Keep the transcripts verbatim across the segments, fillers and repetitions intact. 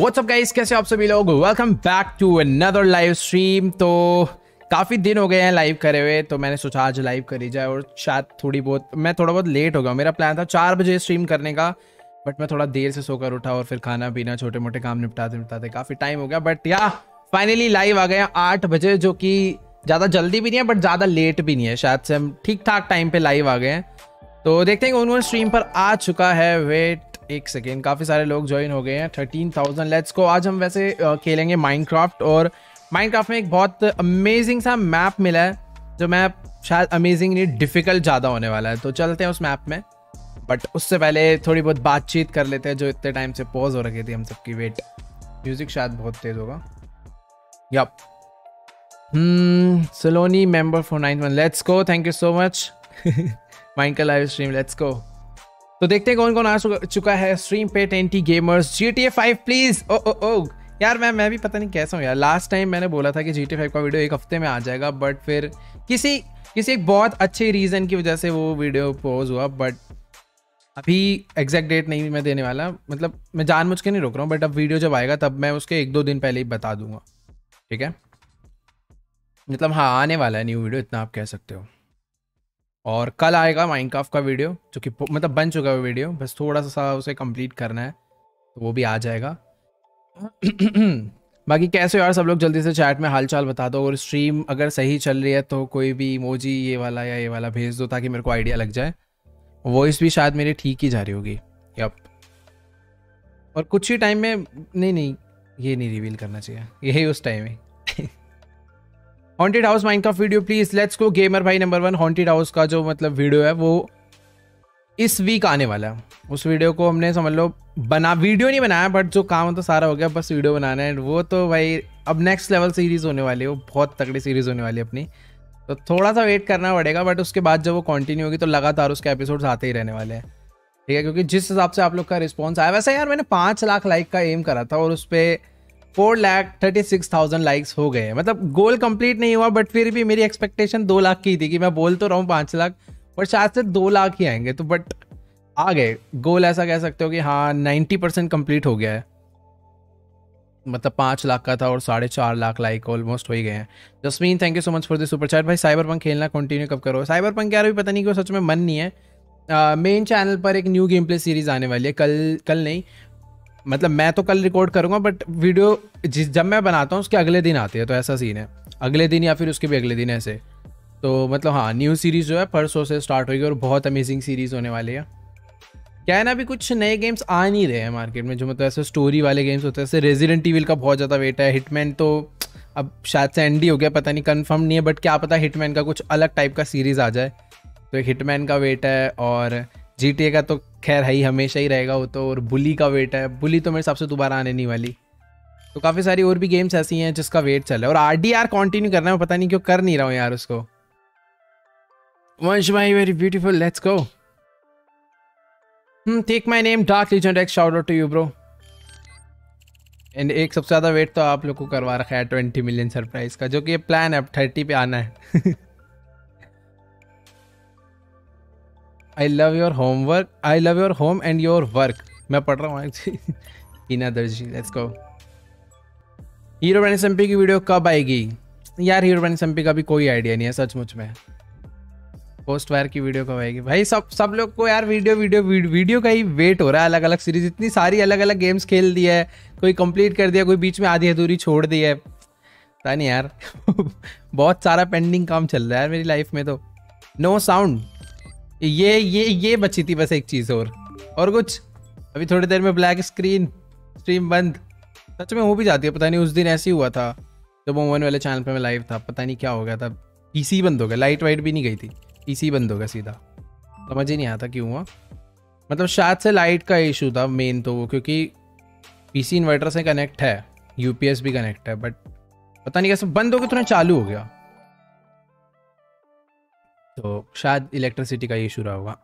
WhatsApp guys, कैसे आप सभी लोग। Welcome back to another live stream. तो काफ़ी दिन हो गए हैं लाइव करे हुए, तो मैंने सोचा आज लाइव करी जाए। और शायद थोड़ी बहुत मैं थोड़ा बहुत लेट हो गया। मेरा प्लान था चार बजे स्ट्रीम करने का, बट मैं थोड़ा देर से सोकर उठा और फिर खाना पीना छोटे मोटे काम निपटाते निपटाते काफ़ी टाइम हो गया। बट या फाइनली लाइव आ गए आठ बजे, जो कि ज़्यादा जल्दी भी नहीं है बट ज़्यादा लेट भी नहीं है। शायद से हम ठीक ठाक टाइम पर लाइव आ गए हैं। तो देखते हैं उन्होंने स्ट्रीम पर आ चुका है। वेट एक सेकेंड, काफ़ी सारे लोग ज्वाइन हो गए हैं। Thirteen thousand, let's go. आज हम वैसे खेलेंगे माइनक्राफ्ट, और माइनक्राफ्ट में एक बहुत अमेजिंग सा मैप मिला है। जो मैप शायद अमेजिंग नहीं, डिफ़िकल्ट ज़्यादा होने वाला है। तो चलते हैं उस मैप में, बट उससे पहले थोड़ी बहुत बातचीत कर लेते हैं जो इतने टाइम से पॉज हो रखी थी हम सबकी। वेट, म्यूज़िक शायद बहुत तेज़ होगा। Yup, Saloni member four nine one, let's go. Thank you so much mine का लाइव स्ट्रीम, लेट्स गो। तो देखते हैं कौन कौन आ चुका है स्ट्रीम पे। टेंटी gamers, G T A five please. ओ ओ ओ यार, मैं मैं भी पता नहीं कैसा हूँ यार। लास्ट टाइम मैंने बोला था कि जी टी ए फाइव का वीडियो एक हफ्ते में आ जाएगा, बट फिर किसी किसी एक बहुत अच्छे रीज़न की वजह से वो वीडियो पॉज हुआ। बट अभी एग्जैक्ट डेट नहीं मैं देने वाला, मतलब मैं जानबूझ के नहीं रोक रहा हूँ। बट अब वीडियो जब आएगा तब मैं उसके एक दो दिन पहले ही बता दूंगा, ठीक है। मतलब हाँ, आने वाला है न्यू वीडियो, इतना आप कह सकते हो। और कल आएगा माइनक्राफ्ट का वीडियो, जो कि मतलब बन चुका है वीडियो, बस थोड़ा सा उसे कंप्लीट करना है, तो वो भी आ जाएगा। बाकी कैसे हो यार सब लोग, जल्दी से चैट में हालचाल बता दो। और स्ट्रीम अगर सही चल रही है तो कोई भी इमोजी ये वाला या ये वाला भेज दो, ताकि मेरे को आइडिया लग जाए। वॉइस भी शायद मेरी ठीक ही जा रही होगी। यप, और कुछ ही टाइम में, नहीं नहीं ये नहीं रिवील करना चाहिए, यही उस टाइम में। Haunted house Minecraft video please, let's go. Gamer भाई नंबर वन, हॉन्टेड हाउस का जो मतलब वीडियो है वो इस वीक आने वाला है। उस वीडियो को हमने समझ लो बना वीडियो नहीं बनाया, बट जो काम तो सारा हो गया, बस वीडियो बनाना है। वो तो भाई अब नेक्स्ट लेवल सीरीज़ होने वाली है, वो बहुत तगड़ी सीरीज़ होने वाली है अपनी। तो थोड़ा सा वेट करना पड़ेगा, बट उसके बाद जब वो कंटिन्यू होगी तो लगातार उसके एपिसोड्स आते ही रहने वाले हैं, ठीक है। क्योंकि जिस हिसाब से आप लोग का रिस्पॉन्स आया, वैसे यार मैंने पाँच लाख लाइक का एम करा था और उस पर four lakh thirty six thousand likes हो गए। मतलब गोल कंप्लीट नहीं हुआ, बट फिर भी मेरी एक्सपेक्टेशन दो लाख की थी कि मैं बोल तो रहा हूँ पाँच लाख, और शायद से दो लाख ही आएंगे, तो बट आ गए। गोल ऐसा कह सकते हो कि हाँ नाइन्टी परसेंट कम्प्लीट हो गया है। मतलब पाँच लाख का था और साढ़े चार लाख लाइक ऑलमोस्ट हो ही गए हैं। Jasmine, thank you so much for the super chat. भाई साइबरपंक खेलना कंटिन्यू कब करो? साइबरपंक यार भी पता नहीं क्यों सच में मन नहीं है। मेन चैनल पर एक न्यू गेम प्ले सीरीज़ आने वाली है। कल कल नहीं, मतलब मैं तो कल रिकॉर्ड करूंगा, बट वीडियो जब मैं बनाता हूँ उसके अगले दिन आती है, तो ऐसा सीन है। अगले दिन या फिर उसके भी अगले दिन, ऐसे। तो मतलब हाँ, न्यू सीरीज़ जो है परसों से स्टार्ट होगी और बहुत अमेजिंग सीरीज़ होने वाली है। क्या है ना, अभी कुछ नए गेम्स आ नहीं रहे हैं मार्केट में, जो मतलब ऐसे स्टोरी वाले गेम्स होते हैं। जैसे रेजिडेंट ईविल का बहुत ज़्यादा वेट है। हिटमैन तो अब शायद से एंडी हो गया, पता नहीं, कन्फर्म नहीं है, बट क्या पता हिटमैन का कुछ अलग टाइप का सीरीज़ आ जाए, तो एक हिटमैन का वेट है। और जी टी ए का तो खैर है ही, हमेशा ही रहेगा वो तो। और बुली का वेट है, बुली तो मेरे हिसाब से दोबारा आने नहीं वाली। तो काफ़ी सारी और भी गेम्स ऐसी हैं जिसका वेट चल रहा है। और आर डी आर कॉन्टिन्यू करना है, मैं पता नहीं क्यों कर नहीं रहा हूँ यार उसको। वंश भाई very beautiful, let's go. Take my name dark legend X, shout out to you bro. And एक सबसे ज़्यादा वेट तो आप लोग को करवा रखा है ट्वेंटी मिलियन सरप्राइज का, जो कि ये प्लान है, अब थर्टी पे आना है। I love your homework, I love your home and your work. मैं पढ़ रहा हूँ Heena Darji, let's go. Hero brand सम्पी की वीडियो कब आएगी? यार हीरो ब्रांड सम्पी का भी कोई आइडिया नहीं है सचमुच में। पोस्ट वायर की वीडियो कब आएगी? भाई सब सब लोग को यार वीडियो वीडियो वीडियो का ही वेट हो रहा है। अलग अलग सीरीज, इतनी सारी अलग अलग गेम्स खेल दी है, कोई कंप्लीट कर दिया, कोई बीच में आधी अधूरी छोड़ दी है, पता नहीं यार। बहुत सारा पेंडिंग काम चल रहा है यार मेरी लाइफ में। तो नो साउंड, ये ये ये बची थी बस एक चीज़ और और कुछ। अभी थोड़ी देर में ब्लैक स्क्रीन, स्ट्रीम बंद। सच में हो भी जाती है, पता नहीं। उस दिन ऐसे ही हुआ था जब ओमन वाले चैनल पे मैं लाइव था, पता नहीं क्या हो गया था, पीसी बंद हो गया। लाइट वाइट भी नहीं गई थी, पीसी बंद हो गया सीधा। समझ ही नहीं आता क्यों हुआ। मतलब शायद से लाइट का इशू था मेन तो वो, क्योंकि पीसी इन्वर्टर से कनेक्ट है, यूपीएस भी कनेक्ट है, बट पता नहीं कैसे बंद हो गया, तुरंत चालू हो गया। तो शायद इलेक्ट्रिसिटी का इशू रहा होगा।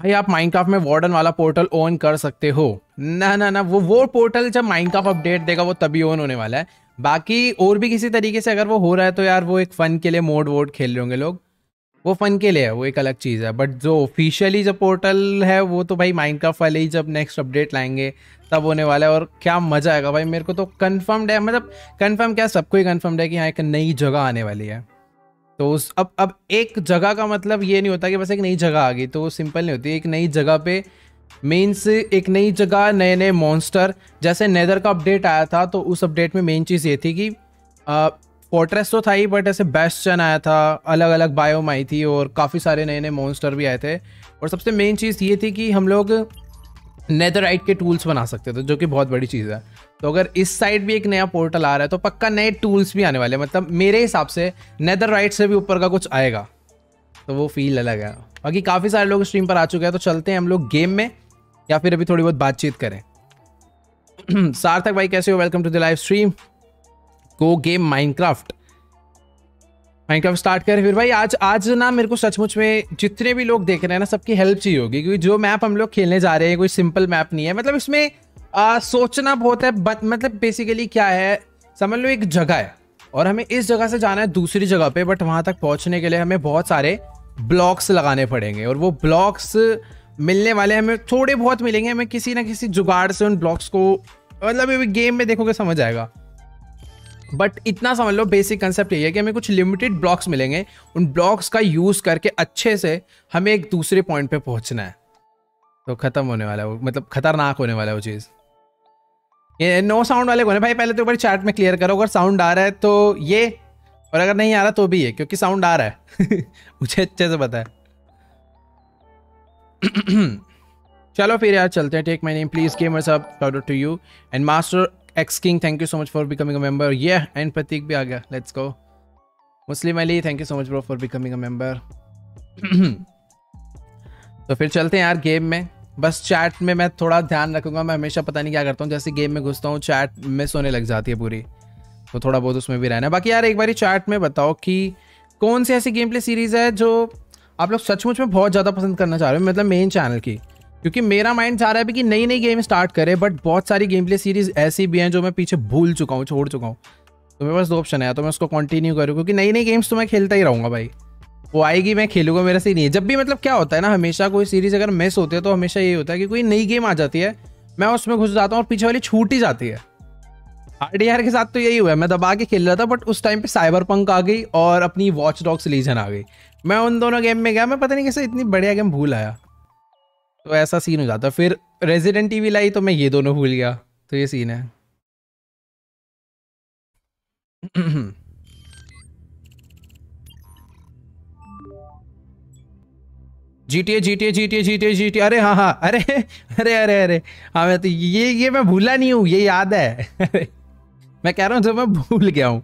भाई आप माइनक्राफ्ट में वार्डन वाला पोर्टल ऑन कर सकते हो? ना ना ना, वो वो पोर्टल जब माइनक्राफ्ट अपडेट देगा वो तभी ऑन होने वाला है। बाकी और भी किसी तरीके से अगर वो हो रहा है तो यार वो एक फन के लिए मोड वोड खेल रहे होंगे लोग, वो फन के लिए है, वो एक अलग चीज़ है। बट जो ऑफिशियली जो पोर्टल है वो तो भाई माइनक्राफ्ट वाले ही जब नेक्स्ट अपडेट लाएंगे तब होने वाला है। और क्या मज़ा आएगा भाई, मेरे को तो कन्फर्म्ड है, मतलब कन्फर्म क्या सबको ही कन्फर्म्ड है कि यहाँ एक नई जगह आने वाली है। तो उस अब अब एक जगह का मतलब ये नहीं होता कि बस एक नई जगह आ गई, तो सिंपल नहीं होती। एक नई जगह पे मीन्स एक नई जगह, नए नए मॉन्स्टर, जैसे नेदर का अपडेट आया था तो उस अपडेट में मेन चीज़ ये थी कि फोर्ट्रेस तो था ही, बट ऐसे बेस्टन आया था, अलग अलग बायोम आई थी और काफ़ी सारे नए नए मॉन्स्टर भी आए थे। और सबसे मेन चीज़ ये थी कि हम लोग नेदरराइट के टूल्स बना सकते थे, जो कि बहुत बड़ी चीज़ है। तो अगर इस साइड भी एक नया पोर्टल आ रहा है तो पक्का नए टूल्स भी आने वाले हैं। मतलब मेरे हिसाब से नेदरराइट से भी ऊपर का कुछ आएगा, तो वो फील अलग है। बाकी काफ़ी सारे लोग स्ट्रीम पर आ चुके हैं, तो चलते हैं हम लोग गेम में, या फिर अभी थोड़ी बहुत बातचीत करें। सार्थक भाई कैसे हो, welcome to the live stream. Go game Minecraft, Minecraft start करें फिर भाई। आज आज ना मेरे को सचमुच में जितने भी लोग देख रहे हैं ना सबकी हेल्प चाहिए होगी, क्योंकि जो मैप हम लोग खेलने जा रहे हैं कोई सिंपल मैप नहीं है। मतलब इसमें आ, सोचना बहुत है। बट मतलब बेसिकली क्या है, समझ लो एक जगह है और हमें इस जगह से जाना है दूसरी जगह पे, बट वहाँ तक पहुँचने के लिए हमें बहुत सारे ब्लॉक्स लगाने पड़ेंगे। और वो ब्लॉक्स मिलने वाले हमें थोड़े बहुत मिलेंगे, हमें किसी ना किसी जुगाड़ से उन ब्लॉक्स को, मतलब गेम में देखोगे समझ आएगा। बट इतना समझ लो बेसिक कंसेप्ट यही है कि हमें कुछ लिमिटेड ब्लॉक्स मिलेंगे, उन ब्लॉक्स का यूज़ करके अच्छे से हमें एक दूसरे पॉइंट पे पहुंचना है। तो खत्म होने वाला है वो, मतलब खतरनाक होने वाला है वो चीज़। ये नो साउंड वाले कौन है भाई, पहले तो एक बार चैट में क्लियर करो अगर साउंड आ रहा है तो ये, और अगर नहीं आ रहा तो भी ये, क्योंकि साउंड आ रहा है मुझे अच्छे से पता है। चलो फिर यार चलते हैं। Take my name please gamers up, shout out to you and master X king, thank you so much for becoming a member. ये एंड प्रतीक भी आ गया, let's go. Muslim Ali thank you so much bro for becoming a member. तो फिर चलते हैं यार game में। बस चैट में मैं थोड़ा ध्यान रखूंगा, मैं हमेशा पता नहीं क्या करता हूँ, जैसे गेम में घुसता हूँ चैट में सोने लग जाती है पूरी, तो थोड़ा बहुत उसमें भी रहना है। बाकी यार एक बार चैट में बताओ कि कौन सी ऐसी गेम प्ले सीरीज़ है जो आप लोग सचमुच में बहुत ज़्यादा पसंद करना चाह रहे हो, मतलब मेन चैनल की। क्योंकि मेरा माइंड चाह रहा है कि नई नई गेम स्टार्ट करें, बट बहुत सारी गेम प्ले सीरीज़ ऐसी भी हैं जो मैं पीछे भूल चुका हूँ, छोड़ चुका हूँ। तो मेरे पास दो ऑप्शन है, तो मैं उसको कंटिन्यू करूँ, क्योंकि नई नई गेम्स तो मैं खेलता ही रहूँगा भाई, वो आएगी मैं खेलूँगा, मेरा सीन नहीं है। जब भी मतलब क्या होता है ना, हमेशा कोई सीरीज़ अगर मिस होती है तो हमेशा यही होता है कि कोई नई गेम आ जाती है, मैं उसमें घुस जाता हूँ और पीछे वाली छूट ही जाती है। आर डी आर के साथ तो यही हुआ है, मैं दबा के खेल रहा था, बट उस टाइम पे साइबरपंक आ गई और अपनी वॉच डॉग्स लीजन आ गई, मैं उन दोनों गेम में गया, मैं पता नहीं कैसे इतनी बढ़िया गेम भूल आया, तो ऐसा सीन हो जाता। फिर रेजिडेंट इविल आई तो मैं ये दोनों भूल गया, तो ये सीन है। GTA GTA GTA GTA GTA अरे हाँ हाँ अरे अरे अरे अरे हाँ, मैं तो ये ये मैं भूला नहीं हूँ, ये याद है। अरे मैं कह रहा हूँ जो मैं भूल गया हूँ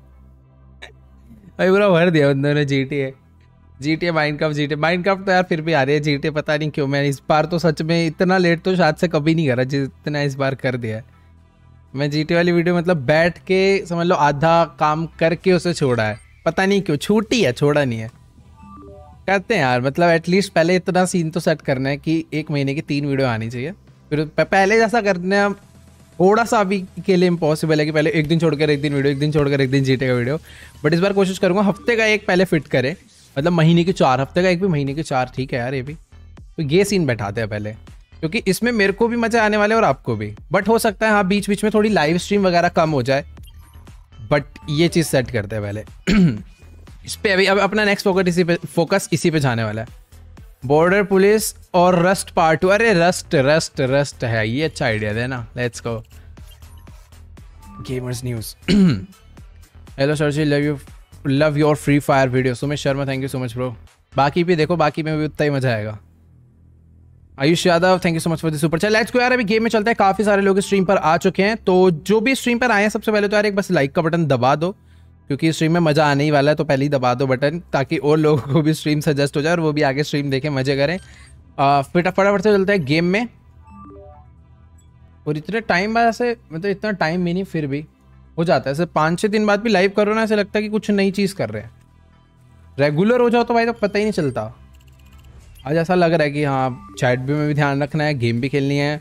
भाई, पूरा भर दिया उन्होंने। GTA GTA Minecraft GTA Minecraft तो यार फिर भी आ रही है। जीटीए पता नहीं क्यों मैं इस बार तो सच में इतना लेट तो शायद से कभी नहीं करा जितना इस बार कर दिया है। मैं जीटीए वाली वीडियो मतलब बैठ के समझ लो आधा काम करके उसे छोड़ा है, पता नहीं क्यों छूटी है, छोड़ा नहीं है। कहते हैं यार मतलब एटलीस्ट पहले इतना सीन तो सेट करना है कि एक महीने की तीन वीडियो आनी चाहिए, फिर पहले जैसा करना थोड़ा सा अभी के लिए इम्पॉसिबल है कि पहले एक दिन छोड़कर एक दिन वीडियो, एक दिन छोड़कर एक दिन जीटे का वीडियो। बट इस बार कोशिश करूँगा हफ्ते का एक पहले फिट करें, मतलब महीने के चार, हफ्ते का एक भी महीने के चार, ठीक है यार ये भी। तो ये सीन बैठाते हैं पहले, क्योंकि इसमें मेरे को भी मजा आने वाले और आपको भी। बट हो सकता है हाँ बीच बीच में थोड़ी लाइव स्ट्रीम वगैरह कम हो जाए, बट ये चीज़ सेट करते हैं पहले। इस पर अभी अब अपना नेक्स्ट फोकस इसी पे फोकस इसी पे जाने वाला है। बॉर्डर पुलिस और रस्ट पार्ट टू, अरे रस्ट रस्ट रस्ट है, ये अच्छा आइडिया देना, let's go. Gamers news hello sir ji, love you love your free fire video. Sumit Sharma thank you so much bro. बाकी भी देखो, बाकी में भी उतना ही मजा आएगा। Ayush Yadav thank you so much for the super chat. Let's go यार अभी गेम में चलते हैं। काफ़ी सारे लोग स्ट्रीम पर आ चुके हैं, तो जो भी स्ट्रीम पर आए हैं सबसे पहले तो यार एक बस लाइक का बटन दबा दो, क्योंकि स्ट्रीम में मज़ा आने ही वाला है, तो पहले ही दबा दो बटन, ताकि और लोगों को भी स्ट्रीम सजेस्ट हो जाए और वो भी आगे स्ट्रीम देखें, मजे करें। फिर फटाफट से चलते हैं गेम में। और इतने टाइम बाद ऐसे मतलब इतना टाइम भी नहीं फिर भी हो जाता है, ऐसे पाँच छः दिन बाद भी लाइव करो ना ऐसे लगता है कि कुछ नई चीज़ कर रहे हैं। रेगुलर हो जाओ तो भाई तो पता ही नहीं चलता। आज ऐसा लग रहा है कि हाँ चैट भी में भी ध्यान रखना है, गेम भी खेलनी है,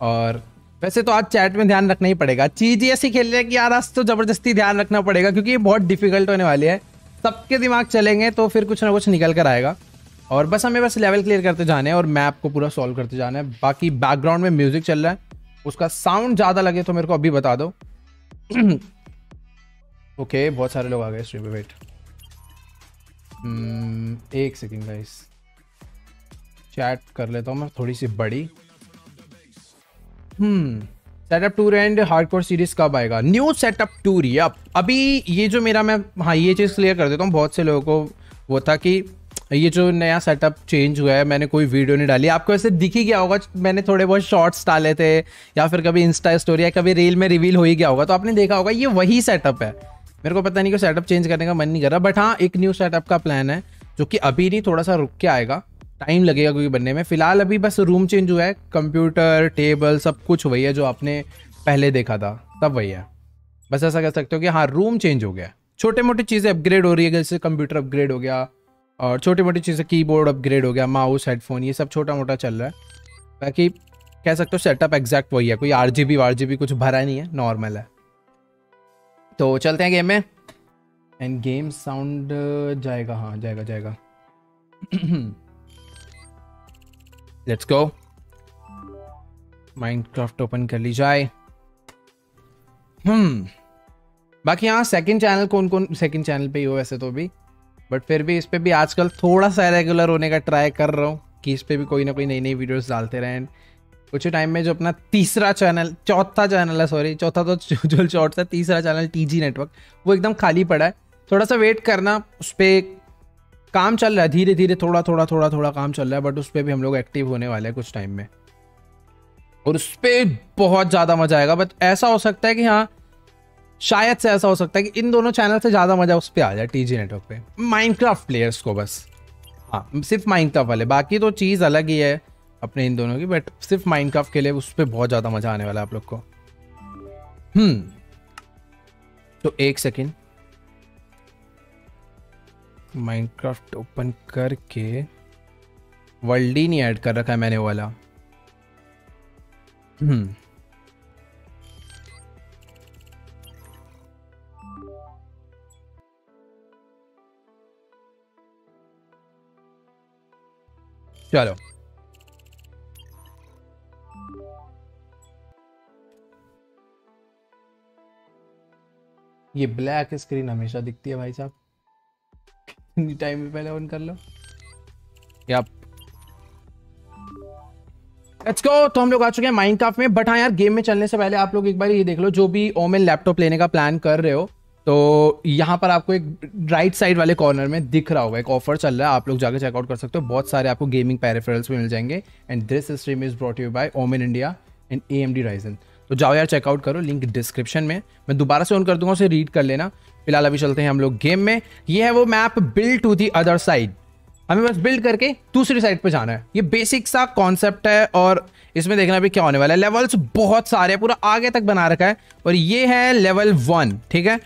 और वैसे तो आज चैट में ध्यान रखना ही पड़ेगा। चीज़ ही ऐसी खेलने की यार आज तो ज़बरदस्ती ध्यान रखना पड़ेगा, क्योंकि ये बहुत डिफिकल्ट होने वाली है। सबके दिमाग चलेंगे तो फिर कुछ ना कुछ निकल कर आएगा। और बस हमें बस लेवल क्लियर करते जाना है और मैप को पूरा सॉल्व करते जाना है। बाकी बैकग्राउंड में म्यूजिक चल रहा है, उसका साउंड ज़्यादा लगे तो मेरे को अभी बता दो। ओके बहुत सारे लोग आ गए स्ट्रीम पे, वेट hmm, एक सेकेंड गाइस, चैट कर लेता हूँ मैं थोड़ी सी बड़ी। हम्म setup tour and hardcore series कब आएगा? न्यू सेटअप टूर, यप अभी ये जो मेरा, मैं हाँ ये चीज़ क्लियर कर देता हूँ, बहुत से लोगों को वो था कि ये जो नया सेटअप चेंज हुआ है, मैंने कोई वीडियो नहीं डाली, आपको ऐसे दिख ही गया होगा, मैंने थोड़े बहुत शॉर्ट्स डाले थे या फिर कभी इंस्टा स्टोरी या कभी रील में रिवील हो ही गया होगा, तो आपने देखा होगा ये वही सेटअप है। मेरे को पता नहीं कि सेटअप चेंज करने का मन नहीं कर रहा, बट हाँ एक न्यू सेटअप का प्लान है जो कि अभी नहीं, थोड़ा सा रुक के आएगा, टाइम लगेगा क्योंकि बनने में। फिलहाल अभी बस रूम चेंज हुआ है, कंप्यूटर टेबल सब कुछ वही है जो आपने पहले देखा था, सब वही है, बस ऐसा कह सकते हो कि हाँ रूम चेंज हो गया, छोटे मोटे चीज़ें अपग्रेड हो रही है, जैसे कंप्यूटर अपग्रेड हो गया और छोटी मोटी चीज़ें, कीबोर्ड अपग्रेड हो गया, माउस हेडफोन ये सब छोटा मोटा चल रहा है। बाकी कह सकते हो सेटअप एग्जैक्ट वही है, कोई आर जी बी वार जी बी कुछ भरा नहीं है, नॉर्मल है। तो चलते हैं गेम में, एंड गेम साउंड जाएगा, हाँ जाएगा जाएगा। लेट्स गो, माइनक्राफ्ट ओपन कर ली जाए। हम्म बाकी हाँ सेकंड चैनल कौन कौन सेकंड चैनल पे ही हो वैसे तो भी, बट फिर भी इस पर भी आजकल थोड़ा सा रेगुलर होने का ट्राई कर रहा हूँ कि इस पर भी कोई ना कोई नई नई वीडियोस डालते रहें। कुछ टाइम में जो अपना तीसरा चैनल चौथा चैनल है, सॉरी चौथा तो जो चौथा तीसरा चैनल टीजी नेटवर्क, वो एकदम खाली पड़ा है, थोड़ा सा वेट करना, उस पर काम चल रहा है धीरे धीरे, थोड़ा थोड़ा थोड़ा थोड़ा काम चल रहा है, बट उस पर भी हम लोग एक्टिव होने वाले हैं कुछ टाइम में, और उस पर बहुत ज़्यादा मज़ा आएगा। बट ऐसा हो सकता है कि हाँ शायद से ऐसा हो सकता है कि इन दोनों चैनल से ज़्यादा मज़ा उस पर आ जाए टीजी नेटवर्क पे, माइनक्राफ्ट प्लेयर्स को बस, हाँ सिर्फ माइनक्राफ्ट वाले, बाकी तो चीज़ अलग ही है अपने इन दोनों की, बट सिर्फ माइनक्राफ्ट के लिए उस पर बहुत ज़्यादा मज़ा आने वाला है आप लोग को। हम्म तो एक सेकेंड माइनक्राफ्ट ओपन करके, वर्ल्ड ही नहीं ऐड कर रखा है मैंने वाला। हम्म चलो ये ब्लैक स्क्रीन हमेशा दिखती है भाई साहब, कितनी टाइम में पहले ऑन कर लो। यप लेट्स गो, तो हम लोग आ चुके हैं माइनक्राफ्ट में। बट हाँ यार गेम में चलने से पहले आप लोग एक बार ये देख लो, जो भी ओमेन लैपटॉप लेने का प्लान कर रहे हो तो यहाँ पर आपको एक राइट साइड वाले कॉर्नर में दिख रहा होगा एक ऑफर चल रहा है, आप लोग जाकर चेकआउट कर सकते हो, बहुत सारे आपको गेमिंग पेरिफेरल्स भी मिल जाएंगे। And this stream is brought you by Omen India and AMD Ryzen, तो जाओ यार चेकआउट करो, लिंक डिस्क्रिप्शन में, मैं दोबारा से ऑन कर दूंगा, उसे रीड कर लेना। फिलहाल अभी चलते हैं हम लोग गेम में। ये है वो map build to the other side, हमें बस बिल्ड करके दूसरी साइड पे जाना है, ये बेसिक सा कॉन्सेप्ट है और इसमें देखना भी क्या होने वाला है। लेवल्स बहुत सारे हैं, पूरा आगे तक बना रखा है, और ये है लेवल वन, ठीक है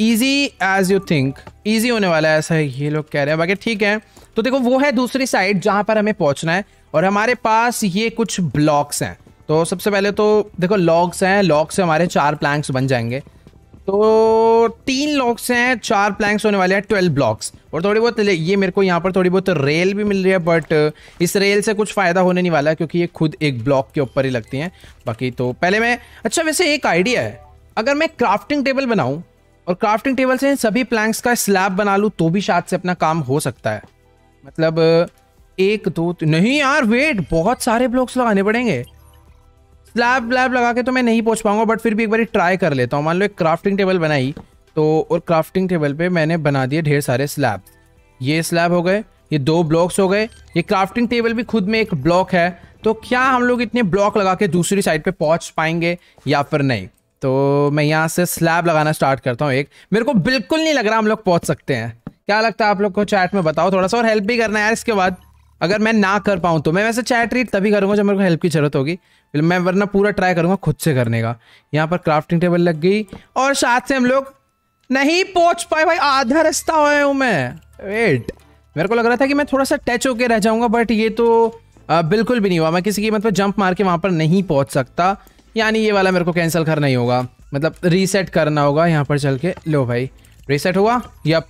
easy as you think, easy होने वाला है ऐसा ये लोग कह रहे हैं, बाकी ठीक है। तो देखो वो है दूसरी साइड जहाँ पर हमें पहुँचना है, और हमारे पास ये कुछ ब्लॉक्स हैं। तो सबसे पहले तो देखो लॉग्स हैं, लॉग से हमारे चार प्लैंक्स बन जाएंगे, तो तीन लॉक्स हैं, चार प्लैंक्स होने वाले हैं, ट्वेल्व ब्लॉक्स। और थोड़ी बहुत ये मेरे को यहाँ पर थोड़ी बहुत रेल भी मिल रही है, बट इस रेल से कुछ फ़ायदा होने नहीं वाला है क्योंकि ये खुद एक ब्लॉक के ऊपर ही लगती हैं। बाकी तो पहले मैं, अच्छा वैसे एक आइडिया है, अगर मैं क्राफ्टिंग टेबल बनाऊँ और क्राफ्टिंग टेबल से सभी प्लैंक्स का स्लैब बना लूँ तो भी शायद से अपना काम हो सकता है। मतलब एक दो नहीं यार वेट, बहुत सारे ब्लॉक्स लगाने पड़ेंगे, स्लैब स्लैब लगा के तो मैं नहीं पहुंच पाऊंगा, बट फिर भी एक बार ट्राई कर लेता हूँ। मान लो एक क्राफ्टिंग टेबल बनाई तो, और क्राफ्टिंग टेबल पे मैंने बना दिए ढेर सारे स्लैब, ये स्लैब हो गए, ये दो ब्लॉक्स हो गए, ये क्राफ्टिंग टेबल भी खुद में एक ब्लॉक है। तो क्या हम लोग इतने ब्लॉक लगा के दूसरी साइड पे पहुँच पाएंगे या फिर नहीं? तो मैं यहाँ से स्लैब लगाना स्टार्ट करता हूँ। एक मेरे को बिल्कुल नहीं लग रहा हम लोग पहुँच सकते हैं, क्या लगता है आप लोग को? चैट में बताओ थोड़ा सा, और हेल्प भी करना यार इसके बाद, अगर मैं ना कर पाऊँ तो मैं वैसे चैट रीड तभी करूँगा जब मेरे को हेल्प की जरूरत होगी, मैं वरना पूरा ट्राई करूँगा खुद से करने का। यहाँ पर क्राफ्टिंग टेबल लग गई और साथ से हम लोग नहीं पहुँच पाए भाई, आधा रास्ता हुआ हूँ मैं। वेट मेरे को लग रहा था कि मैं थोड़ा सा टच होके रह जाऊँगा, बट ये तो आ, बिल्कुल भी नहीं हुआ, मैं किसी की मतलब जंप मार के वहाँ पर नहीं पहुँच सकता, यानी ये वाला मेरे को कैंसिल करना ही होगा, मतलब रीसेट करना होगा। यहाँ पर चल के लो भाई, रीसेट हुआ, यप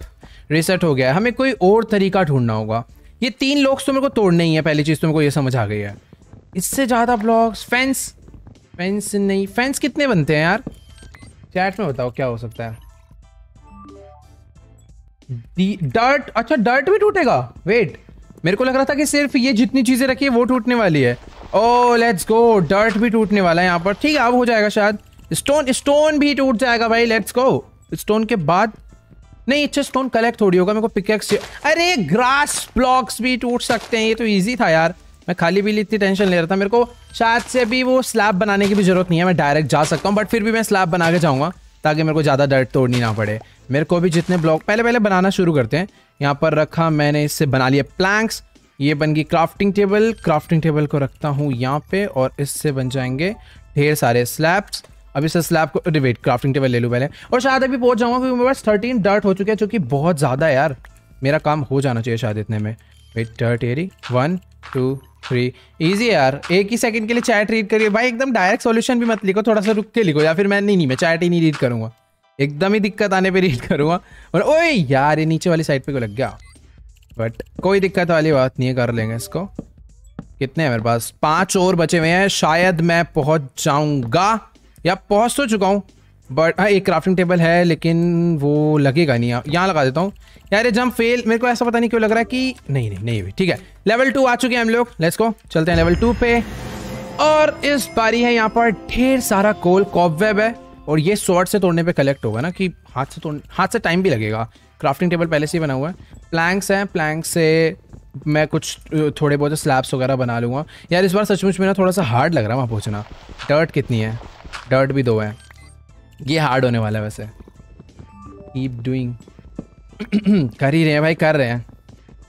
रीसेट हो गया। हमें कोई और तरीका ढूंढना होगा, ये तीन लोग तो मेरे को तोड़ने ही है, पहली चीज तो मेरे को ये समझ आ गई है। इससे ज़्यादा ब्लॉक्स, फेंस, फेंस नहीं, फेंस कितने बनते हैं यार चैट में बताओ क्या हो सकता है। डर्ट, अच्छा डर्ट भी टूटेगा, वेट मेरे को लग रहा था कि सिर्फ ये जितनी चीजें रखी है वो टूटने वाली है। ओह लेट्स गो, डर्ट भी टूटने वाला है यहाँ पर, ठीक है अब हो जाएगा शायद। स्टोन, स्टोन भी टूट जाएगा भाई, लेट्स गो। स्टोन के बाद नहीं, अच्छा स्टोन कलेक्ट थोड़ी होगा, मेरे को पिकेक्स। अरे ग्रास ब्लॉक्स भी टूट सकते हैं, ये तो ईजी था यार, मैं खाली भी इतनी टेंशन ले रहा था। मेरे को शायद से भी वो स्लैब बनाने की भी जरूरत नहीं है, मैं डायरेक्ट जा सकता हूँ, बट फिर भी मैं स्लैब बना के जाऊँगा ताकि मेरे को ज़्यादा डर्ट तोड़नी ना पड़े। मेरे को भी जितने ब्लॉक पहले पहले बनाना शुरू करते हैं। यहाँ पर रखा मैंने, इससे बना लिया प्लैंक्स, ये बन गई क्राफ्टिंग टेबल, क्राफ्टिंग टेबल को रखता हूँ यहाँ पे और इससे बन जाएंगे ढेर सारे स्लैब्स। अब इस स्लैब को डिवेट क्राफ्टिंग टेबल ले लूँ पहले, और शायद अभी पहुँच जाऊँगा क्योंकि मेरे पास थर्टीन डर्ट हो चुके हैं, जो कि बहुत ज़्यादा है यार, मेरा काम हो जाना चाहिए शायद इतने में। वेट डर्ट एरी वन टू थ्री, ईजी यार। एक ही सेकंड के लिए चैट रीड करिए भाई, एकदम डायरेक्ट सॉल्यूशन भी मत लिखो, थोड़ा सा रुक के लिखो, या फिर मैं नहीं नहीं मैं चैट ही नहीं रीड करूँगा, एकदम ही दिक्कत आने पे रीड करूँगा। और ओए यार ये नीचे वाली साइड पे को लग गया, बट कोई दिक्कत वाली बात नहीं है, कर लेंगे इसको। कितने हैं मेरे पास, पाँच और बचे हुए हैं, शायद मैं पहुँच जाऊँगा या पहुँच तो चुका हूँ। बट हाँ एक क्राफ्टिंग टेबल है लेकिन वो लगेगा नहीं, यहाँ लगा देता हूँ यार। ये जंप फेल, मेरे को ऐसा पता नहीं क्यों लग रहा है कि नहीं नहीं नहीं भी ठीक है। लेवल टू आ चुके हैं हम लोग, लेट्स गो चलते हैं लेवल टू पे। और इस बारी है यहाँ पर ढेर सारा कोल, कॉबवेब है, और ये स्वॉर्ड से तोड़ने पे कलेक्ट होगा ना कि हाथ से तोड़, हाथ से टाइम भी लगेगा। क्राफ्टिंग टेबल पहले से ही बना हुआ है, प्लैंक्स हैं, प्लैंक्स से मैं कुछ थोड़े बहुत स्लैब्स वगैरह बना लूँगा। यार इस बार सचमुच मेरा थोड़ा सा हार्ड लग रहा है वहाँ पहुँचना। डर्ट कितनी है, डर्ट भी दो है, ये हार्ड होने वाला है वैसे। कीप डूइंग कर ही रहे हैं भाई, कर रहे हैं।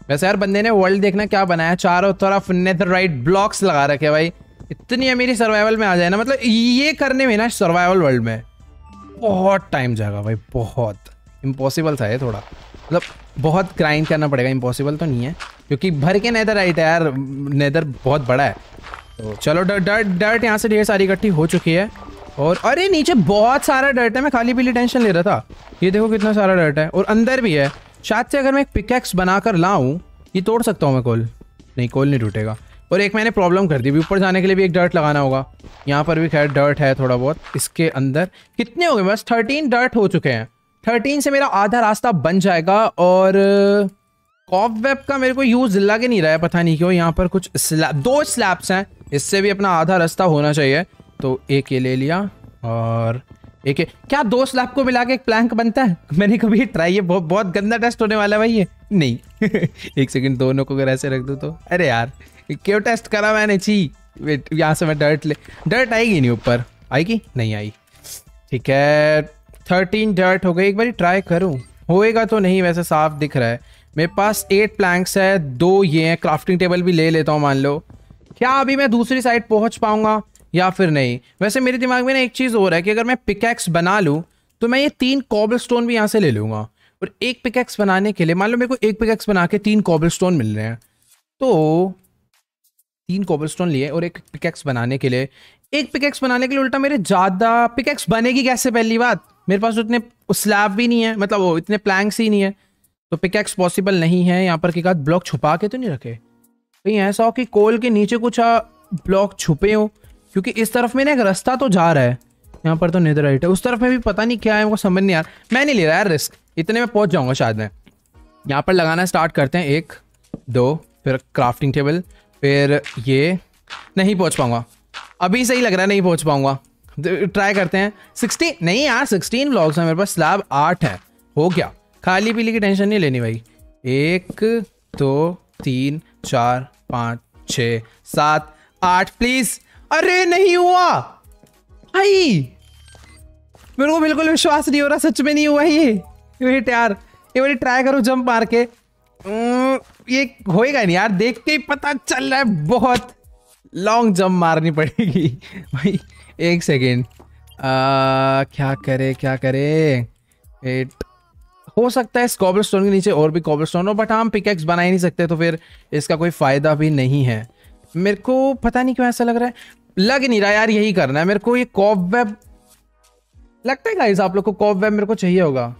वैसे यार बंदे ने वर्ल्ड देखना क्या बनाया, चारों तरफ नेदरराइट ब्लॉक्स लगा रखे भाई। इतनी अमीरी सर्वाइवल में आ जाए ना, मतलब ये करने में ना सर्वाइवल वर्ल्ड में बहुत टाइम जाएगा भाई, बहुत इम्पॉसिबल था ये थोड़ा, मतलब बहुत ग्राइंड करना पड़ेगा। इम्पॉसिबल तो नहीं है क्योंकि भर के नेदरराइट है यार, नेदर बहुत बड़ा है। तो चलो डर्ट डर्ट यहाँ से ढेर सारी इकट्ठी हो चुकी है, और अरे नीचे बहुत सारा डर्ट है, मैं खाली पीली टेंशन ले रहा था। ये देखो कितना सारा डर्ट है, और अंदर भी है। शायद से अगर मैं एक पिकैक्स बना कर लाऊँ ये तोड़ सकता हूँ मैं। कोल नहीं, कोल नहीं टूटेगा। और एक मैंने प्रॉब्लम कर दी, भी ऊपर जाने के लिए भी एक डर्ट लगाना होगा। यहाँ पर भी खैर डर्ट है थोड़ा बहुत। इसके अंदर कितने हो गए, बस थर्टीन डर्ट हो चुके हैं। थर्टीन से मेरा आधा रास्ता बन जाएगा। और कॉबवेब का मेरे को यूज़ लग नहीं रहा है, पता नहीं क्यों। यहाँ पर कुछ स्लैब, दो स्लैब्स हैं, इससे भी अपना आधा रास्ता होना चाहिए। तो एक ये ले लिया और एक ये, क्या दो स्लैब को मिला के एक प्लैंक बनता है? मैंने कभी ट्राई, ये बहुत बहुत गंदा टेस्ट होने वाला है भाई ये, नहीं। एक सेकंड, दोनों को अगर ऐसे रख दूँ तो, अरे यार क्यों टेस्ट करा मैंने, छी। वेट यहाँ से मैं डर्ट ले, डर्ट आएगी नहीं ऊपर, आएगी नहीं, आई ठीक है। थर्टीन डर्ट हो गई, एक बार ट्राई करूँ, होएगा तो नहीं वैसे, साफ दिख रहा है। मेरे पास एट प्लैंक्स है, दो ये हैं, क्राफ्टिंग टेबल भी ले लेता हूँ मान लो। क्या अभी मैं दूसरी साइड पहुँच पाऊँगा या फिर नहीं? वैसे मेरे दिमाग में ना एक चीज़ हो रहा है कि अगर मैं पिकैक्स बना लूँ तो मैं ये तीन कॉबलस्टोन भी यहाँ से ले लूँगा, और एक पिकैक्स बनाने के लिए मान लो मेरे को एक पिकैक्स बना के तीन कॉबलस्टोन मिल रहे हैं, तो तीन कॉबलस्टोन लिए और एक पिकैक्स बनाने के लिए, एक पिकैक्स बनाने के लिए उल्टा मेरे ज़्यादा पिकैक्स बनेगी कैसे? पहली बात मेरे पास उतने स्लैब भी नहीं है, मतलब वो इतने प्लैंक्स ही नहीं है, तो पिकैक्स पॉसिबल नहीं है। यहाँ पर एक आध ब्लॉक छुपा के तो नहीं रखे कहीं, ऐसा हो कि कोल के नीचे कुछ ब्लॉक छुपे हों, क्योंकि इस तरफ में ना एक रास्ता तो जा रहा है। यहाँ पर तो नेदरराइट है, उस तरफ में भी पता नहीं क्या है, मुझे समझ नहीं आ रहा। मैं नहीं ले रहा यार रिस्क, इतने में पहुँच जाऊँगा शायद मैं। यहाँ पर लगाना स्टार्ट करते हैं, एक दो, फिर क्राफ्टिंग टेबल, फिर ये। नहीं पहुँच पाऊँगा, अभी सही लग रहा है नहीं पहुँच पाऊँगा। ट्राई करते हैं। सिक्सटीन नहीं यार, सिक्सटीन ब्लॉक्स हैं मेरे पास, स्लैब आठ है, हो गया। खाली पीली की टेंशन नहीं लेनी भाई। एक दो तीन चार पाँच छः सात आठ, प्लीज़। अरे नहीं हुआ भाई, मेरे को बिल्कुल विश्वास नहीं हो रहा, सच में नहीं हुआ ये। वेट यार ये वाली ट्राई करूँ जंप मार के, ये होएगा नहीं यार, देख के ही पता चल रहा है। बहुत लॉन्ग जंप मारनी पड़ेगी भाई। एक सेकेंड, क्या करे क्या करे। एट हो सकता है इस कॉबलस्टोन के नीचे और भी कॉबलस्टोन हो, बट हम पिकैक्स बना ही नहीं सकते, तो फिर इसका कोई फ़ायदा भी नहीं है। मेरे को पता नहीं क्यों ऐसा लग रहा है, लग नहीं रहा यार, यही करना है मेरे को। ये कॉबवेब लगता है गाइस आप लोग को, कॉबवेब मेरे को चाहिए होगा।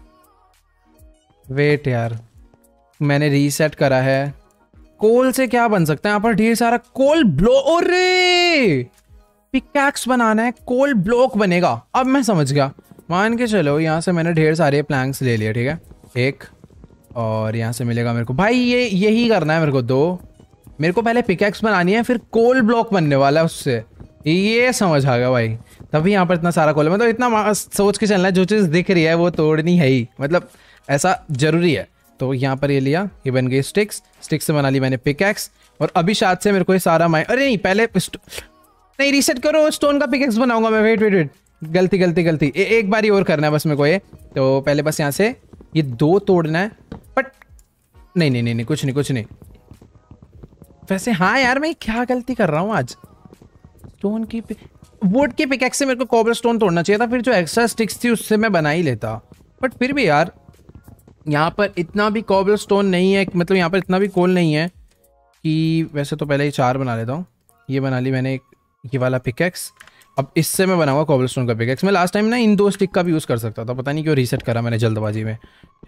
वेट यार मैंने रीसेट करा है, कोल से क्या बन सकता है? यहाँ पर ढेर सारा कोल ब्लॉक। अरे पिकैक्स बनाना है, कोल ब्लॉक बनेगा। अब मैं समझ गया, मान के चलो यहाँ से मैंने ढेर सारे प्लैंक्स ले लिए, ठीक है, एक और यहाँ से मिलेगा मेरे को भाई, ये यही करना है मेरे को, दो। मेरे को पहले पिकैक्स बनानी है, फिर कोल ब्लॉक बनने वाला है उससे। ये समझ आ गया भाई, तभी यहाँ पर इतना सारा कोल, मतलब इतना सोच के चलना है, जो चीज़ दिख रही है वो तोड़नी है ही, मतलब ऐसा जरूरी है। तो यहाँ पर ये लिया, ये बन गई स्टिक्स, स्टिक्स से बना ली मैंने पिकैक्स, और अभी शायद से मेरे को ये सारा माइन, अरे नहीं पहले नहीं, रीसेट करो, स्टोन का पिकैक्स बनाऊंगा मैं, वेट वेट वेट, गलती गलती गलती, ए, एक बार ही और करना है बस मेरे को ये। तो पहले बस यहाँ से ये दो तोड़ना है, बट नहीं नहीं नहीं नहीं कुछ नहीं कुछ नहीं। वैसे हाँ यार मैं क्या गलती कर रहा हूँ आज, स्टोन की वुड के पिकैक्स से मेरे को कॉपर स्टोन तोड़ना चाहिए था, फिर जो एक्स्ट्रा स्टिक्स थी उससे मैं बना ही लेता। बट फिर भी यार यहाँ पर इतना भी कॉबल स्टोन नहीं है, मतलब यहाँ पर इतना भी कोल नहीं है कि, वैसे तो पहले ये चार बना लेता हूँ। ये बना ली मैंने एक, ये वाला पिकैक्स, अब इससे मैं बनाऊंगा कॉबल स्टोन का पिकैक्स। मैं लास्ट टाइम ना इन दो स्टिक का भी यूज़ कर सकता था, पता नहीं क्यों रीसेट करा मैंने जल्दबाजी में।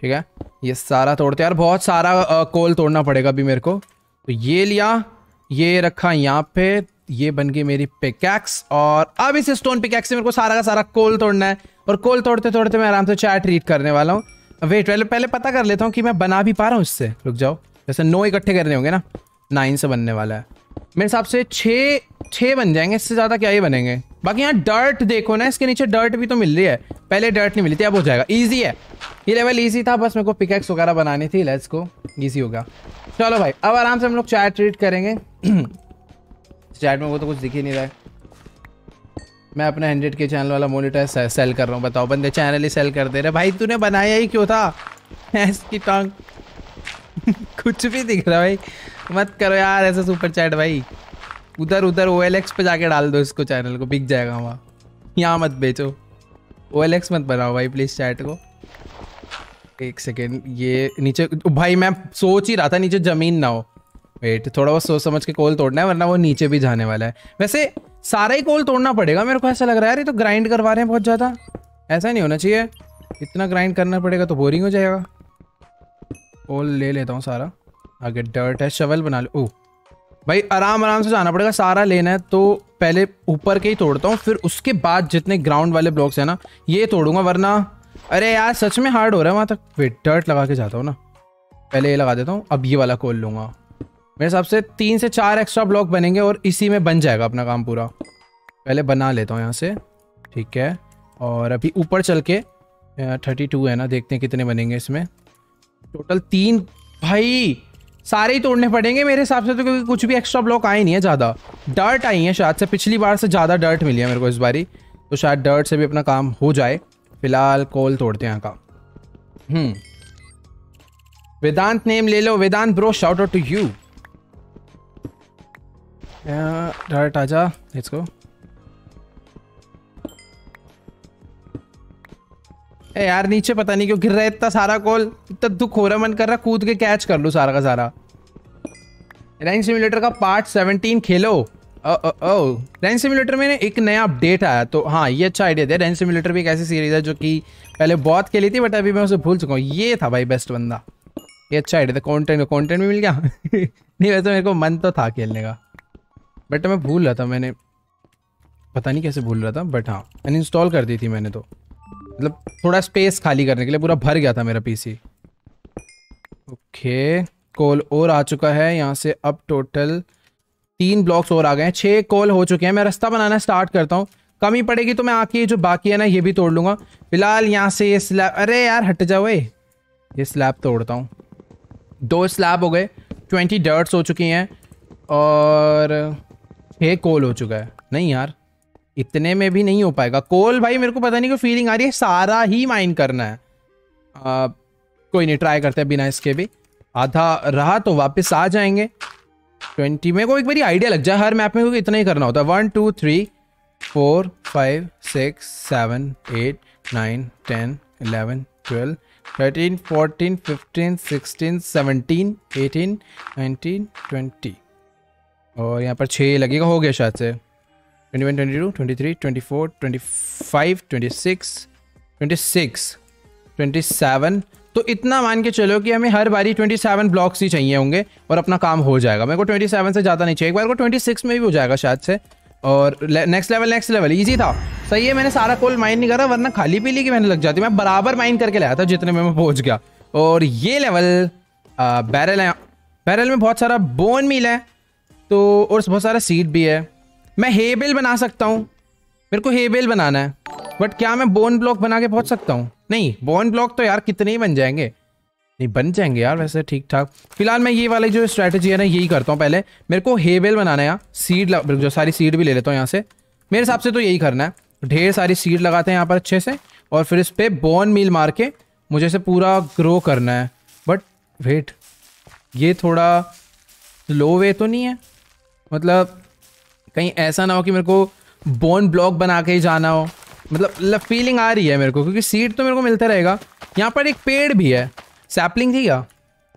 ठीक है ये सारा तोड़ते, यार बहुत सारा आ, कोल तोड़ना पड़ेगा अभी मेरे को। तो ये लिया, ये रखा यहाँ पे, ये बन गई मेरी पिकैक्स, और अब इस स्टोन पिकैक्स से मेरे को सारा का सारा कोल तोड़ना है, और कोल तोड़ते तोड़ते मैं आराम से चैट रीड करने वाला हूँ। वेट पहले पहले पता कर लेता हूँ कि मैं बना भी पा रहा हूँ इससे, रुक जाओ। जैसे नौ इकट्ठे करने होंगे ना, नाइन से बनने वाला है मेरे हिसाब से, छः छः बन जाएंगे, इससे ज़्यादा क्या ही बनेंगे। बाकी यहाँ डर्ट देखो ना, इसके नीचे डर्ट भी तो मिल रही है, पहले डर्ट नहीं मिली थी, अब हो जाएगा, ईजी है ये लेवल, ईजी था, बस मेरे को पिकैक्स वगैरह बनानी थी, लेट्स गो, ईजी होगा। चलो भाई अब आराम से हम लोग चैट रीड करेंगे। चैट में वो तो कुछ दिख ही नहीं रहा है। मैं अपना हंड्रेड के चैनल वाला मोनिटर से, सेल कर रहा हूँ, बताओ बंदे चैनल ही सेल कर दे रहे। भाई तूने बनाया ही क्यों था? भैंस की टांग। कुछ भी दिख रहा भाई, मत करो यार ऐसा सुपर चैट भाई, उधर उधर ओ एल एक्स पर जाके डाल दो इसको, चैनल को बिक जाएगा वहाँ, यहाँ मत बेचो, ओ एल एक्स मत बनाओ भाई प्लीज़ चैट को। एक सेकेंड, ये नीचे भाई मैं सोच ही रहा था नीचे ज़मीन ना हो, वेट थोड़ा बहुत सोच समझ के कोल तोड़ना है वरना वो नीचे भी जाने वाला है। वैसे सारा ही कोल तोड़ना पड़ेगा मेरे को ऐसा लग रहा है यार, ये तो ग्राइंड करवा रहे हैं बहुत ज़्यादा, ऐसा नहीं होना चाहिए, इतना ग्राइंड करना पड़ेगा तो बोरिंग हो जाएगा। कोल ले लेता हूँ सारा, आगे डर्ट है, शवल बना लो। ओह भाई आराम आराम से जाना पड़ेगा, सारा लेना है तो पहले ऊपर के ही तोड़ता हूँ, फिर उसके बाद जितने ग्राउंड वाले ब्लॉक्स हैं ना ये तोड़ूंगा, वरना अरे यार सच में हार्ड हो रहा है वहाँ तक। वेट डर्ट लगा के जाता हूँ ना, पहले ये लगा देता हूँ, अब ये वाला कोल लूँगा। मेरे हिसाब से तीन से चार एक्स्ट्रा ब्लॉक बनेंगे और इसी में बन जाएगा अपना काम पूरा, पहले बना लेता हूँ यहाँ से। ठीक है और अभी ऊपर चल के थर्टी टू है ना, देखते हैं कितने बनेंगे इसमें टोटल। तीन भाई सारे ही तोड़ने पड़ेंगे मेरे हिसाब से तो, क्योंकि कुछ भी एक्स्ट्रा ब्लॉक आए नहीं है ज़्यादा, डर्ट आई है शायद से, पिछली बार से ज़्यादा डर्ट मिली है मेरे को इस बारी, तो शायद डर्ट से भी अपना काम हो जाए। फिलहाल कोल तोड़ते हैं यहाँ का। वेदांत नेम ले लो, Vedant bro shout out to you. Dirt आजा, लेट्स गो। ए यार नीचे पता नहीं क्यों गिर रहा है इतना सारा कोल, इतना दुख हो रहा, मन कर रहा कूद के कैच कर लूँ सारा का सारा। रैंक सिमुलेटर का पार्ट सेवनटीन खेलो। ओ ओ ओ रैंक सिमुलेटर में एक नया अपडेट आया, तो हाँ ये अच्छा आइडिया था। रैंक सिमुलेटर भी एक ऐसी सीरीज है जो कि पहले बहुत खेली थी बट अभी मैं उसे भूल चुका हूँ। ये था भाई बेस्ट बंदा, ये अच्छा आइडिया था, कॉन्टेंट कॉन्टेंट भी मिल गया। नहीं वैसे मेरे को मन तो था खेलने का बट मैं भूल रहा था, मैंने पता नहीं कैसे भूल रहा था, बट हाँ अनइंस्टॉल कर दी थी मैंने, तो मतलब थोड़ा स्पेस खाली करने के लिए, पूरा भर गया था मेरा पीसी। ओके कोल और आ चुका है यहाँ से, अब टोटल तीन ब्लॉक्स और आ गए हैं, छः कोल हो चुके हैं। मैं रास्ता बनाना स्टार्ट करता हूँ, कमी पड़ेगी तो मैं आके जो बाकी है ना ये भी तोड़ लूँगा। फिलहाल यहाँ से ये स्लैब, अरे यार हट जाओ, ये स्लैब तोड़ता हूँ। दो स्लैब हो गए, ट्वेंटी डर्ट्स हो चुकी हैं और ये कोल हो चुका है। नहीं यार इतने में भी नहीं हो पाएगा कोल, भाई मेरे को पता नहीं क्यों फीलिंग आ रही है सारा ही माइन करना है। आ, कोई नहीं ट्राई करते हैं बिना इसके भी, आधा रहा तो वापस आ जाएंगे। ट्वेंटी में को एक बारी आइडिया लग जाए हर मैप में, क्योंकि इतना ही करना होता है। One two three four five six seven eight nine ten eleven twelve thirteen fourteen fifteen sixteen seventeen eighteen nineteen twenty और यहाँ पर छः लगेगा, हो गया शायद से। Twenty one twenty two twenty three twenty four twenty five twenty six twenty six twenty seven तो इतना मान के चलो कि हमें हर बारी सत्ताईस ब्लॉक्स ही चाहिए होंगे और अपना काम हो जाएगा। मेरे को सत्ताईस से ज़्यादा नहीं चाहिए, एक बार को छब्बीस में भी हो जाएगा शायद से। और next level next level easy था, सही है। मैंने सारा कोल माइन नहीं करा वरना खाली पीली की मैंने लग जाती। मैं बराबर माइन करके लाया था जितने में मैं पहुँच गया। और ये लेवल आ, बैरल है, बैरल में बहुत सारा बोन मिल है तो, और बहुत सारा सीड भी है। मैं हेबेल बना सकता हूँ, मेरे को हेबेल बनाना है। बट क्या मैं बोन ब्लॉक बना के पहुँच सकता हूँ? नहीं, बोन ब्लॉक तो यार कितने ही बन जाएंगे, नहीं बन जाएंगे यार वैसे ठीक ठाक। फिलहाल मैं ये वाली जो स्ट्रैटेजी है ना यही करता हूँ। पहले मेरे को हेबेल बनाना है यहाँ, सीड जो सारी सीड भी ले लेता हूँ यहाँ से। मेरे हिसाब से तो यही करना है, ढेर सारी सीड लगाते हैं यहाँ पर अच्छे से और फिर इस पर बोन मील मार के मुझे से पूरा ग्रो करना है। बट वेट, ये थोड़ा लो वे तो नहीं है? मतलब कहीं ऐसा ना हो कि मेरे को बोन ब्लॉक बना के ही जाना हो। मतलब फीलिंग आ रही है मेरे को, क्योंकि सीड तो मेरे को मिलता रहेगा। यहाँ पर एक पेड़ भी है, सैपलिंग थी क्या?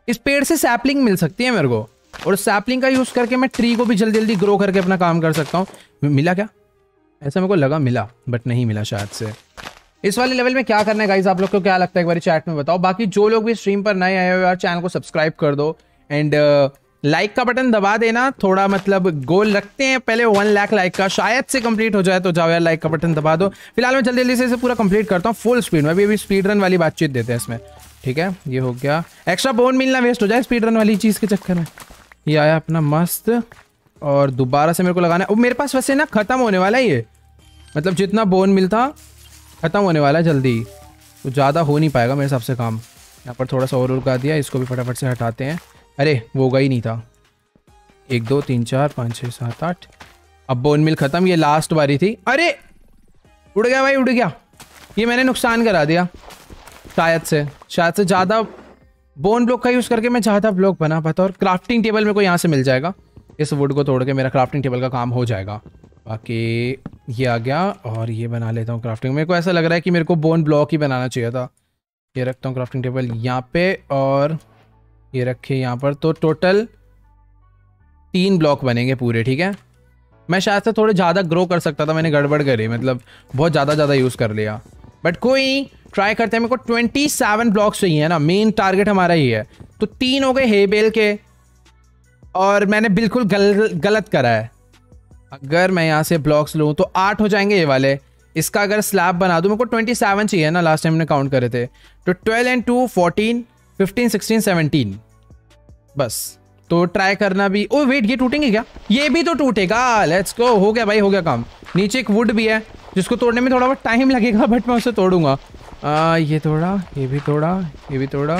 इस पेड़ से सैपलिंग मिल सकती है मेरे को, और सैपलिंग का यूज़ करके मैं ट्री को भी जल्दी जल्दी ग्रो करके अपना काम कर सकता हूँ। मिला क्या? ऐसा मेरे को लगा मिला, बट नहीं मिला शायद से। इस वाले लेवल में क्या करना है गाइज, आप लोग को क्या लगता है एक बार चैट में बताओ। बाकी जो लोग भी स्ट्रीम पर नए आए हो यार, चैनल को सब्सक्राइब कर दो एंड लाइक uh, का बटन दबा देना। थोड़ा मतलब गोल रखते हैं पहले वन लाख लाइक का, शायद से कंप्लीट हो जाए। तो जाओ यार लाइक का बटन दबा दो। फिलहाल मैं जल्दी जल्दी से इसे पूरा कंप्लीट करता हूँ फुल स्पीड में। अभी अभी स्पीड रन वाली बातचीत देते हैं इसमें, ठीक है। ये हो गया, एक्स्ट्रा बोन मिलना वेस्ट हो जाए स्पीड रन वाली चीज़ के चक्कर में। ये आया अपना मस्त, और दोबारा से मेरे को लगाना है। मेरे पास वैसे ना ख़त्म होने वाला है ये, मतलब जितना बोन मिलता ख़त्म होने वाला है जल्दी, तो ज़्यादा हो नहीं पाएगा मेरे हिसाब से काम। यहाँ पर थोड़ा सा और उगा दिया, इसको भी फटाफट से हटाते हैं। अरे वो होगा ही नहीं था। एक दो तीन चार पाँच छः सात आठ, अब बोन मिल ख़त्म। ये लास्ट बारी थी। अरे उड़ गया भाई, उड़ गया। ये मैंने नुकसान करा दिया शायद से, शायद से ज़्यादा बोन ब्लॉक का यूज़ करके मैं ज़्यादा ब्लॉक बना पाता। और क्राफ्टिंग टेबल मेरे को यहाँ से मिल जाएगा, इस वुड को तोड़ के मेरा क्राफ्टिंग टेबल का काम हो जाएगा। बाकी ये आ गया और ये बना लेता हूँ क्राफ्टिंग। मेरे को ऐसा लग रहा है कि मेरे को बोन ब्लॉक ही बनाना चाहिए था। ये रखता हूँ क्राफ्टिंग टेबल यहाँ पे और ये रखे यहाँ पर, तो टोटल तीन ब्लॉक बनेंगे पूरे, ठीक है। मैं शायद से थोड़े ज़्यादा ग्रो कर सकता था, मैंने गड़बड़ करी, मतलब बहुत ज़्यादा ज़्यादा यूज़ कर लिया। बट कोई ट्राई करते हैं। मेरे को ट्वेंटी सेवन ब्लॉक्स चाहिए है ना, मेन टारगेट हमारा ही है। तो तीन हो गए हेबेल के, और मैंने बिल्कुल गल, गलत करा है। अगर मैं यहाँ से ब्लॉक्स लूँ तो आठ हो जाएंगे ये वाले। इसका अगर स्लैब बना दूँ, मेरे को सत्ताईस चाहिए ना, लास्ट टाइम ने काउंट करे थे। तो twelve and two fourteen fifteen sixteen seventeen बस। तो ट्राई करना भी। ओ वेट, ये टूटेंगे क्या? ये भी तो टूटेगा। लेट्स गो, हो गया भाई, हो गया काम। नीचे एक वुड भी है जिसको तोड़ने में थोड़ा बहुत टाइम लगेगा, बट मैं उसे तोड़ूंगा। आ, ये थोड़ा, ये भी थोड़ा, ये भी थोड़ा,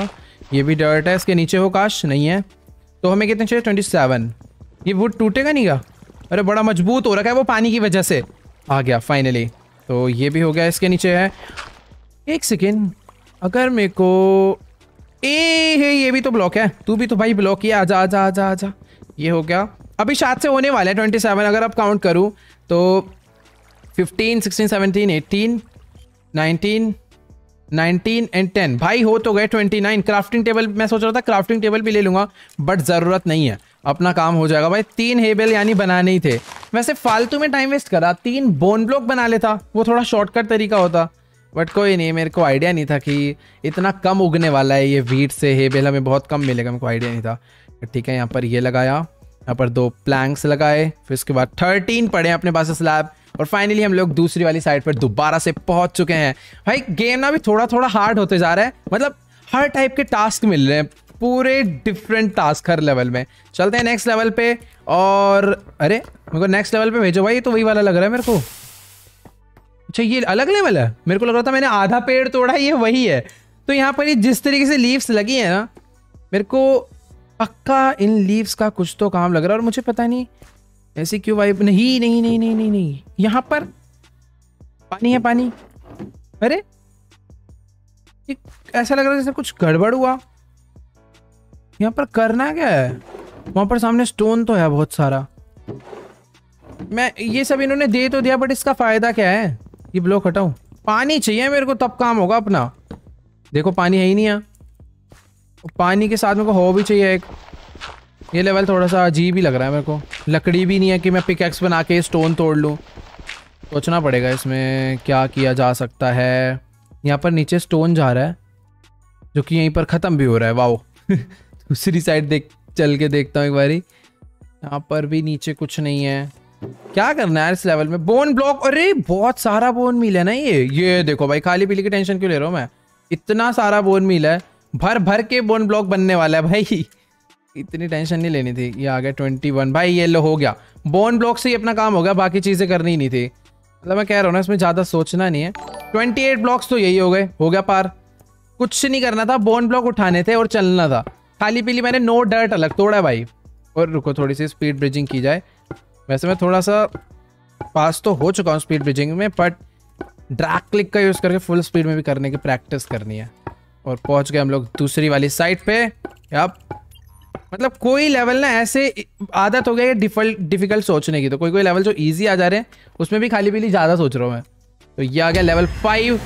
ये भी डर्ट है। इसके नीचे हो, काश नहीं है। तो हमें कितने चाहिए? Twenty seven. ये वुड टूटेगा नहीं क्या? अरे बड़ा मजबूत हो रखा है वो पानी की वजह से। आ गया फाइनली। तो ये भी हो गया, इसके नीचे है। एक सेकेंड, अगर मेरे को ए हे, ये भी तो ब्लॉक है। तू भी तो भाई ब्लॉक ही है, आजा आजा आजा आजा। ये हो गया, अभी शायद से होने वाला है सत्ताईस। अगर आप काउंट करूँ तो fifteen sixteen seventeen eighteen nineteen nineteen and ten, भाई हो तो गए ट्वेंटी नाइन। क्राफ्टिंग टेबल मैं सोच रहा था क्राफ्टिंग टेबल भी ले लूँगा, बट ज़रूरत नहीं है, अपना काम हो जाएगा भाई। तीन हेबेल यानी बनाने ही थे। वैसे फालतू में टाइम वेस्ट करा, तीन बोन ब्लॉक बना लेता, वो थोड़ा शॉर्टकट तरीका होता। बट कोई नहीं, मेरे को आइडिया नहीं था कि इतना कम उगने वाला है ये वीट से हेबेल, हमें बहुत कम मिलेगा, मेरे को आइडिया नहीं था। ठीक है, यहाँ पर ये लगाया, यहाँ पर दो प्लैंक्स लगाए, फिर उसके बाद थर्टीन पड़े अपने पास स्लैब। और फाइनली हम लोग दूसरी वाली साइड पर दोबारा से पहुँच चुके हैं। भाई गेम ना भी थोड़ा थोड़ा हार्ड होते जा रहा है, मतलब हर टाइप के टास्क मिल रहे हैं, पूरे डिफरेंट टास्क हर लेवल में। चलते हैं नेक्स्ट लेवल पे। और अरे मेरे को नेक्स्ट लेवल पे भेजो भाई, ये तो वही वाला लग रहा है मेरे को। अच्छा, ये अलग लेवल है? मेरे को लग रहा था मैंने आधा पेड़ तोड़ा, ये वही है। तो यहाँ पर ये जिस तरीके से लीव्स लगी है ना, मेरे को पक्का इन लीव्स का कुछ तो काम लग रहा है। और मुझे पता नहीं ऐसी क्यों वाइब। नहीं नहीं नहीं नहीं नहीं नहीं, यहाँ पर पानी है, पानी। अरे ऐसा लग रहा है जैसे कुछ गड़बड़ हुआ। यहाँ पर करना क्या है? वहाँ पर सामने स्टोन तो है बहुत सारा। मैं ये सब इन्होंने दे तो दिया, बट इसका फ़ायदा क्या है? ये ब्लॉक हटाऊं? पानी चाहिए मेरे को, तब काम होगा अपना। देखो पानी है ही नहीं यहाँ। पानी के साथ मेरे को हो भी चाहिए एक। ये लेवल थोड़ा सा अजीब ही लग रहा है मेरे को। लकड़ी भी नहीं है कि मैं पिकैक्स बना के स्टोन तोड़ लूँ। सोचना पड़ेगा इसमें क्या किया जा सकता है। यहाँ पर नीचे स्टोन जा रहा है, जो कि यहीं पर ख़त्म भी हो रहा है। वाओ दूसरी साइड देख चल के देखता हूँ एक बारी, यहाँ पर भी नीचे कुछ नहीं है। क्या करना है इस लेवल में? बोन ब्लॉक, अरे बहुत सारा बोन मिला है ना ये ये देखो भाई, खाली पीली की टेंशन क्यों ले रहा हूँ मैं, इतना सारा बोन मिला है, भर भर के बोन ब्लॉक बनने वाला है भाई, इतनी टेंशन नहीं लेनी थी। ये आ गया ट्वेंटी वन भाई, ये लो हो गया, बोन ब्लॉक से ही अपना काम हो गया, बाकी चीज़ें करनी ही नहीं थी। मतलब मैं कह रहा हूँ ना इसमें ज़्यादा सोचना नहीं है। ट्वेंटी एट ब्लॉक्स तो यही हो गए, हो गया पार, कुछ नहीं करना था, बोन ब्लॉक उठाने थे और चलना था। खाली पीली मैंने नो डर्ट अलग तोड़ा भाई। और रुको थोड़ी सी स्पीड ब्रिजिंग की जाए, वैसे मैं थोड़ा सा पास तो हो चुका हूँ स्पीड ब्रिजिंग में, बट ड्रैग क्लिक का यूज़ करके फुल स्पीड में भी करने की प्रैक्टिस करनी है। और पहुँच गए हम लोग दूसरी वाली साइड पे। अब मतलब कोई लेवल ना ऐसे आदत हो गई है डिफल्ट डिफिकल्ट सोचने की, तो कोई कोई लेवल जो इजी आ जा रहे हैं उसमें भी खाली पीली ज़्यादा सोच रहा हूँ मैं। तो ये आ गया लेवल फाइव,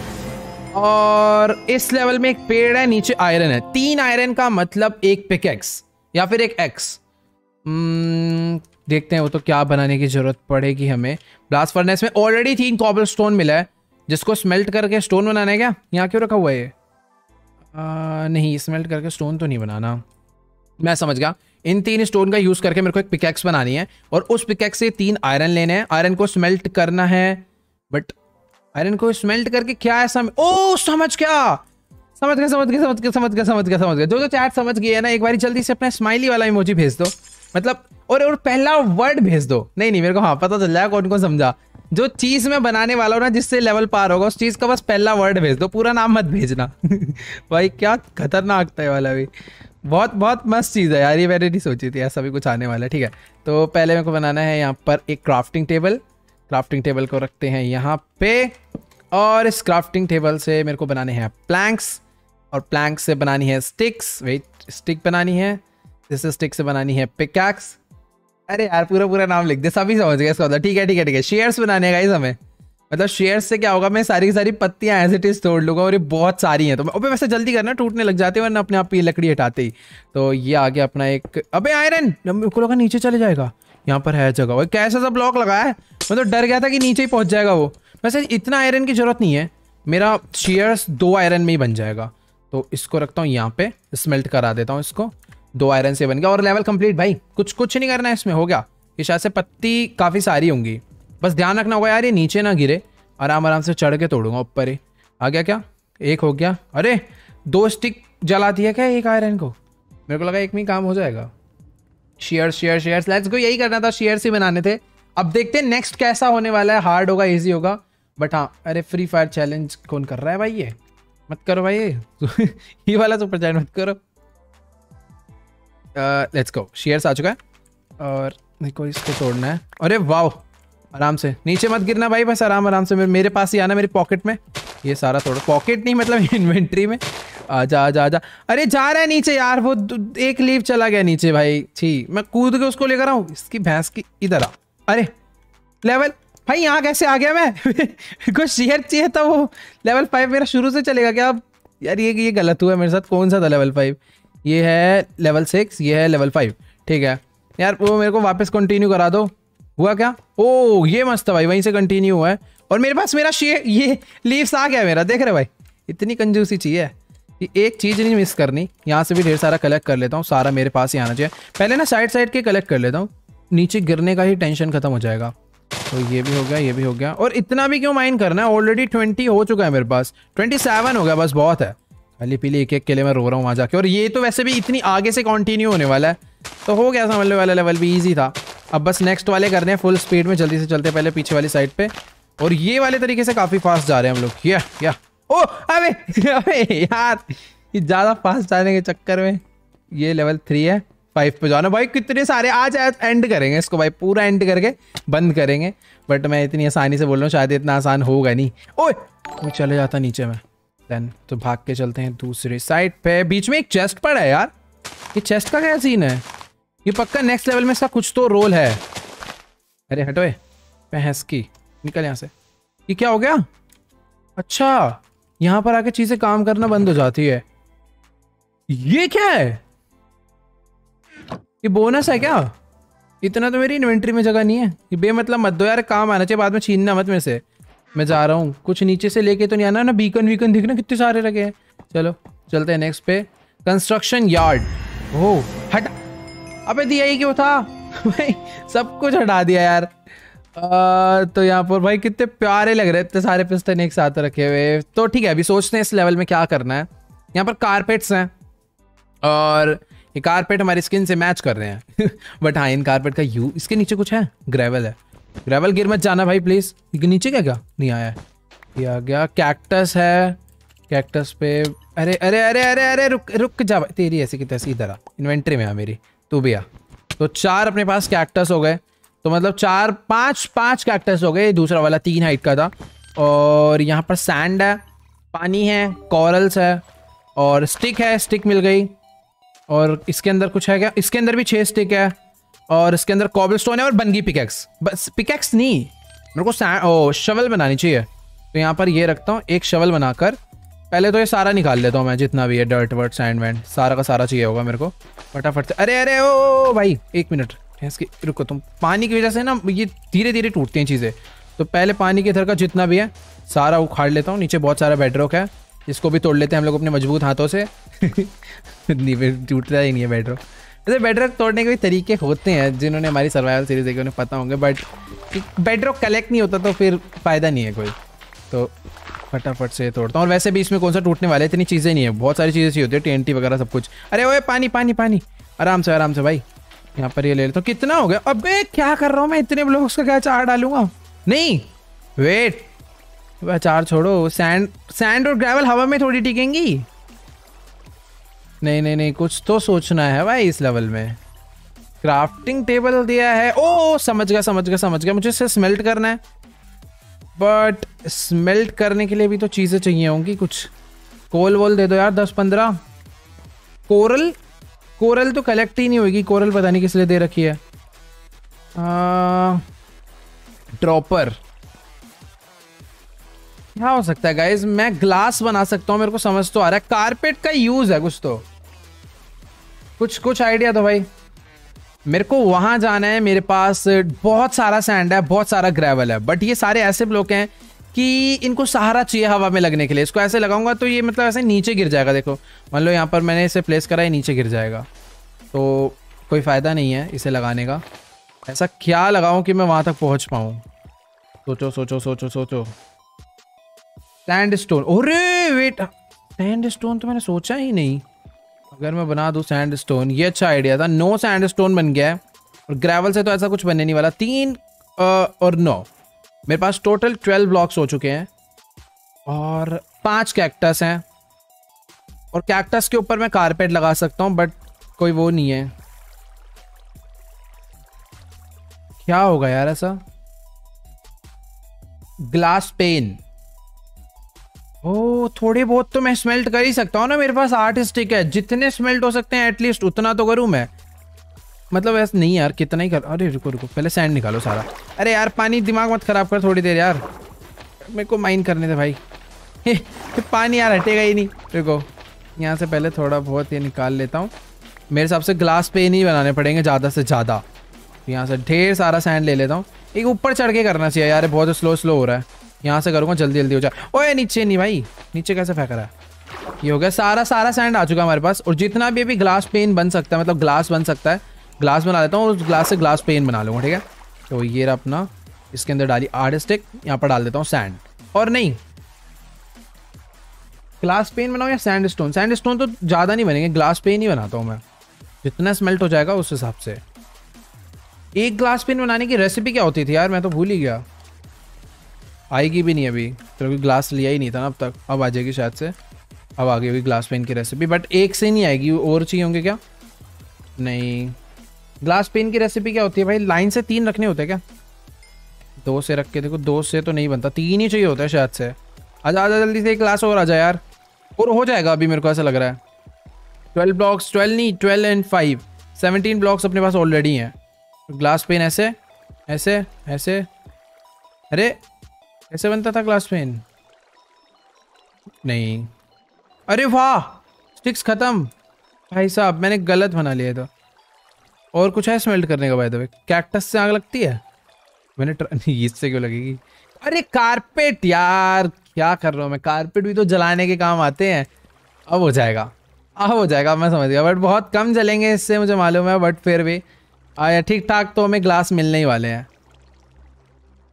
और इस लेवल में एक पेड़ है, नीचे आयरन है, तीन आयरन का मतलब एक पिकेक्स या फिर एक एक्स। देखते हैं वो तो क्या बनाने की ज़रूरत पड़ेगी हमें। ब्लास्ट फर्नेस में ऑलरेडी तीन कॉबल स्टोन मिला है, जिसको स्मेल्ट करके स्टोन बनाना है क्या? यहाँ क्यों रखा हुआ है ये? आ, नहीं, स्मेल्ट करके स्टोन तो नहीं बनाना, मैं समझ गया। इन तीन स्टोन का यूज़ करके मेरे को एक पिकैक्स बनानी है, और उस पिकैक्स से तीन आयरन लेने हैं, आयरन को स्मेल्ट करना है। बट आयरन को स्मेल्ट करके क्या है सम... ओ समझ गया समझ गया समझ गया समझ गया समझ गया समझ गया समझ गया जो जो चैट समझ गई है ना, एक बार जल्दी से अपना स्माइली वाला इमोजी भेज दो, मतलब और और पहला वर्ड भेज दो। नहीं नहीं मेरे को हाँ पता चल जाएगा कौन कौन समझा। जो चीज़ मैं बनाने वाला हूँ ना, जिससे लेवल पार होगा, उस चीज़ का बस पहला वर्ड भेज दो, पूरा नाम मत भेजना भाई क्या खतरनाक था ये वाला भी, बहुत बहुत मस्त चीज़ है यार, ये मैंने नहीं सोची थी ऐसा भी कुछ आने वाला है। ठीक है, तो पहले मेरे को बनाना है यहाँ पर एक क्राफ्टिंग टेबल। क्राफ्टिंग टेबल को रखते हैं यहाँ पे, और इस क्राफ्टिंग टेबल से मेरे को बनाने हैं प्लैंक्स, और प्लैंक्स से बनानी है स्टिक्स, वेट स्टिक बनानी है, जैसे स्टिक से बनानी है पिकैक्स। अरे यार पूरा पूरा नाम लिख दे, सभी समझ गए इसका मतलब। ठीक है ठीक है ठीक है, शेयर्स बनाने का इस हमें, मतलब शेयर्स से क्या होगा, मैं सारी की सारी पत्तियां एज इट इज तोड़ लूँगा, और ये बहुत सारी हैं। तो अबे वैसे जल्दी करना, टूटने लग जाते हैं वरना अपने आप ये लकड़ी हटाते ही। तो ये आ गया अपना एक, अबे आयरन को लगा नीचे चले जाएगा, यहाँ पर है जगह, वो कैसा सा ब्लॉक लगाया है, मतलब डर गया था कि नीचे ही पहुँच जाएगा वो। वैसे इतना आयरन की जरूरत नहीं है, मेरा शेयर्स दो आयरन में ही बन जाएगा, तो इसको रखता हूँ यहाँ पे, स्मेल्ट करा देता हूँ इसको, दो आयरन से बन गया और लेवल कंप्लीट भाई। कुछ कुछ नहीं करना है इसमें, हो गया। ये शायद से पत्ती काफ़ी सारी होंगी, बस ध्यान रखना होगा यार ये नीचे ना गिरे, आराम आराम से चढ़ के तोड़ूंगा ऊपर। ही आ गया क्या? एक हो गया। अरे दो स्टिक जला दिया क्या एक आयरन को? मेरे को लगा एक में काम हो जाएगा। Share share share let's go, यही करना था, शेयर से बनाने थे। अब देखते हैं नेक्स्ट कैसा होने वाला है, हार्ड होगा ईजी होगा, बट हाँ। अरे फ्री फायर चैलेंज कौन कर रहा है भाई? ये मत करो भाई, ये ये वाला सुपर चैट मत करो। लेट्स गो, शेयर्स आ चुका है और देखो इसको तोड़ना है। अरे वाओ, आराम से नीचे मत गिरना भाई, बस आराम आराम से मेरे पास ही आना, मेरी पॉकेट में। ये सारा तोड़ो, पॉकेट नहीं मतलब इन्वेंट्री में। आजा आजा आजा, अरे जा रहा है नीचे यार, वो एक लीव चला गया नीचे भाई। छी, मैं कूद के उसको लेकर आऊँ, इसकी भैंस की। इधर आ, अरे लेवल भाई यहाँ कैसे आ गया मैं? कुछ शेयर चाहिए था। वो लेवल फाइव मेरा शुरू से चलेगा क्या अब? यार ये ये गलत हुआ मेरे साथ। कौन सा था लेवल फाइव? ये है लेवल सिक्स, ये है लेवल फाइव। ठीक है यार, वो मेरे को वापस कंटिन्यू करा दो। हुआ क्या? ओ ये मस्त था भाई, वहीं से कंटिन्यू हुआ है। और मेरे पास मेरा शेयर, ये लीव्स आ गया मेरा। देख रहे भाई, इतनी कंजूसी चाहिए कि एक चीज़ नहीं मिस करनी। यहाँ से भी ढेर सारा कलेक्ट कर लेता हूँ, सारा मेरे पास ही आना चाहिए। पहले ना साइड साइड के कलेक्ट कर लेता हूँ, नीचे गिरने का ही टेंशन खत्म हो जाएगा। तो ये भी हो गया, ये भी हो गया। और इतना भी क्यों माइन करना है, ऑलरेडी ट्वेंटी हो चुका है मेरे पास, ट्वेंटी सेवन हो गया, बस बहुत है। खाली पीली एक एक के लिए मैं रो रहा हूँ वहाँ जाके। और ये तो वैसे भी इतनी आगे से कंटिन्यू होने वाला है, तो हो गया समझने वाला। लेवल भी ईजी था, अब बस नेक्स्ट वाले करने हैं फुल स्पीड में। जल्दी से चलते पहले पीछे वाली साइड पे, और ये वाले तरीके से काफ़ी फास्ट जा रहे हैं हम लोग। या या ओ अबे अबे यार, ये ज़्यादा फास्ट जाने के चक्कर में। ये लेवल थ्री है, फाइव पे जाना भाई। कितने सारे आज एंड करेंगे इसको भाई, पूरा एंड करके बंद करेंगे। बट मैं इतनी आसानी से बोल रहा हूँ, शायद इतना आसान होगा नहीं। ओए वो चले जाता नीचे में। देन तो भाग के चलते हैं दूसरी साइड पे। बीच में एक चेस्ट पड़ा है यार, ये चेस्ट का क्या सीन है? ये पक्का नेक्स्ट लेवल में इसका कुछ तो रोल है। अरे हटोए भैंस की, निकल यहाँ से। ये क्या हो गया? अच्छा, यहाँ पर आके चीज़ें काम करना बंद हो जाती है। ये क्या है? ये बोनस है क्या? इतना तो मेरी इन्वेंट्री में जगह नहीं है। ये बेमतलब मत दो यार, काम आना चाहिए, बाद में छीनना मत मेरे से। मैं जा रहा हूँ, कुछ नीचे से लेके तो नहीं आना ना। बीकन वीकन दिखना कितने सारे लगे हैं। चलो चलते हैं नेक्स्ट पे, कंस्ट्रक्शन यार्ड। ओह हट, अबे दिया ही क्यों था भाई, सब कुछ हटा दिया यार। आ, तो यहाँ पर भाई कितने प्यारे लग रहे, इतने सारे पिस्टन एक साथ रखे हुए। तो ठीक है, अभी सोचते हैं इस लेवल में क्या करना है। यहाँ पर कारपेट्स हैं और ये कारपेट हमारी स्किन से मैच कर रहे हैं बट हाँ, इन कारपेट का यू, इसके नीचे कुछ है, ग्रेवल है, ग्रेवल गिर मत जाना भाई प्लीज। नीचे क्या क्या नहीं आया, ये आ गया, कैक्टस है, कैक्टस पे अरे अरे अरे अरे अरे रुक रुक जा भाई, तेरी ऐसी की तैसी इधर आ, इन्वेंट्री में आ मेरी, तू भी आ। तो चार अपने पास कैक्टस हो गए, तो मतलब चार पांच पांच कैक्टस हो गए, दूसरा वाला तीन हाइट का था। और यहाँ पर सैंड है, पानी है, कॉरल्स है और स्टिक है, स्टिक मिल गई। और इसके अंदर कुछ है क्या, इसके अंदर भी छः स्टिक है और इसके अंदर कॉबलस्टोन है और बनगी पिकैक्स, बस पिकैक्स नहीं, मेरे को ओ शवल बनानी चाहिए। तो यहाँ पर ये रखता हूँ, एक शवल बनाकर पहले तो ये सारा निकाल लेता हूँ मैं, जितना भी है डर्ट वर्ट सैंड वैंड सारा का सारा चाहिए होगा मेरे को फटाफट से। अरे अरे ओ भाई एक मिनट इसके, रुको तुम, पानी की वजह से ना ये धीरे धीरे टूटती हैं चीज़ें, तो पहले पानी के इधर का जितना भी है सारा उखाड़ लेता हूँ। नीचे बहुत सारा बेडरॉक है, इसको भी तोड़ लेते हैं हम लोग अपने मजबूत हाथों से टूटता ही नहीं है बेडरॉक। वैसे बेडरॉक तोड़ने के भी तरीके होते हैं, जिन्होंने हमारी सर्वाइवल सीरीज देखी उन्हें पता होंगे, बट बेडरॉक कलेक्ट नहीं होता तो फिर फ़ायदा नहीं है कोई। तो फटाफट से तोड़ता हूँ, और वैसे भी इसमें कौन सा टूटने वाला है, इतनी चीज़ें नहीं है, बहुत सारी चीज़ें सी होती है, टी एन टी वगैरह सब कुछ। अरे ओए पानी पानी पानी, आराम से आराम से भाई। यहाँ पर ये ले लेता हूँ, कितना हो गया, अबे क्या कर रहा हूँ मैं, इतने ब्लॉक्स का क्या चार डालूंगा, नहीं वेट चार छोड़ो, सैंड सैंड और ग्रेवल हवा में थोड़ी टिकेंगी। नहीं नहीं नहीं, कुछ तो सोचना है भाई इस लेवल में। क्राफ्टिंग टेबल दिया है, ओ समझ गया समझ गया समझ गया, मुझे इसे स्मेल्ट करना है, बट स्मेल्ट करने के लिए भी तो चीज़ें चाहिए होंगी कुछ। कोल वोल दे दो यार दस पंद्रह, कोरल कोरल तो कलेक्ट ही नहीं होगी, कोरल पता नहीं किस लिए दे रखी है। ड्रॉपर क्या हो सकता है गाइज, मैं ग्लास बना सकता हूँ, मेरे को समझ तो आ रहा है, कारपेट का यूज़ है कुछ तो, कुछ कुछ आइडिया तो भाई। मेरे को वहाँ जाना है, मेरे पास बहुत सारा सैंड है, बहुत सारा ग्रेवल है, बट ये सारे ऐसे ब्लॉक हैं कि इनको सहारा चाहिए हवा में लगने के लिए। इसको ऐसे लगाऊंगा तो ये मतलब ऐसे नीचे गिर जाएगा, देखो मान लो यहाँ पर मैंने इसे प्लेस करा, ये नीचे गिर जाएगा, तो कोई फ़ायदा नहीं है इसे लगाने का। ऐसा क्या लगाऊँ कि मैं वहाँ तक पहुँच पाऊँ, सोचो सोचो सोचो सोचो। सैंड स्टोन, अरे वेट, सैंड स्टोन तो मैंने सोचा ही नहीं, अगर मैं बना दूँ सैंड स्टोन, ये अच्छा आइडिया था। नो सैंड स्टोन बन गया है, और ग्रेवल से तो ऐसा कुछ बनने नहीं वाला। तीन और नौ, मेरे पास टोटल ट्वेल्व ब्लॉक्स हो चुके हैं, और पांच कैक्टस हैं, और कैक्टस के ऊपर मैं कारपेट लगा सकता हूँ, बट कोई वो नहीं है। क्या होगा यार ऐसा, ग्लास पेन, ओ थोड़ी बहुत तो मैं स्मेल्ट कर ही सकता हूँ ना, मेरे पास आठ स्टिक है, जितने स्मेल्ट हो सकते हैं एटलीस्ट उतना तो करूँ मैं, मतलब ऐसा नहीं यार कितना ही कर। अरे रुको रुको पहले सैंड निकालो सारा। अरे यार पानी, दिमाग मत खराब कर थोड़ी देर यार, मेरे को माइन करने थे भाई पानी यार हटेगा ही नहीं। रुको यहाँ से पहले थोड़ा बहुत ये निकाल लेता हूँ, मेरे हिसाब से ग्लास पे नहीं बनाने पड़ेंगे ज़्यादा से ज़्यादा। यहाँ से ढेर सारा सैंड ले लेता हूँ, एक ऊपर चढ़ के करना चाहिए यार, बहुत स्लो स्लो हो रहा है, यहाँ से करूँगा जल्दी जल्दी हो जाए। ओए नीचे नहीं भाई, नीचे कैसे फेंक रहा है। ये हो गया, सारा सारा सैंड आ चुका हमारे पास, और जितना भी अभी ग्लास पेन बन सकता है, मतलब ग्लास बन सकता है, ग्लास बना लेता हूँ, और उस ग्लास से ग्लास पेन बना लूँगा। ठीक है, तो ये रहा अपना, इसके अंदर डाली आठ स्टिक, यहाँ पर डाल देता हूँ सैंड, और नहीं ग्लास पेन बनाऊँ या सैंड स्टोन, सैंड स्टोन तो ज़्यादा नहीं बनेंगे, ग्लास पेन ही बनाता हूँ मैं, जितना स्मेल्ट हो जाएगा उस हिसाब से। एक ग्लास पेन बनाने की रेसिपी क्या होती थी यार, मैं तो भूल ही गया, आएगी भी नहीं अभी, क्योंकि तो ग्लास लिया ही नहीं था ना अब तक, अब आ जाएगी शायद से, अब आ गई होगी ग्लास पेन की रेसिपी, बट एक से नहीं आएगी, और चाहिए होंगे क्या। नहीं ग्लास पेन की रेसिपी क्या होती है भाई, लाइन से तीन रखने होते हैं क्या, दो से रख के देखो, दो से तो नहीं बनता, तीन ही चाहिए होता है शायद से। आजा आजा जल्दी से, एक ग्लास और आ जाए यार, और हो जाएगा अभी मेरे को ऐसा लग रहा है। ट्वेल्व ब्लॉक्स, ट्वेल्व नहीं twelve and five, seventeen blocks अपने पास ऑलरेडी हैं। ग्लास पेन ऐसे ऐसे ऐसे, अरे ऐसे बनता था ग्लास पेन, नहीं अरे वाह स्टिक्स ख़त्म भाई साहब, मैंने गलत बना लिया था। और कुछ है स्मेल्ट करने का भाई, तो कैक्टस से आग लगती है, मैंने इससे क्यों लगेगी। अरे कारपेट यार, क्या कर रहा हूँ मैं, कारपेट भी तो जलाने के काम आते हैं। अब हो जाएगा, अब हो जाएगा, मैं समझ गया। बट बहुत कम जलेंगे इससे मुझे मालूम है, बट फिर भी आया ठीक ठाक। तो हमें ग्लास मिलने ही वाले हैं।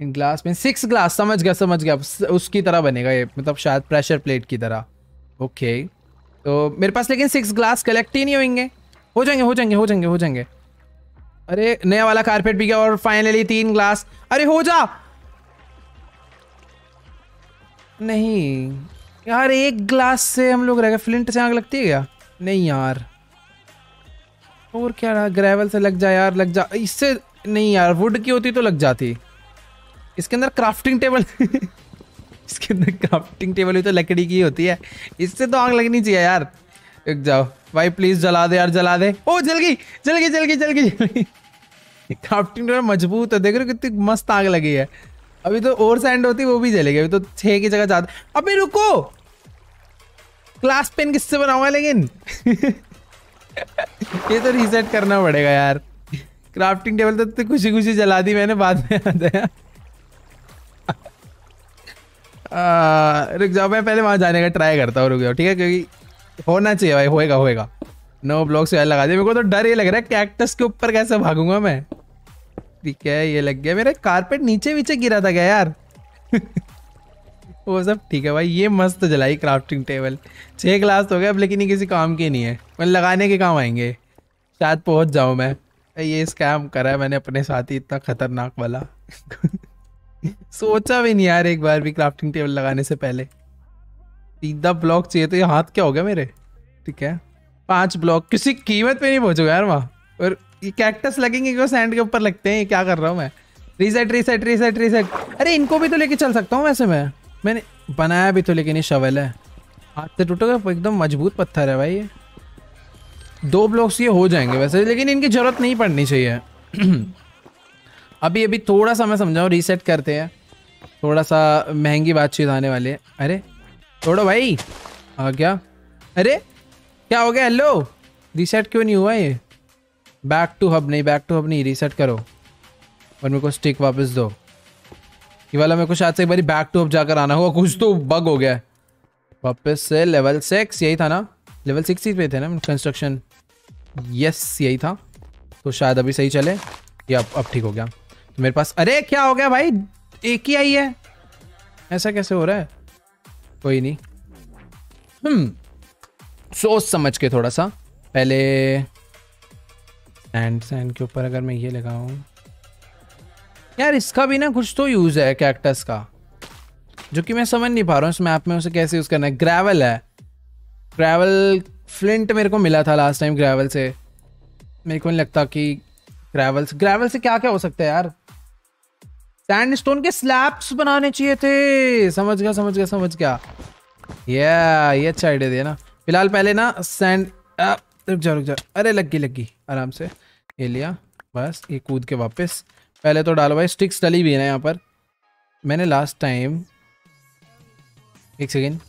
इन ग्लास में सिक्स ग्लास, समझ गया समझ गया, उसकी तरह बनेगा ये, मतलब शायद प्रेशर प्लेट की तरह। ओके तो मेरे पास लेकिन सिक्स ग्लास कलेक्ट ही नहीं होंगे। हो जाएंगे हो जाएंगे हो जाएंगे हो जाएंगे। अरे नया वाला कारपेट भी गया और फाइनली तीन ग्लास। अरे हो जा, नहीं यार एक ग्लास से हम लोग रह गए। फ्लिंट से आग लगती है क्या? नहीं यार, और क्या ग्रेवल से लग जा यार, लग जा इससे। नहीं यार वुड की होती तो लग जाती। इसके अंदर क्राफ्टिंग टेबल इसके अंदर क्राफ्टिंग टेबल भी तो लकड़ी की होती है, इससे तो आग लगनी चाहिए यार। रुक जाओ भाई प्लीज, जला दे यार जला दे। ओ जल गई जल गई जल गई जल गई। क्राफ्टिंग टेबल मजबूत है, देख रहे हो कितनी मस्त आग लगी है। अभी तो और सैंड होती वो भी जलेगी, अभी तो छह की जगह जाते। अबे रुको, क्लास पेन किससे बनाऊंगा लेकिन ये तो रीसेट करना पड़ेगा यार। क्राफ्टिंग टेबल तो, तो खुशी खुशी जला दी मैंने, बाद में याद आया। आ, रुक जाओ मैं पहले वहां जाने का ट्राई करता हूँ। रुक जाओ ठीक है, क्योंकि होना चाहिए भाई, होएगा होएगा। नो ब्लॉक्स यार लगा दिया। मेरे को तो डर ये लग रहा है कैक्टस के ऊपर कैसे भागूंगा मैं। ठीक है ये लग गया। मेरा कारपेट नीचे नीचे गिरा था क्या यार? वो सब ठीक है भाई। ये मस्त जलाई क्राफ्टिंग टेबल। छः ग्लास हो गए अब, लेकिन ये किसी काम के नहीं है, मतलब लगाने के काम आएंगे। शायद पहुंच जाऊं मैं। ये स्कैम करा है मैंने अपने साथ ही, इतना खतरनाक वाला। सोचा भी नहीं यार एक बार भी क्राफ्टिंग टेबल लगाने से पहले। सीधा ब्लॉक चाहिए तो ये हाथ क्या हो गया मेरे। ठीक है पाँच ब्लॉक, किसी कीमत पर नहीं पहुँचूंगा यार वहाँ। और ये कैक्टस लगेंगे क्यों? सैंड के ऊपर लगते हैं। ये क्या कर रहा हूँ मैं? Reset reset reset reset. अरे इनको भी तो लेके चल सकता हूँ वैसे मैं, मैंने बनाया भी तो, लेकिन ये शवल है, हाथ से टूटेगा। एकदम मजबूत पत्थर है भाई ये। दो ब्लॉक्स ये हो जाएंगे वैसे, लेकिन इनकी ज़रूरत नहीं पड़नी चाहिए। अभी अभी थोड़ा सा मैं समझाऊँ, रीसेट करते हैं। थोड़ा सा महंगी बातचीत आने वाली है। अरे थोड़ा भाई आ गया। अरे क्या हो गया? हेलो रीसेट क्यों नहीं हुआ ये? बैक टू हब, नहीं बैक टू हब नहीं, रीसेट करो और मेरे को स्टिक वापस दो। ये वाला मेरे को शायद से एक बारी बैक टू हब जाकर आना होगा, कुछ तो बग हो गया। वापस से लेवल सिक्स, यही था ना? लेवल सिक्स ही पे थे ना कंस्ट्रक्शन? यस यही था। तो शायद अभी सही चले या अब, अब ठीक हो गया तो मेरे पास। अरे क्या हो गया भाई? एक ही आई है, ऐसा कैसे हो रहा है? कोई नहीं, हम सोच समझ के थोड़ा सा। पहले एंड सैंड के ऊपर अगर मैं ये लगाऊं यार, इसका भी ना कुछ तो यूज़ है कैक्टस का, जो कि मैं समझ नहीं पा रहा हूँ इस मैप में उसे कैसे यूज़ करना है। ग्रेवल है, ग्रेवल फ्लिंट मेरे को मिला था लास्ट टाइम। ग्रेवल से मेरे को नहीं लगता कि ग्रेवल से ग्रेवल से क्या क्या हो सकता है यार। सैंडस्टोन के स्लैब्स बनाने चाहिए थे। समझ गया समझ गया समझ गया। ये ये अच्छा आइडिया दिया ना। फिलहाल पहले ना सैंड, रुक जा रुक जा। अरे लग गई लग गई, आराम से ये लिया बस। ये कूद के वापस पहले तो डालो भाई। स्टिक्स डली भी है ना यहाँ पर। मैंने लास्ट टाइम, एक सेकेंड,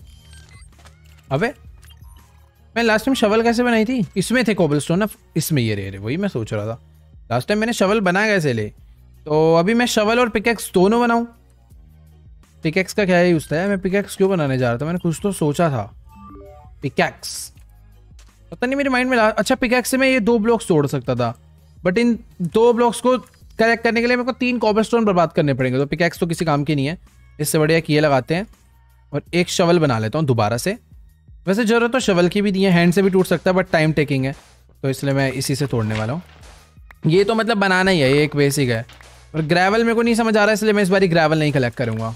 अबे मैंने लास्ट टाइम शवल कैसे बनाई थी? इसमें थे कोबलस्टोन ना, इसमें ये रे रे वही मैं सोच रहा था। लास्ट टाइम मैंने शवल बनाया कैसे ले? तो अभी मैं शवल और पिकेक्स दोनों बनाऊँ। पिकेक्स का क्या यूज़ था? मैं पिकेक्स क्यों बनाने जा रहा था? मैंने कुछ तो सोचा था पिकेक्स, पता नहीं मेरे माइंड में। अच्छा पिकैक्स से मैं ये दो ब्लॉक्स तोड़ सकता था, बट इन दो ब्लॉक्स को करेक्ट करने के लिए मेरे को तीन कॉबलस्टोन बर्बाद करने पड़ेंगे। तो पिकैक्स तो किसी काम की नहीं है। इससे बढ़िया कि ये लगाते हैं और एक शवल बना लेता हूँ दोबारा से। वैसे ज़रूरत तो शवल की भी नहीं है, हैंड से भी टूट सकता है, बट टाइम टेकिंग है, तो इसलिए मैं इसी से तोड़ने वाला हूँ। ये तो मतलब बनाना ही है, ये एक बेसिक है। और ग्रेवल मेरे को नहीं समझ आ रहा है, इसलिए मैं इस बारी ग्रेवल नहीं कलेक्ट करूँगा।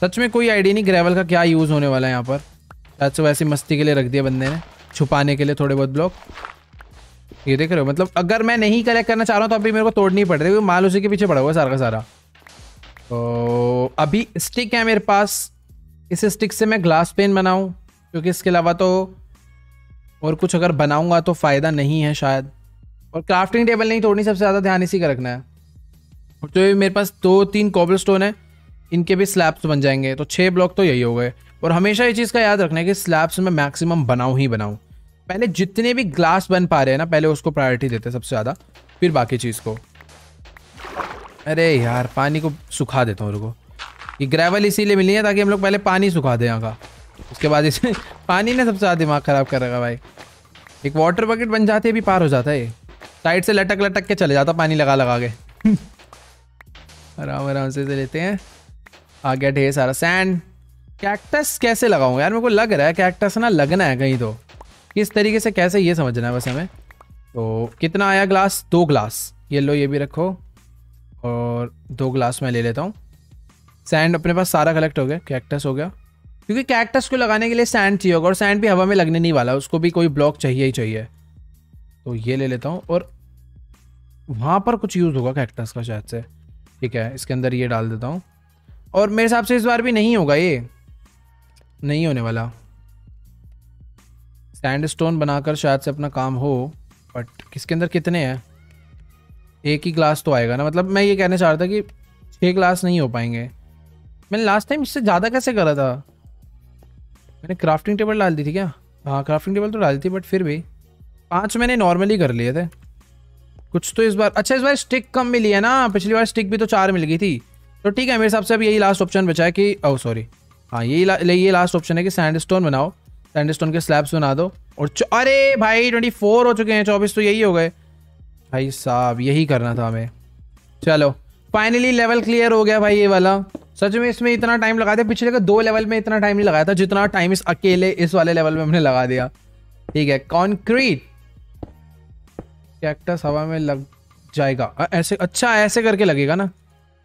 सच में कोई आइडिया नहीं ग्रेवल का क्या यूज़ होने वाला है यहाँ पर। शायद से वैसी मस्ती के लिए रख दिया बंदे ने, छुपाने के लिए थोड़े बहुत ब्लॉक। ये देख रहे हो, मतलब अगर मैं नहीं कलेक्ट करना चाह रहा हूँ तो अभी मेरे को तोड़नी पड़ रही है, क्योंकि माल उसी के पीछे पड़ा हुआ सारा का सारा। तो अभी स्टिक है मेरे पास, इस स्टिक से मैं ग्लास पेन बनाऊं, क्योंकि इसके अलावा तो और कुछ अगर बनाऊंगा तो फ़ायदा नहीं है शायद। और क्राफ्टिंग टेबल नहीं तोड़नी, सबसे ज़्यादा ध्यान इसी का रखना है। तो ये मेरे पास दो तीन कोबलस्टोन है, इनके भी स्लैब्स बन जाएंगे, तो छः ब्लॉक तो यही हो गए। और हमेशा ये चीज़ का याद रखना है कि स्लैब्स में मैक्सिमम बनाऊँ ही बनाऊँ। पहले जितने भी ग्लास बन पा रहे हैं ना, पहले उसको प्रायोरिटी देते हैं सबसे ज़्यादा, फिर बाकी चीज़ को। अरे यार पानी को सुखा देता हूँ रुको। ये ग्रेवल इसीलिए मिली है ताकि हम लोग पहले पानी सुखा दें यहाँ का। उसके बाद इसे पानी ने सबसे ज़्यादा दिमाग ख़राब कर रखा भाई। एक वाटर बकेट बन जाती है, भी पार हो जाता है, साइड से लटक लटक के चले जाता पानी लगा लगा के। आराम आराम से लेते हैं। आ गया ढेर सारा सैंड। कैक्टस कैसे लगाऊंगा यार, मेरे को लग रहा है कैक्टस ना लगना है कहीं, तो किस तरीके से कैसे ये समझना है बस हमें। तो कितना आया ग्लास, दो ग्लास, ये लो ये भी रखो और दो ग्लास मैं ले लेता हूँ। सैंड अपने पास सारा कलेक्ट हो गया, कैक्टस हो गया, क्योंकि कैक्टस को लगाने के लिए सैंड चाहिए होगा और सैंड भी हवा में लगने नहीं वाला, उसको भी कोई ब्लॉक चाहिए ही चाहिए। तो ये ले लेता हूँ और वहाँ पर कुछ यूज़ होगा कैक्टस का शायद से। ठीक है, इसके अंदर ये डाल देता हूँ और मेरे हिसाब से इस बार भी नहीं होगा, ये नहीं होने वाला। सैंड स्टोन बनाकर शायद से अपना काम हो, बट किसके अंदर कितने हैं, एक ही ग्लास तो आएगा ना। मतलब मैं ये कहना चाह रहा था कि छः ग्लास नहीं हो पाएंगे। मैंने लास्ट टाइम इससे ज़्यादा कैसे करा था, मैंने क्राफ्टिंग टेबल डाल दी थी क्या? हाँ क्राफ्टिंग टेबल तो डाली थी, बट फिर भी पाँच मैंने नॉर्मली कर लिए थे। कुछ तो इस बार अच्छा, इस बार स्टिक कम मिली है ना, पिछली बार स्टिक भी तो चार मिल गई थी। तो ठीक है, मेरे हिसाब से अब यही लास्ट ऑप्शन बचा है कि ओ सॉरी हाँ यही ला, ये लास्ट ऑप्शन है कि सैंडस्टोन बनाओ, सैंडस्टोन के स्लैब्स बना दो। और अरे भाई ट्वेंटी फोर हो चुके हैं, चौबीस तो यही हो गए भाई साहब, यही करना था हमें। चलो फाइनली लेवल क्लियर हो गया भाई ये वाला। सच में इसमें इतना टाइम लगा दिया, पिछले के दो लेवल में इतना टाइम नहीं लगाया था जितना टाइम इस अकेले इस वाले लेवल में हमने लगा दिया। ठीक है, कॉन्क्रीट कैक्टस हवा में लग जाएगा आ, ऐसे अच्छा ऐसे करके लगेगा ना,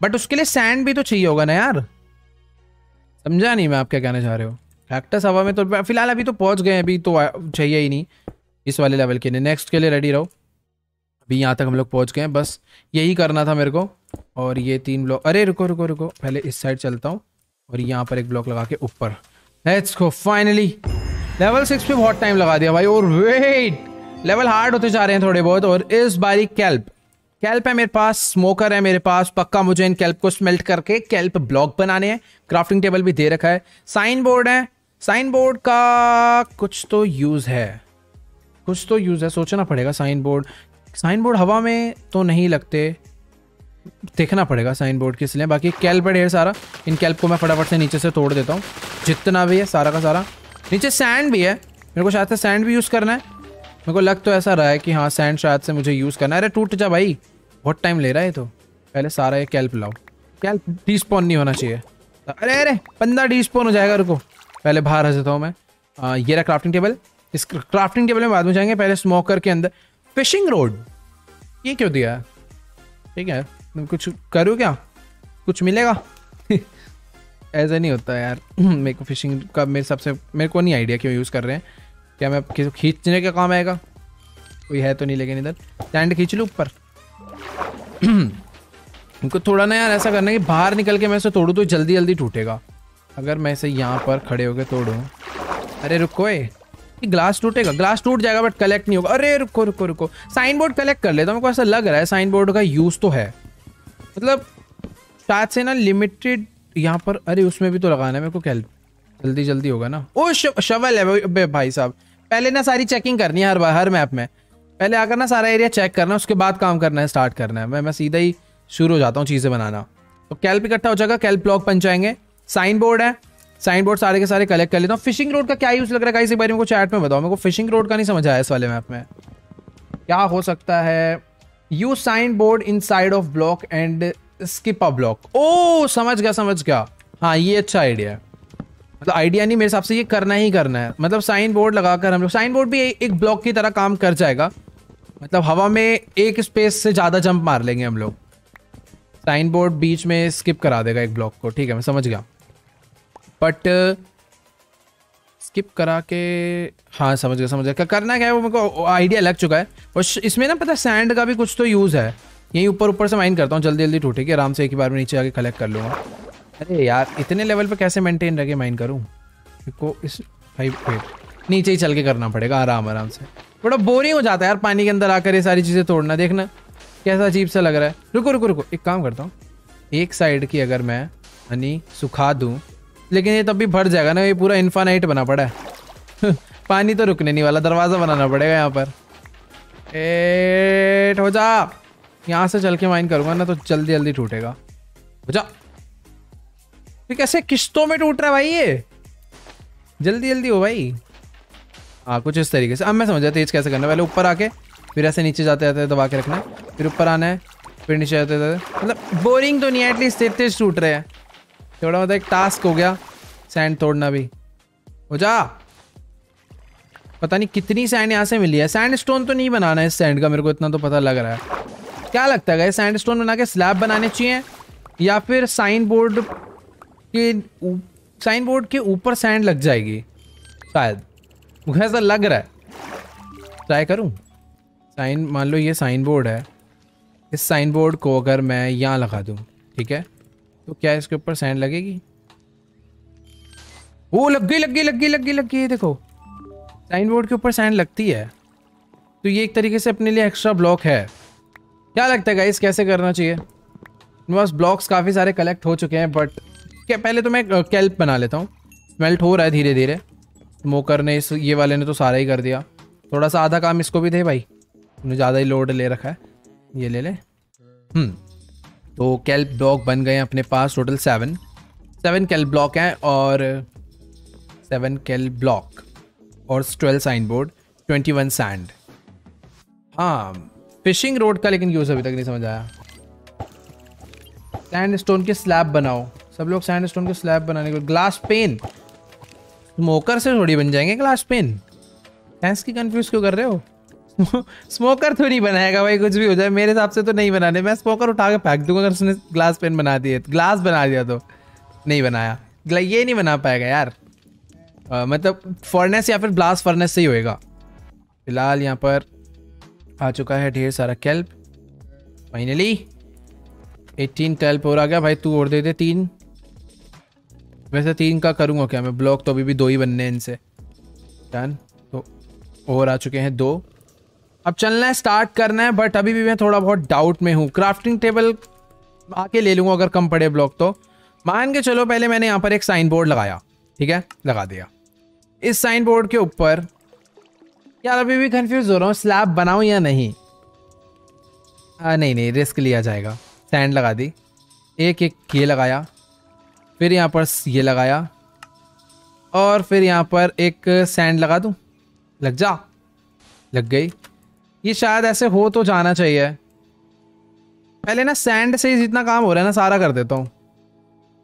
बट उसके लिए सैंड भी तो चाहिए होगा ना यार। समझा नहीं मैं आप क्या कहना चाह रहे हो। कैक्टस हवा में तो फिलहाल अभी तो पहुंच गए, अभी तो चाहिए ही नहीं इस वाले लेवल के लिए। नेक्स्ट के लिए रेडी रहो, अभी यहाँ तक हम लोग पहुँच गए हैं, बस यही करना था मेरे को। और ये तीन ब्लॉक, अरे रुको रुको रुको, पहले इस साइड चलता हूँ और यहाँ पर एक ब्लॉक लगा के ऊपर। Let's go, finally level six पे बहुत टाइम लगा दिया भाई। और वेट, लेवल हार्ड होते जा रहे हैं थोड़े बहुत। और इस बारी कैल्प कैल्प है मेरे पास, स्मोकर है मेरे पास, पक्का मुझे इन कैल्प को स्मेल्ट करके कैल्प ब्लॉक बनाने हैं। क्राफ्टिंग टेबल भी दे रखा है, साइन बोर्ड है, साइन बोर्ड का कुछ तो यूज़ है, कुछ तो यूज़ है, सोचना पड़ेगा। साइन बोर्ड साइन बोर्ड हवा में तो नहीं लगते, देखना पड़ेगा साइन बोर्ड किस लिए। बाकी कैल्प ढेर सारा, इन कैल्प को मैं फटाफट से नीचे से तोड़ देता हूँ जितना भी है सारा का सारा। नीचे सैंड भी है, मेरे को शायद से सैंड भी यूज़ करना है, मेरे को लग तो ऐसा रहा है कि हाँ सैंड शायद से मुझे यूज़ करना है। अरे टूट जा भाई, बहुत टाइम ले रहा है। तो पहले सारा ये कैल्प लाओ, कैल्प डिस्पॉन नहीं होना चाहिए। अरे अरे बंदा डिस्पॉन हो जाएगा, रुको पहले बाहर आ जाता हूँ मैं। आ, ये रहा क्राफ्टिंग टेबल, इस क्राफ्टिंग टेबल में बाद में जाएंगे, पहले स्मोकर के अंदर फिशिंग रोड ये क्यों दिया है? ठीक है, तुम कुछ करो क्या, कुछ मिलेगा? ऐसा नहीं होता यार। मेरे को फिशिंग का मेरे सबसे मेरे को नहीं आइडिया क्यों यूज़ कर रहे हैं। क्या मैं किसी को खींचने का काम आएगा? कोई है तो नहीं, लेकिन इधर सैंड खींच लूँ ऊपर। उनको थोड़ा ना यार ऐसा करना कि बाहर निकल के मैं इसे तोड़ूँ तो जल्दी जल्दी टूटेगा। अगर मैं इसे यहाँ पर खड़े होकर तोड़ूँ, अरे रुको ए, ग्लास टूटेगा, ग्लास टूट जाएगा बट कलेक्ट नहीं होगा। अरे रुको रुको रुको, साइन बोर्ड कलेक्ट कर लेता हूँ। मेरे को ऐसा लग रहा है साइन बोर्ड का यूज़ तो है, मतलब शायद से ना लिमिटेड यहाँ पर। अरे उसमें भी तो लगाना है मेरे को कैल्प, जल्दी जल्दी होगा ना। ओ शवल है भाई साहब, पहले ना सारी चेकिंग करनी है हर बार, हर मैप में पहले आकर ना सारा एरिया चेक करना है, उसके बाद काम करना है, स्टार्ट करना है। मैं मैं सीधा ही शुरू हो जाता हूँ चीज़ें बनाना। तो कैल्प इकट्ठा हो जाएगा, कैल्प ब्लॉक बन जाएंगे, साइन बोर्ड है, साइन बोर्ड सारे के सारे कलेक्ट कर लेता हूँ। फिशिंग रोड का क्या यूज़ लग रहा है गाइस, एक बार मेरे को चैट में बताओ। मेरे को फिशिंग रोड का नहीं समझ आया इस वाले मैप में क्या हो सकता है। Use sign board in side of block and skip a block. ओ समझ गया समझ गया, हाँ ये अच्छा आइडिया है। मतलब आइडिया नहीं, मेरे हिसाब से ये करना ही करना है। मतलब साइन बोर्ड लगाकर हम लोग, साइन बोर्ड भी एक ब्लॉक की तरह काम कर जाएगा, मतलब हवा में एक स्पेस से ज़्यादा जंप मार लेंगे हम लोग। साइन बोर्ड बीच में स्किप करा देगा एक ब्लॉक को। ठीक है मैं समझ गया, बट स्किप करा के, हाँ समझ गया समझ गया करना क्या है वो मेरे को आइडिया लग चुका है। और इसमें ना पता सैंड का भी कुछ तो यूज़ है। यहीं ऊपर ऊपर से माइन करता हूँ, जल्दी जल्दी टूटेगी, आराम से एक ही बार में नीचे आके कलेक्ट कर लूँगा। अरे यार इतने लेवल पे कैसे मेंटेन रह के माइन करूँ मेरे को इस भाई, वेट नीचे ही चल के करना पड़ेगा आराम आराम से। थोड़ा बोरिंग हो जाता है यार पानी के अंदर आकर ये सारी चीज़ें तोड़ना, देखना कैसा अजीब सा लग रहा है। रुको रुको रुको, एक काम करता हूँ, एक साइड की अगर मैं हनी सुखा दूँ, लेकिन ये तब भी भर जाएगा ना, ये पूरा इन्फानाइट बना पड़ा है। पानी तो रुकने नहीं वाला, दरवाज़ा बनाना पड़ेगा यहाँ पर। एट हो जा, यहाँ से चल के माइन करूँगा ना तो जल्दी जल्दी टूटेगा। हो जा, तो कैसे किस्तों में टूट रहा है भाई ये। जल्दी जल्दी हो भाई। हाँ कुछ इस तरीके से, अब मैं समझ जाता तेज कैसे करना। पहले ऊपर आके फिर ऐसे नीचे जाते जाते दबा के रखना, फिर ऊपर आना है, फिर नीचे जाते जाते। मतलब बोरिंग तो नहीं है, एटलीस्ट तेज टूट रहे हैं थोड़ा। मतलब एक टास्क हो गया सैंड तोड़ना भी हो जा। पता नहीं कितनी सैंड यहाँ से मिली है। सैंड स्टोन तो नहीं बनाना है इस सैंड का, मेरे को इतना तो पता लग रहा है। क्या लगता है सैंड स्टोन बना के स्लैब बनाने चाहिए या फिर साइन बोर्ड के साइन बोर्ड के ऊपर सैंड लग जाएगी शायद, मुझे ऐसा लग रहा है। ट्राई करूं साइन, मान लो ये साइन बोर्ड है, इस साइन बोर्ड को अगर मैं यहाँ लगा दूं ठीक है, तो क्या इसके ऊपर सैंड लगेगी? वो लग गई लग गई लग गई लग गई लग गई। देखो साइन बोर्ड के ऊपर सैंड लगती है, तो ये एक तरीके से अपने लिए एक्स्ट्रा ब्लॉक है। क्या लगता है गाइस कैसे करना चाहिए? मेरे पास ब्लॉक्स काफ़ी सारे कलेक्ट हो चुके हैं, बट पहले तो मैं कैल्प बना लेता हूँ। मेल्ट हो रहा है धीरे धीरे। मोकर ने इस ये वाले ने तो सारा ही कर दिया, थोड़ा सा आधा काम इसको भी दे भाई, उन्होंने ज़्यादा ही लोड ले रखा है। ये ले ले। हम्म तो कैल्प ब्लॉक बन गए हैं अपने पास, total seven seven kelp block हैं और सेवन कैल्प ब्लॉक और twelve sign board, twenty one sand. हाँ फिशिंग रोड का लेकिन यूज़ अभी तक नहीं समझ आया। सैंड स्टोन के स्लैब बनाओ, सब लोग सैंड स्टोन के स्लैब बनाने के। ग्लास पेन स्मोकर से थोड़ी बन जाएंगे ग्लास पेन, फैंस की कंफ्यूज क्यों कर रहे हो? स्मोकर थोड़ी बनाएगा भाई, कुछ भी हो जाए। मेरे हिसाब से तो नहीं बनाने, मैं स्मोकर उठा के फेंक दूंगा अगर उसने ग्लास पेन बना दिए, ग्लास बना दिया तो। नहीं बनाया, ये नहीं बना पाएगा यार। आ, मतलब फर्नेस या फिर ब्लास्ट फर्नेस से ही होएगा। फिलहाल यहाँ पर आ चुका है ढेर सारा कैल्प, फाइनली अठारह कैल्प और आ गया भाई। तू और दे दे तीन, वैसे तीन का करूँगा क्या मैं? ब्लॉक तो अभी भी दो ही बनने हैं इनसे। डन, तो और आ चुके हैं दो। अब चलना है, स्टार्ट करना है, बट अभी भी मैं थोड़ा बहुत डाउट में हूँ। क्राफ्टिंग टेबल आके ले लूँगा अगर कम पड़े ब्लॉक तो। मान के चलो पहले मैंने यहाँ पर एक साइन बोर्ड लगाया, ठीक है लगा दिया। इस साइन बोर्ड के ऊपर यार अभी भी कंफ्यूज हो रहा हूँ, स्लैब बनाऊँ या नहीं। आ, नहीं नहीं रिस्क लिया जाएगा। सैंड लगा दी, एक एक ये लगाया, फिर यहाँ पर ये लगाया और फिर यहाँ पर एक सैंड लगा दूँ। लग जा, लग गई। ये शायद ऐसे हो तो जाना चाहिए। पहले ना सैंड से ही जितना काम हो रहा है ना सारा कर देता हूँ।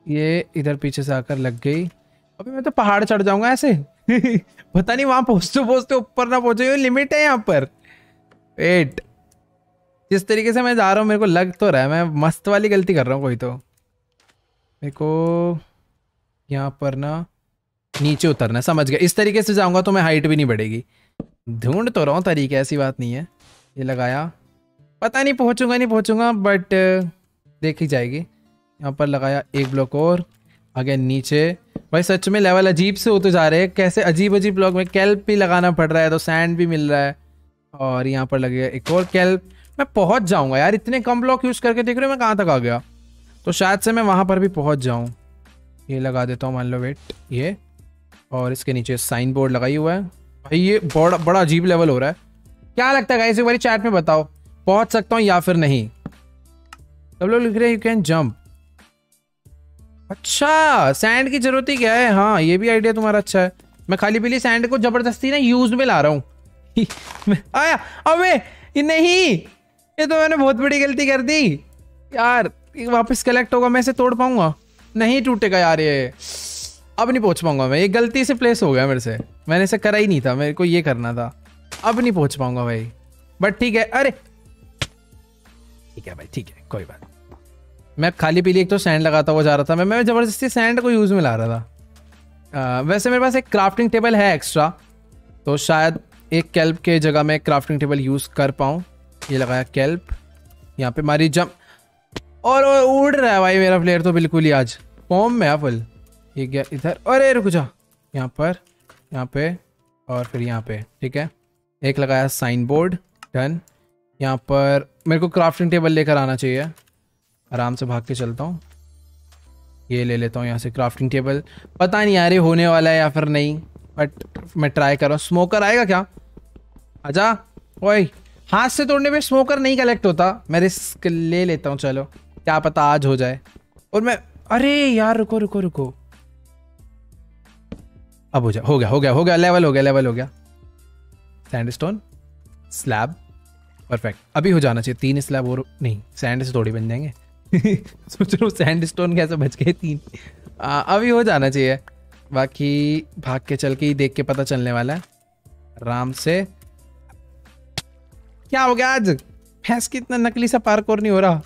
ये इधर पीछे से आकर लग गई। अभी मैं तो पहाड़ चढ़ जाऊँगा ऐसे। पता नहीं वहाँ पहुँचते पहुँचते ऊपर ना पहुँचे, ये लिमिट है यहाँ पर। वेट, जिस तरीके से मैं जा रहा हूँ मेरे को लग तो रहा है मैं मस्त वाली गलती कर रहा हूँ कोई तो। मेरे को यहाँ पर ना नीचे उतरना, समझ गया। इस तरीके से जाऊँगा तो मैं हाइट भी नहीं बढ़ेगी। ढूंढ तो रहा हूँ तरीके, ऐसी बात नहीं है। ये लगाया, पता नहीं पहुँचूँगा नहीं पहुँचूँगा बट देखी जाएगी। यहाँ पर लगाया एक ब्लॉक और आगे नीचे। भाई सच में लेवल अजीब से होते जा रहे हैं, कैसे अजीब अजीब ब्लॉक में। कैल्प भी लगाना पड़ रहा है तो सैंड भी मिल रहा है, और यहाँ पर लगेगा एक और कैल्प। मैं पहुँच जाऊँगा यार, इतने कम ब्लॉक यूज़ करके देख रहे हो मैं कहाँ तक आ गया, तो शायद से मैं वहाँ पर भी पहुँच जाऊँ। ये लगा देता हूँ मान लो, वेट ये, और इसके नीचे साइन बोर्ड लगाई हुआ है। भाई ये बड़ा बड़ा अजीब लेवल हो रहा है। क्या लगता है गाइस, एक बार चैट में बताओ पहुँच सकता हूँ या फिर नहीं। सब लोग लिख रहे हैं यू कैन जंप। अच्छा सैंड की जरूरत ही क्या है। हाँ ये भी आइडिया तुम्हारा अच्छा है। मैं खाली पीली सैंड को जबरदस्ती ना यूज में ला रहा हूँ। आया, अबे नहीं ये तो मैंने बहुत बड़ी गलती कर दी यार। वापस कलेक्ट होगा, मैं इसे तोड़ पाऊंगा? नहीं टूटेगा यार ये, अब नहीं पहुंच पाऊंगा मैं। ये गलती से प्लेस हो गया मेरे से, मैंने इसे करा ही नहीं था, मेरे को ये करना था। अब नहीं पहुंच पाऊंगा भाई, बट ठीक है। अरे ठीक है भाई, ठीक है कोई बात। मैं खाली पीली एक तो सैंड लगाता हुआ जा रहा था मैं मैं जबरदस्ती सैंड को यूज़ में ला रहा था। आ, वैसे मेरे पास एक क्राफ्टिंग टेबल है एक्स्ट्रा, तो शायद एक कैल्प के जगह मैं क्राफ्टिंग टेबल यूज़ कर पाऊँ। ये लगाया कैल्प, यहाँ पर हमारी जंप, और उड़ रहा है भाई मेरा प्लेयर तो बिल्कुल ही आज फॉर्म में है फुल। ये गया इधर, अरे रुक जा, यहाँ पर यहाँ पे और फिर यहाँ पे, ठीक है। एक लगाया साइन बोर्ड, डन। यहाँ पर मेरे को क्राफ्टिंग टेबल लेकर आना चाहिए, आराम से भाग के चलता हूँ। ये ले लेता हूँ यहाँ से क्राफ्टिंग टेबल। पता नहीं यार ये होने वाला है या फिर नहीं, बट मैं ट्राई कर रहा हूँ। स्मोकर आएगा क्या? आजा ओए। हाथ से तोड़ने पर स्मोकर नहीं कलेक्ट होता, मैं रिस्क ले लेता हूँ। चलो क्या पता आज हो जाए। और मैं, अरे यार रुको रुको रुको, अब हो जा हो गया हो गया हो गया लेवल हो गया लेवल हो गया सैंडस्टोन स्लैब परफेक्ट। अभी हो जाना चाहिए तीन स्लैब और नहीं सैंड से थोड़ी बन जाएंगे सोच रहा हूँ सैंडस्टोन कैसे बच गए तीन। आ, अभी हो जाना चाहिए बाकी भाग के चल के ही देख के पता चलने वाला है आराम से। क्या हो गया आज भैंस की, इतना नकली सा पार्कोर नहीं हो रहा।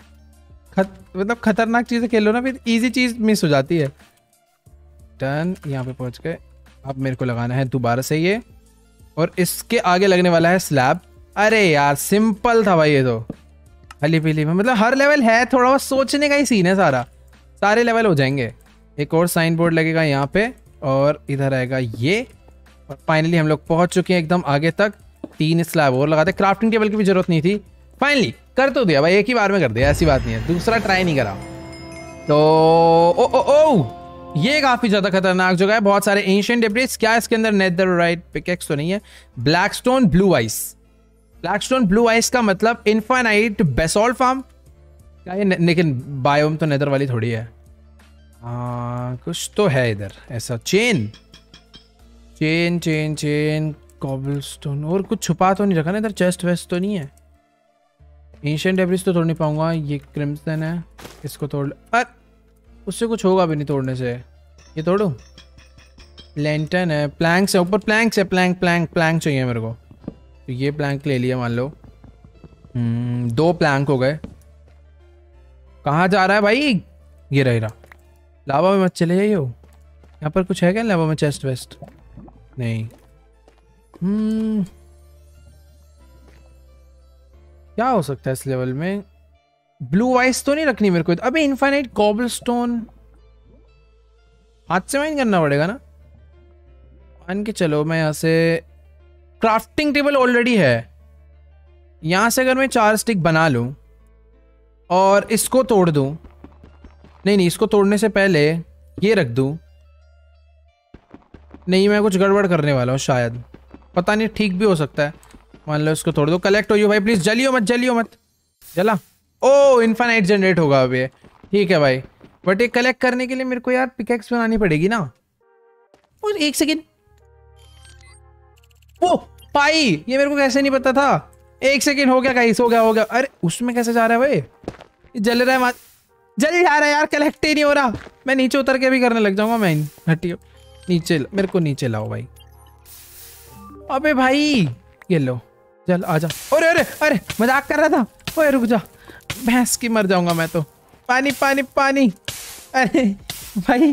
खत मतलब खतरनाक चीज़ें खेलो ना फिर इजी चीज़ मिस हो जाती है। टर्न यहाँ पे पहुँच गए। अब मेरे को लगाना है दोबारा से ये और इसके आगे लगने वाला है स्लैब। अरे यार सिंपल था भाई ये तो हली पीली में। मतलब हर लेवल है थोड़ा बहुत सोचने का ही सीन है सारा। सारे लेवल हो जाएंगे। एक और साइन बोर्ड लगेगा यहाँ पे और इधर आएगा ये और फाइनली हम लोग पहुँच चुके हैं एकदम आगे तक। तीन स्लैब और लगाते। क्राफ्टिंग टेबल की भी जरूरत नहीं थी। फाइनली कर तो दिया भाई, एक ही बार में कर दिया, ऐसी बात नहीं है। दूसरा ट्राई नहीं करा तो ओ ओ ओ ये काफ़ी ज़्यादा खतरनाक जगह है। बहुत सारे एंशिएंट डेब्रिस। क्या इसके अंदर नेदर राइट पिकेक्स तो नहीं है। Black stone blue ice. Black stone blue ice का मतलब इनफाइनाइट बेसॉल्ट फार्म क्या ये? लेकिन बायोम तो नेदर वाली थोड़ी है। आ, कुछ तो है इधर ऐसा। Chain chain chain chain cobblestone और कुछ छुपा तो नहीं रखा ना इधर। चेस्ट वेस्ट तो नहीं है। एंशिएंट डेब्रिस तो तोड़ नहीं पाऊंगा। ये क्रिम्सन है, इसको तोड़। अरे उससे कुछ होगा भी नहीं तोड़ने से। ये तोड़ूं। लैंटर्न है, प्लैंक्स है, ऊपर प्लैंक्स है। प्लैंक प्लैंक प्लैंक चाहिए मेरे को तो ये प्लैंक ले लिया मान लो। दो प्लैंक हो गए। कहाँ जा रहा है भाई? ये रही रहा। लावा में मत चले जाइए हो। यहाँ पर कुछ है क्या लावा में? चेस्ट वेस्ट नहीं। हम्म क्या हो सकता है इस लेवल में? ब्लू आइस तो नहीं रखनी मेरे को। अबे इनफाइनाइट कॉबलस्टोन हाथ से माइन करना पड़ेगा ना। मान के चलो मैं यहाँ से क्राफ्टिंग टेबल ऑलरेडी है। यहाँ से अगर मैं चार स्टिक बना लूँ और इसको तोड़ दूँ। नहीं नहीं, इसको तोड़ने से पहले ये रख दूँ। नहीं, मैं कुछ गड़बड़ करने वाला हूँ शायद। पता नहीं, ठीक भी हो सकता है। मान लो इसको तोड़ दो। कलेक्ट हो भाई प्लीज़। जलियो मत जलियो मत जला। ओ इनफाइनाइट जनरेट होगा अब ये। ठीक है भाई, बट ये कलेक्ट करने के लिए मेरे को यार पिकेक्स बनानी पड़ेगी ना। और एक सेकेंड, वो भाई ये मेरे को कैसे नहीं पता था। एक सेकेंड, हो गया गाइस, हो गया हो गया। अरे उसमें कैसे जा रहा है भाई? जल रहा है मात, जल जा रहा है यार। कलेक्ट ही नहीं हो रहा। मैं नीचे उतर के भी करने लग जाऊँगा। मैं हटियो नीचे, मेरे को नीचे लाओ भाई। अबे भाई ये लो, चल आजा। अरे अरे अरे मजाक कर रहा था। ओए रुक जा, भैंस की मर जाऊंगा मैं तो। पानी पानी पानी। अरे भाई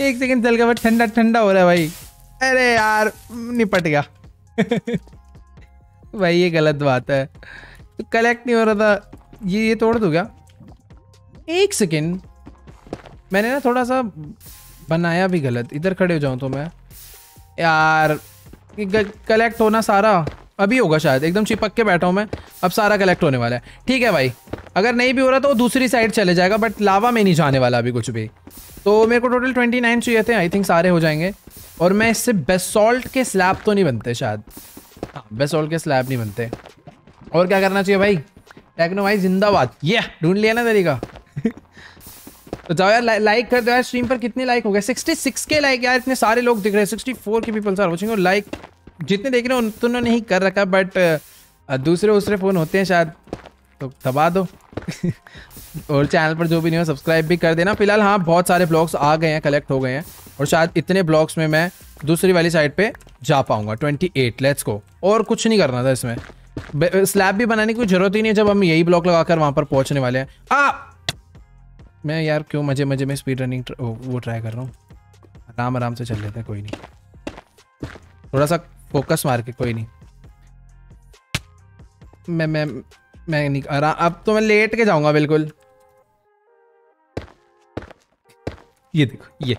एक सेकंड चल गया। ठंडा ठंडा हो रहा है भाई। अरे यार निपट गया भाई ये गलत बात है। तो कलेक्ट नहीं हो रहा था। ये ये तोड़ दूँ क्या? एक सेकेंड, मैंने ना थोड़ा सा बनाया भी गलत। इधर खड़े हो जाऊँ तो मैं यार। कलेक्ट होना सारा अभी होगा शायद। एकदम चिपक के बैठा हूँ मैं। अब सारा कलेक्ट होने वाला है। ठीक है भाई, अगर नहीं भी हो रहा तो दूसरी साइड चले जाएगा, बट लावा में नहीं जाने वाला अभी कुछ भी। तो मेरे को टोटल ट्वेंटी नाइन चाहिए थे। आई थिंक सारे हो जाएंगे। और मैं इससे बेसॉल्ट के स्लैब तो नहीं बनते शायद। हाँ, बेसॉल्ट के स्लैब नहीं बनते। और क्या करना चाहिए भाई? टेक्नो भाई जिंदाबाद। ये ढूंढ लिया ना तरीका तो जाओ यार, ला, लाइक कर दो यार। स्ट्रीम पर कितने लाइक हो गए? सिक्सटी सिक्स के लाइक यार। इतने सारे लोग दिख रहे हैं। सिक्सटी फोर के पीपल्स आर वाचिंग। और लाइक जितने देख रहे हो उतने नहीं कर रखा, बट दूसरे दूसरे फ़ोन होते हैं शायद, तो दबा दो और चैनल पर जो भी नहीं हो सब्सक्राइब भी कर देना। फिलहाल हाँ, बहुत सारे ब्लॉग्स आ गए हैं, कलेक्ट हो गए हैं। और शायद इतने ब्लॉग्स में मैं दूसरी वाली साइड पर जा पाऊँगा। Twenty eight, let's go. और कुछ नहीं करना था इसमें। स्लैब भी बनाने की कोई ज़रूरत ही नहीं है जब हम यही ब्लॉक लगा कर वहाँ पर पहुँचने वाले हैं। आ मैं यार क्यों मजे मजे में स्पीड रनिंग ट्र... वो ट्राई कर रहा हूँ। आराम आराम से चल लेते हैं, कोई नहीं। थोड़ा सा फोकस मार के, कोई नहीं। मैं मैं मैं नहीं आराम। अब तो मैं लेट के जाऊँगा बिल्कुल। ये देखो ये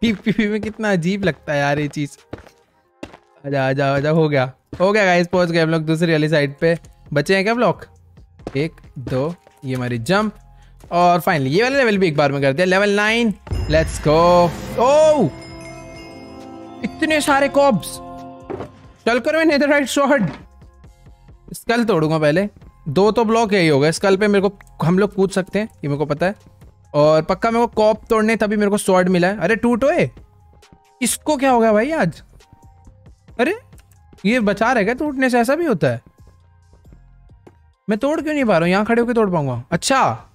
पीपीपी में कितना अजीब लगता है यार ये चीज़। आजा आजा आजा। हो गया हो गया गाइस, पहुँच गए हम लोग दूसरी वाली साइड पे। बचे हैं क्या ब्लॉक? एक दो, ये हमारी जंप। और फाइनली ये वाला लेवल भी एक बार में कर दिया। Level nine, let's go. Oh इतने सारे कॉब्स। चल कर मैं नेदरराइट शॉर्ट। स्कल तोड़ूंगा पहले। दो तो ब्लॉक यही होगा। स्कल पे मेरे को हम लोग कूद सकते हैं, ये मेरे को पता है। और पक्का मेरे को कॉब तोड़ने तभी मेरे को शॉर्ट मिला है। अरे टूटोए इसको क्या होगा भाई आज? अरे ये बचा रहेगा टूटने से, ऐसा भी होता है। मैं तोड़ क्यों नहीं पा रहा हूँ? यहाँ खड़े होकर तोड़ पाऊंगा? अच्छा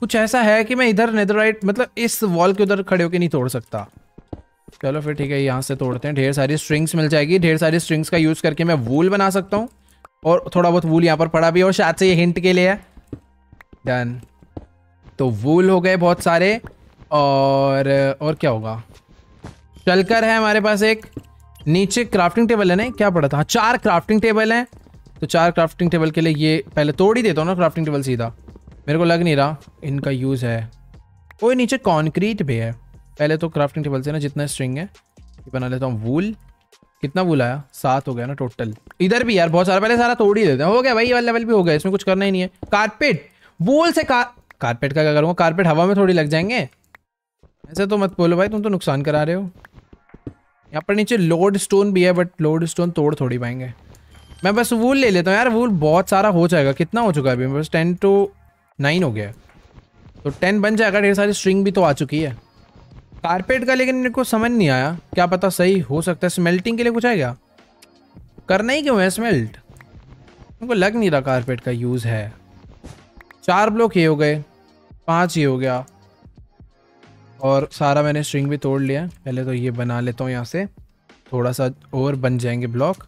कुछ ऐसा है कि मैं इधर नेदरराइट मतलब इस वॉल के उधर खड़े होकर नहीं तोड़ सकता। चलो फिर ठीक है, यहाँ से तोड़ते हैं। ढेर सारी स्ट्रिंग्स मिल जाएगी, ढेर सारी स्ट्रिंग्स का यूज करके मैं वूल बना सकता हूँ, और थोड़ा बहुत वूल यहाँ पर पड़ा भी है, और शायद से ये हिंट के लिए है। डन, तो वूल हो गए बहुत सारे, और और क्या होगा? चलकर है हमारे पास एक नीचे क्राफ्टिंग टेबल है ना, क्या पड़ा था? हाँ, चार क्राफ्टिंग टेबल हैं, तो चार क्राफ्टिंग टेबल के लिए ये पहले तोड़ ही देता हूँ ना क्राफ्टिंग टेबल सीधा। मेरे को लग नहीं रहा इनका यूज़ है। और नीचे कॉन्क्रीट भी है। पहले तो क्राफ्टिंग टेबल से ना जितना स्ट्रिंग है ये बना लेता हूँ। वूल कितना वूल आया? सात हो गया ना टोटल। इधर भी यार बहुत सारा, पहले सारा तोड़ ही देते हैं। हो गया भाई, ये वाला लेवल भी हो गया, इसमें कुछ करना ही नहीं है। कारपेट वूल से का कारपेट का क्या करूँगा? कारपेट हवा में थोड़ी लग जाएंगे। ऐसे तो मत बोलो भाई, तुम तो नुकसान करा रहे हो। यहाँ पर नीचे लोड स्टोन भी है, बट लोड स्टोन तोड़ थोड़ी पाएंगे। मैं बस वूल ले लेता हूँ यार, वूल बहुत सारा हो जाएगा। कितना हो चुका है अभी? बस टेन टू नाइन हो गया, तो टेन बन जाएगा। ढेर सारी स्ट्रिंग भी तो आ चुकी है। कारपेट का लेकिन मेरे को समझ नहीं आया, क्या पता सही हो सकता है। स्मेल्टिंग के लिए कुछ है क्या? करना ही क्यों है स्मेल्ट? मेरे को लग नहीं रहा कारपेट का यूज़ है। चार ब्लॉक ये हो गए, पाँच ये हो गया, और सारा मैंने स्ट्रिंग भी तोड़ लिया। पहले तो ये बना लेता हूँ, यहाँ से थोड़ा सा और बन जाएंगे ब्लॉक।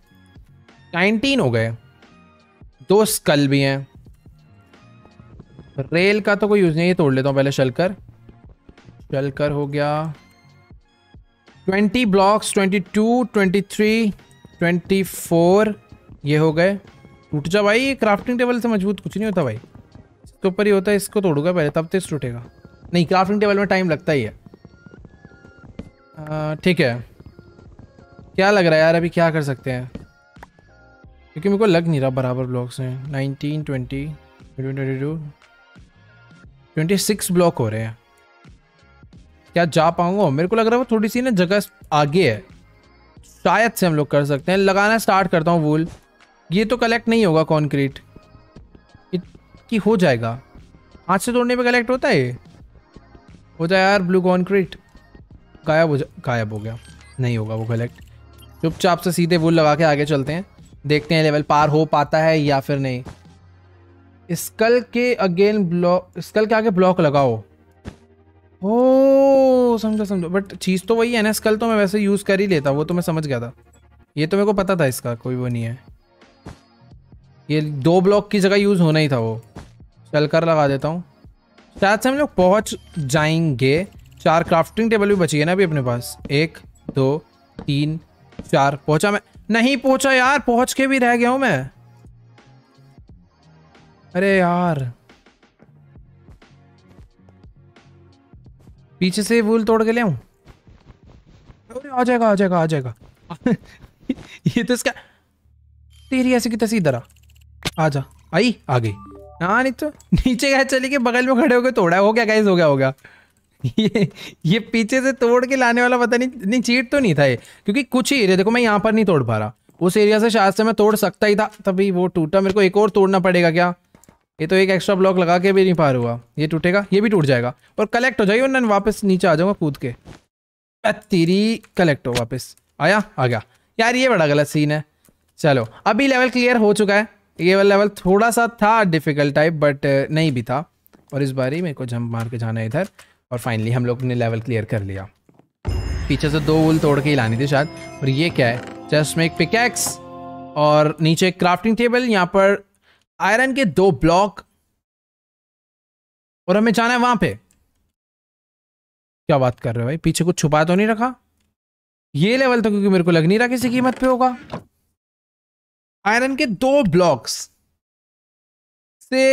नाइनटीन हो गए। दो स्कल भी हैं। रेल का तो कोई यूज़ नहीं, ये तोड़ लेता हूँ पहले। शलकर शलकर हो गया। Twenty blocks, twenty two, twenty three, twenty four ये हो गए। टूट जा भाई, क्राफ्टिंग टेबल से मजबूत कुछ नहीं होता भाई, इसके ऊपर ही होता है। इसको तोड़ूंगा पहले, तब तो टूटेगा नहीं। क्राफ्टिंग टेबल में टाइम लगता ही है। ठीक है, क्या लग रहा है यार अभी क्या कर सकते हैं? क्योंकि मेरे को लग नहीं रहा बराबर ब्लॉक्स हैं। Nineteen, twenty, twenty two, twenty six block हो रहे हैं। क्या जा पाऊंगा? मेरे को लग रहा है वो थोड़ी सी ना जगह आगे है, शायद से हम लोग कर सकते हैं। लगाना स्टार्ट करता हूँ वूल। ये तो कलेक्ट नहीं होगा कॉन्क्रीट की, हो जाएगा। हाथ से तोड़ने पे कलेक्ट होता है, हो जाए यार। ब्लू कॉन्क्रीट गायब हो जा गायब हो गया, नहीं होगा वो कलेक्ट। चुपचाप से सीधे वूल लगा के आगे चलते हैं, देखते हैं लेवल पार हो पाता है या फिर नहीं। स्कल के अगेन ब्लॉक, स्कल के आगे ब्लॉक लगाओ। ओ समझो समझो, बट चीज़ तो वही है ना। स्कल तो मैं वैसे यूज़ कर ही लेता, वो तो मैं समझ गया था। ये तो मेरे को पता था, इसका कोई वो नहीं है। ये दो ब्लॉक की जगह यूज़ होना ही था वो। चल कर लगा देता हूँ, शायद से हम लोग पहुँच जाएंगे। चार क्राफ्टिंग टेबल भी बची है ना अभी अपने पास। एक, दो, तीन, चार। पहुँचा मैं? नहीं पहुँचा यार, पहुँच के भी रह गया हूँ मैं। अरे यार, पीछे से वूल तोड़ के ले आऊँ? अरे आ जाएगा आ जाएगा आ जाएगा। ये तो इसका तेरी ऐसी की तसी। इधर आ, आ जा। आई, आ गई ना। नहीं तो नीचे गए, चले के बगल में खड़े हो गए, तोड़ा। हो गया गाइस, हो गया हो गया। ये ये पीछे से तोड़ के लाने वाला पता नहीं नहीं चीट तो नहीं था ये, क्योंकि कुछ ही एरिया देखो मैं यहाँ पर नहीं तोड़ पा रहा। उस एरिया से शायद से मैं तोड़ सकता ही था, तभी वो टूटा। मेरे को एक और तोड़ना पड़ेगा क्या? ये तो एक एक्स्ट्रा ब्लॉक लगा के भी नहीं पार हुआ। ये टूटेगा, ये भी टूट जाएगा, और कलेक्ट हो जाएगी। और वापस नीचे आ जाऊँगा कूद के। तेरी कलेक्ट हो, वापस आया। आ गया यार, ये बड़ा गलत सीन है। चलो अभी लेवल क्लियर हो चुका है। ये वाला लेवल थोड़ा सा था डिफ़िकल्ट टाइप, बट नहीं भी था। और इस बार ही मेरे को जंप मार के जाना है इधर, और फाइनली हम लोग ने लेवल क्लियर कर लिया। पीछे से दो वूल तोड़ के ही लानी थी शायद। और ये क्या है? जस्ट में एक पिकैक्स, और नीचे क्राफ्टिंग टेबल, यहाँ पर आयरन के दो ब्लॉक, और हमें जाना है वहां पे। क्या बात कर रहे हो भाई, पीछे कुछ छुपा तो नहीं रखा? ये लेवल तो क्योंकि मेरे को लग नहीं रहा किसी कीमत पे होगा। आयरन के दो ब्लॉक्स से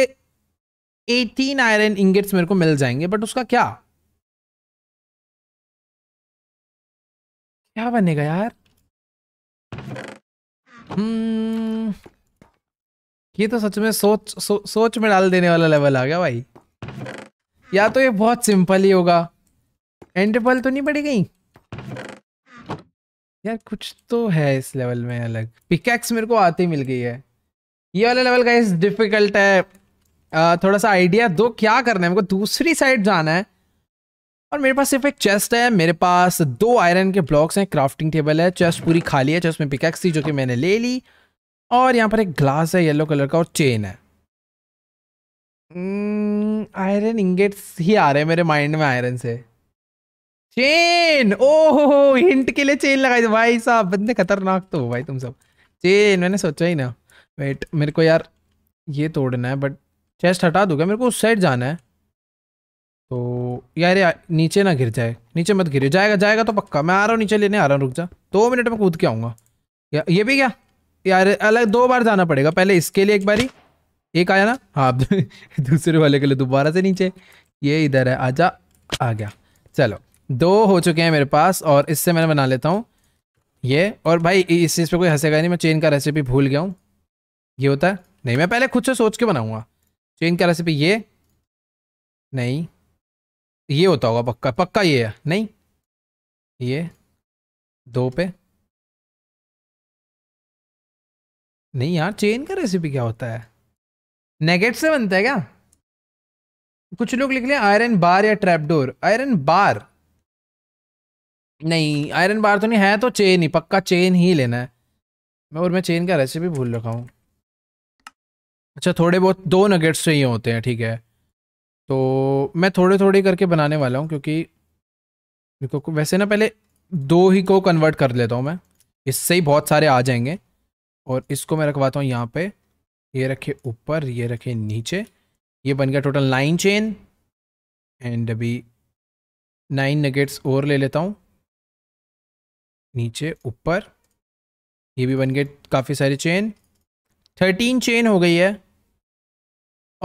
अठारह आयरन इंगेट्स मेरे को मिल जाएंगे, बट उसका क्या क्या बनेगा यार? हम्म ये तो सच में सोच सो, सोच में डाल देने वाला लेवल आ गया भाई। या तो ये बहुत सिंपल ही होगा। एंड पल तो नहीं पड़ी कहीं यार? कुछ तो है इस लेवल में अलग। पिकैक्स मेरे को आती मिल गई है। ये वाला लेवल गाइस डिफिकल्ट है। आ, थोड़ा सा आइडिया दो क्या करना है। मेरे को दूसरी साइड जाना है, और मेरे पास सिर्फ एक चेस्ट है, मेरे पास दो आयरन के ब्लॉक्स हैं, क्राफ्टिंग टेबल है, चेस्ट पूरी खाली है, चेस्ट में पिकैक्स थी जो कि मैंने ले ली, और यहाँ पर एक ग्लास है येलो कलर का और चेन है। आयरन इंगेट्स ही आ रहे हैं मेरे माइंड में आयरन से। चेन, ओहो हिंट के लिए चेन लगाई थी भाई साहब, बंदे खतरनाक तो हो भाई तुम सब। चेन मैंने सोचा ही ना। वेट मेरे को यार ये तोड़ना है, बट चेस्ट हटा दूंगा, मेरे को उस साइड जाना है तो यार, यार नीचे ना गिर जाए, नीचे मत गिर जाएगा जाएगा तो पक्का। मैं आ रहा हूँ नीचे लेने आ रहा हूँ, रुक जा, दो मिनट में कूद के आऊँगा। ये भी क्या यार, अलग दो बार जाना पड़ेगा, पहले इसके लिए एक बारी, एक आया ना हाँ, दूसरे वाले के लिए दोबारा से नीचे। ये इधर है, आजा, आ गया। चलो दो हो चुके हैं मेरे पास, और इससे मैं बना लेता हूँ ये। और भाई इस चीज़ पे कोई हंसेगा नहीं, मैं चेन का रेसिपी भूल गया हूँ। ये होता है नहीं, मैं पहले खुद से सोच के बनाऊँगा चेन का रेसिपी। ये नहीं, ये होता होगा पक्का, पक्का ये है नहीं, ये दो पे नहीं। यार चेन का रेसिपी क्या होता है, नेगेट से बनता है क्या? कुछ लोग लिख लें आयरन बार या ट्रैपडोर। आयरन बार नहीं, आयरन बार तो नहीं है, तो चेन ही पक्का, चेन ही लेना है। मैं और मैं चेन का रेसिपी भूल रखा हूँ। अच्छा थोड़े बहुत दो नगेट्स से ही होते हैं, ठीक है, तो मैं थोड़े थोड़े करके बनाने वाला हूँ, क्योंकि देखो वैसे ना पहले दो ही को कन्वर्ट कर लेता हूँ मैं, इससे ही बहुत सारे आ जाएंगे। और इसको मैं रखवाता हूँ यहाँ पे, ये रखे ऊपर, ये रखे नीचे। ये बन गया टोटल नाइन चेन, एंड अभी नाइन नगेट्स और ले लेता हूँ नीचे ऊपर। ये भी बन गए काफ़ी सारी चेन, थर्टीन चेन हो गई है।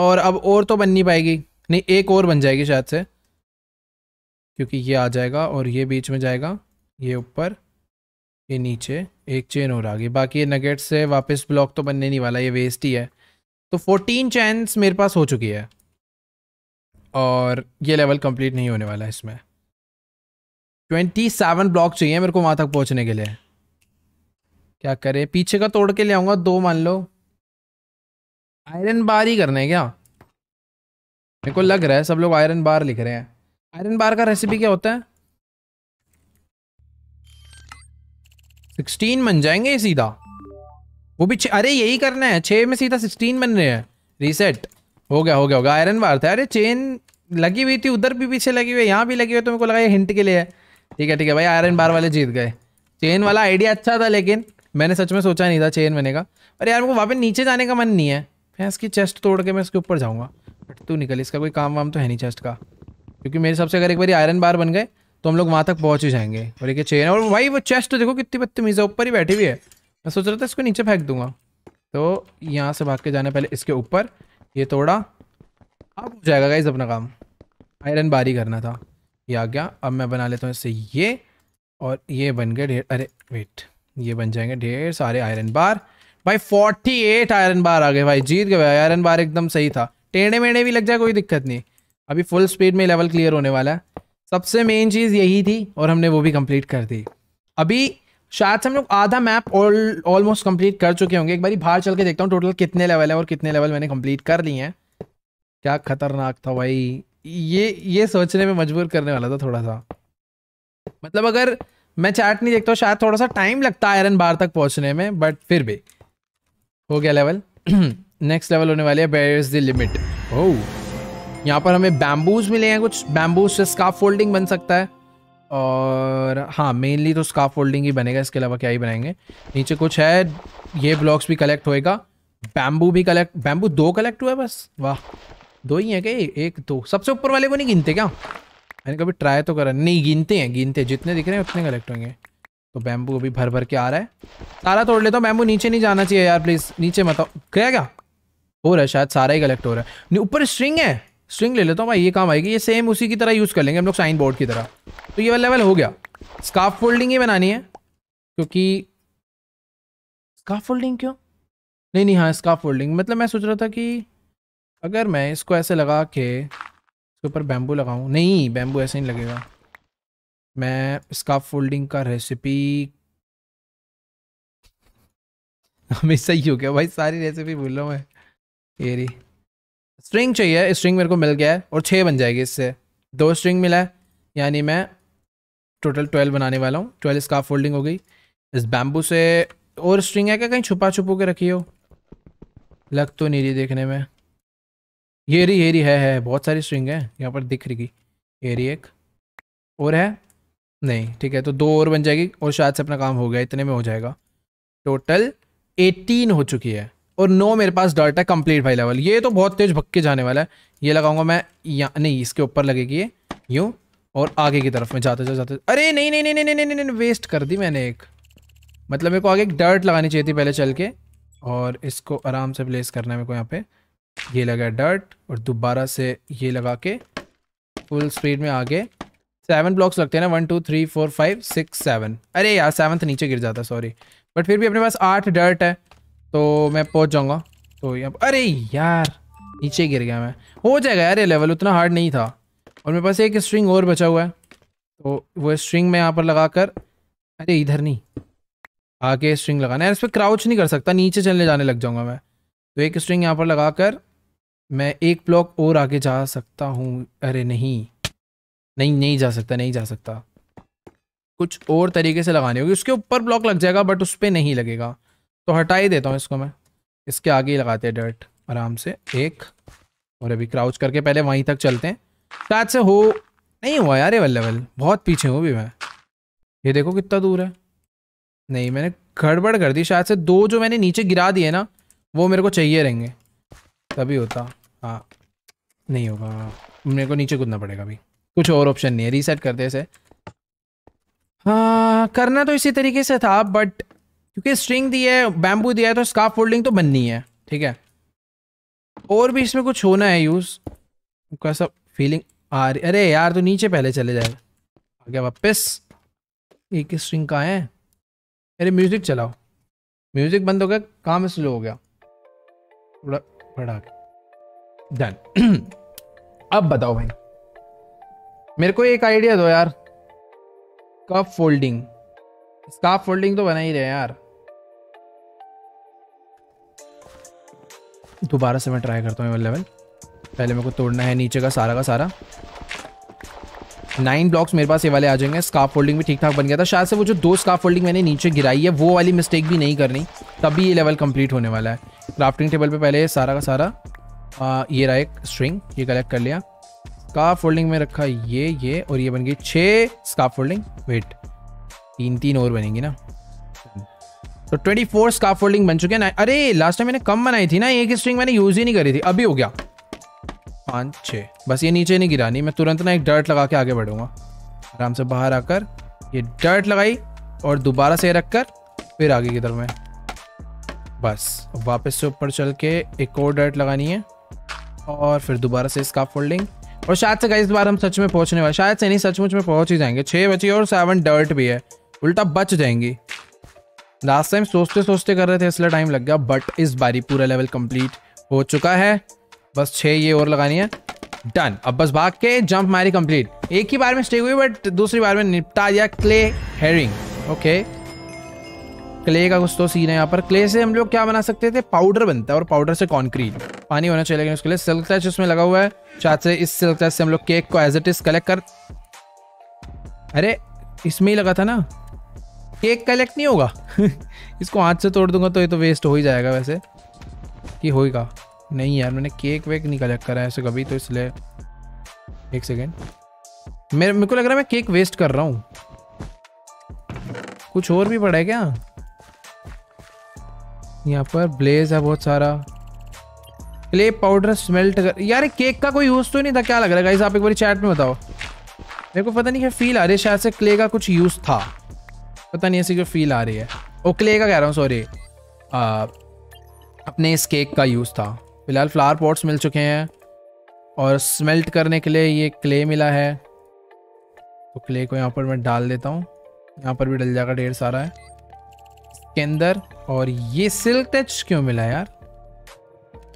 और अब और तो बन नहीं पाएगी, नहीं एक और बन जाएगी शायद से, क्योंकि ये आ जाएगा और ये बीच में जाएगा, ये ऊपर, ये नीचे, एक चेन और आ गई। बाकी ये नगेट से वापस ब्लॉक तो बनने नहीं वाला, ये वेस्ट ही है। तो फोर्टीन चैंस मेरे पास हो चुकी है, और ये लेवल कंप्लीट नहीं होने वाला है इसमें। ट्वेंटी सेवन ब्लॉक चाहिए मेरे को वहाँ तक पहुँचने के लिए। क्या करें, पीछे का तोड़ के ले आऊँगा दो, मान लो। आयरन बार ही करना है क्या? मेरे को लग रहा है सब लोग आयरन बार लिख रहे हैं। आयरन बार का रेसिपी क्या होता है? सिक्सटीन बन जाएंगे सीधा, वो भी। अरे यही करना है, छः में सीधा सिक्सटीन बन रहे हैं। रीसेट हो गया, हो गया होगा। आयरन बार था। अरे चेन लगी हुई थी उधर भी, पीछे लगी हुई है, यहाँ भी लगी हुई है, तो मेरे को लगा ये हिंट के लिए है। ठीक है ठीक है भाई, आयरन बार वाले जीत गए। चेन वाला आइडिया अच्छा था, लेकिन मैंने सच में सोचा नहीं था चेन बनेगा। और यार मेरे को वापस नीचे जाने का मन नहीं है, मैं इसकी चेस्ट तोड़ के मैं इसके ऊपर जाऊँगा। बट तू निकल, इसका कोई काम वाम तो है नहीं चेस्ट का, क्योंकि मेरे हिसाब से अगर एक बार आयरन बार बन गए तो हम लोग वहाँ तक पहुँच ही जाएंगे। और एक चेन, और भाई वो चेस्ट देखो कितनी बदतमीज है, ऊपर ही बैठी हुई है। मैं सोच रहा था इसको नीचे फेंक दूंगा, तो यहाँ से भाग के जाना पहले इसके ऊपर। ये तोड़ा, अब हो जाएगा गाइस अपना काम, आयरन बारी करना था। ये आ गया, अब मैं बना लेता हूँ इससे ये, और ये बन गए ढेर, अरे वेट, ये बन जाएंगे ढेर सारे आयरन बार। भाई फोर्टी एट आयरन बार आ गए भाई, जीत गए भाई। आयरन बार एकदम सही था, टेढ़े मेढ़े भी लग जाए कोई दिक्कत नहीं। अभी फुल स्पीड में लेवल क्लियर होने वाला है, सबसे मेन चीज़ यही थी, और हमने वो भी कंप्लीट कर दी। अभी शायद से हम लोग आधा मैप ऑल ऑलमोस्ट कंप्लीट कर चुके होंगे। एक बारी बाहर चल के देखता हूँ टोटल कितने लेवल है और कितने लेवल मैंने कंप्लीट कर लिए हैं। क्या खतरनाक था भाई, ये ये सोचने में मजबूर करने वाला था थोड़ा सा। मतलब अगर मैं चैट नहीं देखता हूँ शायद थोड़ा सा टाइम लगता है आयरन बार तक पहुँचने में, बट फिर भी हो गया लेवल। नेक्स्ट लेवल होने वाली है वेयर इज़ द लिमिट। ओह, यहाँ पर हमें बैम्बूज मिले हैं, कुछ बैम्बूज से स्कार्फ फोल्डिंग बन सकता है। और हाँ मेनली तो स्कार्फ फोल्डिंग ही बनेगा, इसके अलावा क्या ही बनाएंगे। नीचे कुछ है, ये ब्लॉक्स भी कलेक्ट होएगा, बैम्बू भी कलेक्ट, बैम्बू दो कलेक्ट हुआ है बस। वाह, दो ही है क्या? एक दो, सबसे ऊपर वाले को नहीं गिनते क्या? मैंने कभी ट्राई तो करा नहीं। गिनते हैं, गिनते जितने दिख रहे हैं उतने कलेक्ट होंगे। तो बैम्बू अभी भर भर के आ रहा है, सारा तोड़ लेता हूँ। बैम्बू नीचे नहीं जाना चाहिए यार, प्लीज़ नीचे मत आओ। क्या क्या हो रहा है? शायद सारा ही कलेक्ट हो रहा है। नहीं, ऊपर स्ट्रिंग है, स्ट्रिंग ले लेता हूँ भाई, ये काम आएगी। ये सेम उसी की तरह यूज़ कर लेंगे हम लोग, साइन बोर्ड की तरह। तो ये वाला लेवल हो गया। स्कार्फ फोल्डिंग ही बनानी है, क्योंकि स्कार्फ फोल्डिंग क्यों नहीं, नहीं हाँ स्कार्फ फोल्डिंग। मतलब मैं सोच रहा था कि अगर मैं इसको ऐसे लगा के इसके ऊपर बैम्बू लगाऊँ, नहीं बैम्बू ऐसे नहीं लगेगा। मैं स्कार्फ फोल्डिंग का रेसिपी हमेशा ही हो गया भाई, सारी रेसिपी भूल रहा हूँ मैं। एरी स्ट्रिंग चाहिए, स्ट्रिंग मेरे को मिल गया है, और छः बन जाएगी इससे। दो स्ट्रिंग मिला है, यानी मैं टोटल ट्वेल्व बनाने वाला हूँ। ट्वेल्व स्कार्फ फोल्डिंग हो गई। इस बैम्बू से और स्ट्रिंग है क्या कहीं छुपा छुपू के रखी हो? लग तो नहीं रही देखने में। ये रही ये रही है, है बहुत सारी स्ट्रिंग है यहाँ पर दिख रही। ये रही एक और है, नहीं ठीक है तो दो और बन जाएगी और शायद से अपना काम हो गया, इतने में हो जाएगा। टोटल एटीन हो चुकी है और नो मेरे पास डॉट है कंप्लीट भाई लेवल। ये तो बहुत तेज भक्के जाने वाला है। ये लगाऊंगा मैं यहाँ, नहीं इसके ऊपर लगेगी ये यूँ और आगे की तरफ में जाते जाते जाते। अरे नहीं नहीं नहीं नहीं नहीं नहीं वेस्ट कर दी मैंने एक, मतलब मेरे को आगे एक डर्ट लगानी चाहिए थी पहले चल के और इसको आराम से प्लेस करना है मेरे को। यहाँ पे ये लगा डर्ट और दोबारा से ये लगा के फुल स्पीड में आगे। सेवन ब्लॉक्स लगते हैं ना, one two three four five six seven. अरे यार सेवन्थ नीचे गिर जाता सॉरी, बट फिर भी अपने पास आठ डर्ट है तो मैं पहुंच जाऊंगा। तो यहाँ, अरे यार नीचे गिर गया मैं, हो जाएगा यार ये लेवल, उतना हार्ड नहीं था। और मेरे पास एक स्ट्रिंग और बचा हुआ है तो वो स्ट्रिंग मैं यहाँ पर लगा कर, अरे इधर नहीं आगे स्ट्रिंग लगाना है। इस पर क्राउच नहीं कर सकता, नीचे चलने जाने लग जाऊंगा मैं। तो एक स्ट्रिंग यहाँ पर लगा कर मैं एक ब्लॉक और आगे जा सकता हूँ। अरे नहीं नहीं नहीं जा सकता, नहीं जा सकता, कुछ और तरीके से लगानी होगी। उसके ऊपर ब्लॉक लग जाएगा बट उस पर नहीं लगेगा तो हटा ही देता हूँ इसको मैं। इसके आगे ही लगाते हैं डर्ट आराम से एक, और अभी क्राउच करके पहले वहीं तक चलते हैं। शायद से हो नहीं हुआ यार ये लेवल, बहुत पीछे हूँ भी मैं। ये देखो कितना दूर है। नहीं मैंने गड़बड़ कर दी, शायद से दो जो मैंने नीचे गिरा दिए ना वो मेरे को चाहिए रहेंगे तभी होता। हाँ नहीं होगा, मेरे को नीचे कूदना पड़ेगा अभी, कुछ और ऑप्शन नहीं है। रीसेट करते से, हाँ करना तो इसी तरीके से था बट क्योंकि स्ट्रिंग दी है बैम्बू दिया है तो स्कार्फ फोल्डिंग तो बननी है। ठीक है और भी इसमें कुछ होना है यूज़ का सब फीलिंग आ रही। अरे यार तो नीचे पहले चले जाए आ गया वापस। एक स्ट्रिंग कहाँ है? अरे म्यूज़िक चलाओ, म्यूज़िक बंद हो गया, काम स्लो हो गया थोड़ा, बढ़ा के डन। अब बताओ भाई मेरे को एक आइडिया दो यार। कब फोल्डिंग स्कार्फ फोल्डिंग तो बना ही रहे यार। दोबारा से मैं ट्राई करता हूँ लेवल। पहले मेरे को तोड़ना है नीचे का सारा का सारा। नाइन ब्लॉक्स मेरे पास ये वाले आ जाएंगे। स्कार्फ फोल्डिंग भी ठीक ठाक बन गया था। शायद से वो जो दो स्कार्फ फोल्डिंग मैंने नीचे गिराई है वो वाली मिस्टेक भी नहीं करनी, तभी ये लेवल कंप्लीट होने वाला है। क्राफ्टिंग टेबल पे पहले सारा का सारा आ, ये रहा एक स्ट्रिंग, ये कलेक्ट कर लिया। स्कार्फ फोल्डिंग में रखा ये ये और ये बन गई छः स्कार्फ फोल्डिंग। वेट तीन तीन और बनेंगी ना, तो ट्वेंटी फोर स्कार्फ फोल्डिंग बन चुके हैं। अरे लास्ट टाइम मैंने कम बनाई थी ना, एक स्ट्रिंग मैंने यूज़ ही नहीं करी थी। अभी हो गया पाँच छः, बस ये नीचे नहीं गिरानी। मैं तुरंत ना एक डर्ट लगा के आगे बढ़ूंगा आराम से। बाहर आकर ये डर्ट लगाई और दोबारा से रख कर फिर आगे की तरफ में, बस वापस से ऊपर चल के एक और डर्ट लगानी है और फिर दोबारा से स्कार्फ फोल्डिंग। और शायद से गाइस इस बार हम सच में पहुँचने वाले, शायद से नहीं सचमुच में पहुँच ही जाएंगे। छः बची और सेवन डर्ट भी है, उल्टा बच जाएंगी। लास्ट टाइम सोचते सोचते कर रहे थे इसलिए टाइम लग गया, बट इस बारी पूरा लेवल कंप्लीट हो चुका है। बस छः ये और लगानी है, डन। अब बस भाग के जंप मारी कंप्लीट। एक ही बार में स्टेक हुई बट दूसरी बार में निपटा दिया। क्ले हेरिंग, ओके क्ले का कुछ तो सीन है यहाँ पर। क्ले से हम लोग क्या बना सकते थे? पाउडर बनता है और पाउडर से कॉन्क्रीट। पानी होना चाहिए लेकिन उसके लिए सिल्क टच उसमें लगा हुआ है। शायद से इस सिल्क टच से हम लोग केक को एज इट इज कलेक्ट कर, अरे इसमें ही लगा था ना, केक कलेक्ट नहीं होगा। इसको हाथ से तोड़ दूंगा तो ये तो वेस्ट हो ही जाएगा। वैसे कि होएगा नहीं यार, मैंने केक वेक नहीं कलेक्ट करा है ऐसे कभी, तो इसलिए एक सेकेंड मेरे मेरे को लग रहा है मैं केक वेस्ट कर रहा हूँ। कुछ और भी पड़ा है क्या यहाँ पर? ब्लेज है बहुत सारा, क्ले पाउडर स्मेल्ट कर। यार केक का कोई यूज़ तो नहीं था क्या? लग रहा है आप एक बार चैट में बताओ। मेरे को पता नहीं क्या फील आ रही है, शायद से क्ले का कुछ यूज़ था, पता नहीं ऐसी क्या फील आ रही है। ओ क्ले का कह रहा हूँ सॉरी, अपने इस केक का यूज़ था। फिलहाल फ्लावर पॉट्स मिल चुके हैं और स्मेल्ट करने के लिए ये क्ले मिला है तो क्ले को यहाँ पर मैं डाल देता हूँ। यहाँ पर भी डल जाएगा, ढेर सारा है इसके अंदर। और ये सिल्क टच क्यों मिला यार?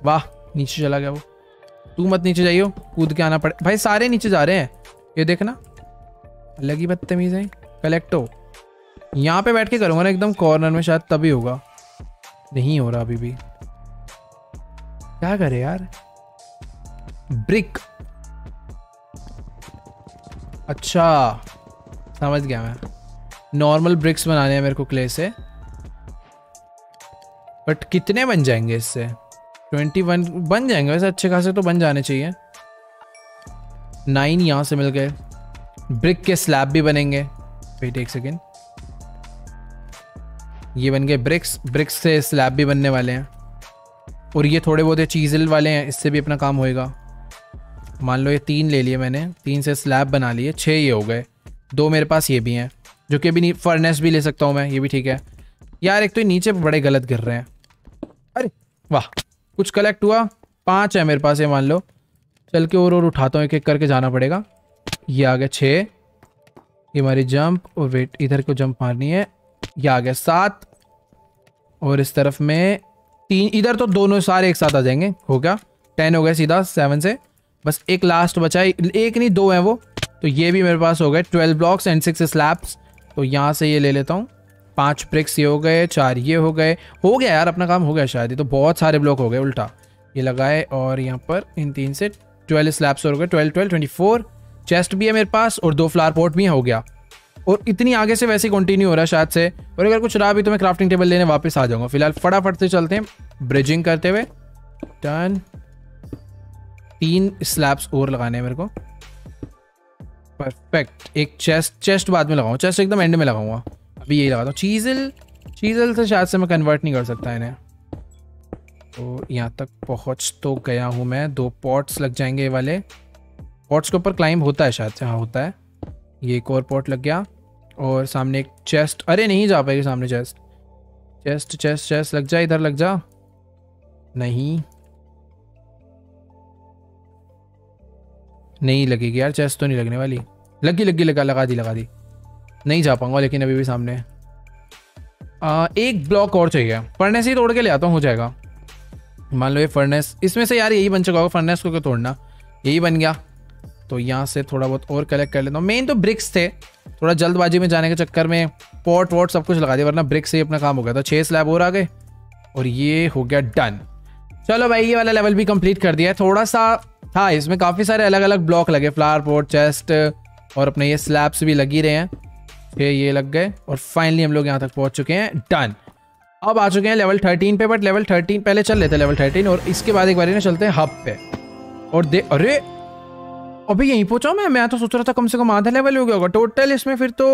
वाह नीचे चला गया वो। तू मत नीचे जाइयो, कूद के आना पड़े भाई। सारे नीचे जा रहे हैं ये देखना, लगी बदतमीज़ है। कलेक्ट हो यहाँ पे बैठ के करूँगा ना एकदम कॉर्नर में, शायद तभी होगा। नहीं हो रहा अभी भी, क्या करे यार। ब्रिक अच्छा समझ गया मैं। नॉर्मल ब्रिक्स बनाने हैं मेरे को क्ले से, बट कितने बन जाएंगे इससे? इक्कीस बन जाएंगे वैसे, अच्छे खासे तो बन जाने चाहिए। नाइन यहाँ से मिल गए। ब्रिक के स्लैब भी बनेंगे। वेट एक सेकेंड, ये बन गए ब्रिक्स। ब्रिक्स से स्लैब भी बनने वाले हैं, और ये थोड़े बहुत चीजल वाले हैं, इससे भी अपना काम होएगा। मान लो ये तीन ले लिए मैंने, तीन से स्लैब बना लिए, छः ये हो गए। दो मेरे पास ये भी हैं, जो कि अभी नहीं। फर्नेस भी ले सकता हूँ मैं, ये भी ठीक है यार। एक तो ये नीचे बड़े गलत कर रहे हैं। अरे वाह, कुछ कलेक्ट हुआ। पाँच है मेरे पास ये, मान लो। चल के और और उठाता हूँ, एक एक करके जाना पड़ेगा। ये आ गया छः, ये हमारी जंप। और वेट, इधर को जंप मारनी है। ये आ गया सात, और इस तरफ में तीन। इधर तो दोनों सारे एक साथ आ जाएंगे। हो गया टेन, हो गया सीधा सेवन से। बस एक लास्ट बचा है, एक नहीं दो हैं वो। तो ये भी मेरे पास हो गए twelve blocks and six slabs. तो यहाँ से ये ले लेता हूँ। पांच ब्रिक्स ये हो गए, चार ये हो गए। हो गया यार, अपना काम हो गया शायद। ये तो बहुत सारे ब्लॉक हो गए। उल्टा ये लगाए, और यहाँ पर इन तीन से ट्वेल्व स्लैब्स हो गए। Twelve twelve twenty four. Chest भी है मेरे पास, और दो फ्लावर पॉट भी हो गया। और इतनी आगे से वैसे कंटिन्यू हो रहा है शायद से। और अगर कुछ रहा भी तो मैं क्राफ्टिंग टेबल लेने वापस आ जाऊँगा। फिलहाल फटाफट से चलते हैं, ब्रिजिंग करते हुए। टर्न तीन स्लैब्स और लगाने हैं मेरे को। परफेक्ट। एक चेस्ट, चेस्ट बाद में लगाऊँ, चेस्ट एकदम एंड में लगाऊंगा। अभी यही लगाता हूँ। चीजल, चीजल से शायद से मैं कन्वर्ट नहीं कर सकता इन्हें। तो यहाँ तक पहुँच तो गया हूँ मैं। दो पॉट्स लग जाएंगे ये वाले। पॉट्स के ऊपर क्लाइंब होता है शायद से, हाँ होता है। ये एक और पॉट लग गया, और सामने एक चेस्ट। अरे नहीं जा पाएगी सामने चेस्ट। चेस्ट चेस्ट चेस्ट लग जा, इधर लग जा। नहीं नहीं लगेगी यार, चेस्ट तो नहीं लगने वाली। लगी लगी लगा लगा दी लगा दी। नहीं जा पाऊंगा लेकिन अभी भी सामने। आ, एक ब्लॉक और चाहिए। फर्नेस ही तोड़ के ले आता हूँ, हो जाएगा। मान लो ये फर्नेस, इसमें से यार यही बन चुका होगा। फर्नेस को क्यों तोड़ना, यही बन गया। तो यहाँ से थोड़ा बहुत और कलेक्ट कर लेता हूँ। मेन तो ब्रिक्स थे, थोड़ा जल्दबाजी में जाने के चक्कर में पॉट वॉट सब कुछ लगा दिया, वरना ब्रिक्स से ही अपना काम हो गया था। छः स्लैब और आ गए, और ये हो गया डन। चलो भाई, ये वाला लेवल भी कंप्लीट कर दिया है। थोड़ा सा था इसमें, काफ़ी सारे अलग अलग ब्लॉक लगे। फ्लावर पॉट, चेस्ट, और अपने ये स्लैब्स भी लगी रहे हैं। फिर ये लग गए, और फाइनली हम लोग यहाँ तक पहुँच चुके हैं। डन। अब आ चुके हैं लेवल थर्टीन पे। बट लेवल थर्टीन पहले चल लेते हैं, लेवल थर्टीन, और इसके बाद एक बार ना चलते हैं हब पे। और दे, अरे अभी यहीं पहुँचा मैं। मैं तो सोच रहा था कम से कम आधा लेवल हो गया होगा टोटल इसमें। फिर तो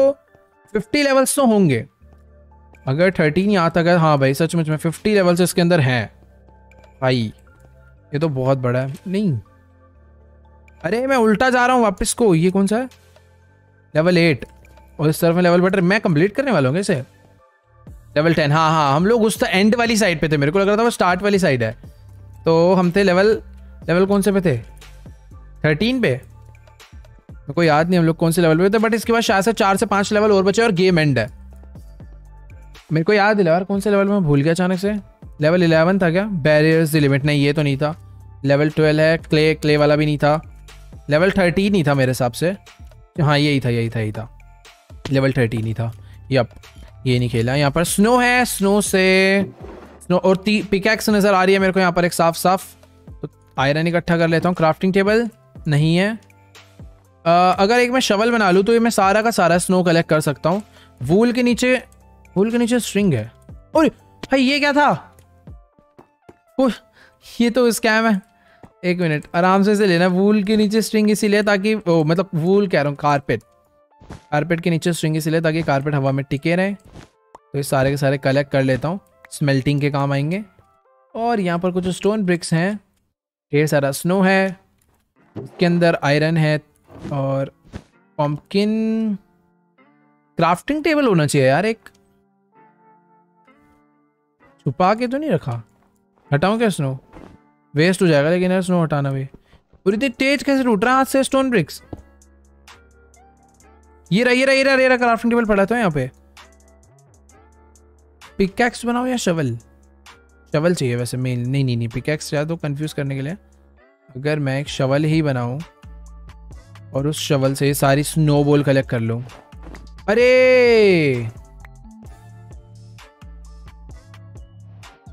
फिफ्टी लेवल्स तो होंगे अगर थर्टीन यहाँ तक है। हाँ भाई, सच में फिफ्टी लेवल्स इसके अंदर हैं भाई। ये तो बहुत बड़ा है। नहीं, अरे मैं उल्टा जा रहा हूँ वापस को। ये कौन सा है? लेवल एट, और इस तरफ में लेवल बटर। मैं कंप्लीट करने वाला हूँ कैसे? Level ten. हाँ हाँ हम लोग उस एंड वाली साइड पे थे। मेरे को लग रहा था वो स्टार्ट वाली साइड है। तो हम थे लेवल लेवल कौन से पे थे? थर्टीन पे। मेरे को याद नहीं हम लोग कौन से लेवल पे थे, बट इसके बाद शायद से चार से पाँच लेवल और बचे और गेम एंड है। मेरे को याद दिला यार कौन से लेवल में, भूल गया अचानक से। लेवल इलेवन था क्या? बैरियर्स द लिमिट, नहीं ये तो नहीं था। लेवल ट्वेल्व है, क्ले क्ले वाला भी नहीं था। लेवल थर्टीन ही था मेरे हिसाब से। हाँ यही था यही था यही था लेवल थर्टीन ही था। यप, ये नहीं खेला। यहाँ पर स्नो है, स्नो से स्नो और पिकैक्स नज़र आ रही है मेरे को यहाँ पर, एक साफ साफ। तो आयरन इकट्ठा कर लेता हूँ। क्राफ्टिंग टेबल नहीं है। आ, अगर एक मैं शवल बना लूँ तो ये मैं सारा का सारा स्नो कलेक्ट कर सकता हूँ। वूल के नीचे वूल के नीचे स्ट्रिंग है। और भाई ये क्या था? ओ, ये तो स्कैम है। एक मिनट, आराम से इसे लेना। वूल के नीचे स्ट्रिंग इसीलिए ताकि ओ, मतलब वूल कह रहा हूँ, कारपेट। कारपेट के नीचे स्ट्रिंग इसीलिए ताकि कारपेट हवा में टिके रहे। तो ये सारे के सारे कलेक्ट कर लेता हूँ, स्मेल्टिंग के काम आएंगे। और यहाँ पर कुछ स्टोन ब्रिक्स हैं, ढेर सारा स्नो है, उसके अंदर आयरन है, और पम्पकिन। क्राफ्टिंग टेबल होना चाहिए यार एक। छुपा के तो नहीं रखा। हटाऊँ क्या स्नो? वेस्ट हो जाएगा लेकिन यार स्नो हटाना भी। पूरी देर तेज कैसे टूट रहा हाथ से स्टोन ब्रिक्स। ये रहा ये रहा ये रहा ये रहा क्राफ्टिंग टेबल पड़ा था यहाँ पे। पिकैक्स बनाओ या शवल? शवल चाहिए वैसे मेन। नहीं नहीं नहीं पिकैक्स या तो कंफ्यूज करने के लिए। अगर मैं एक शवल ही बनाऊँ और उस शवल से सारी स्नो बॉल कलेक्ट कर लूँ। अरे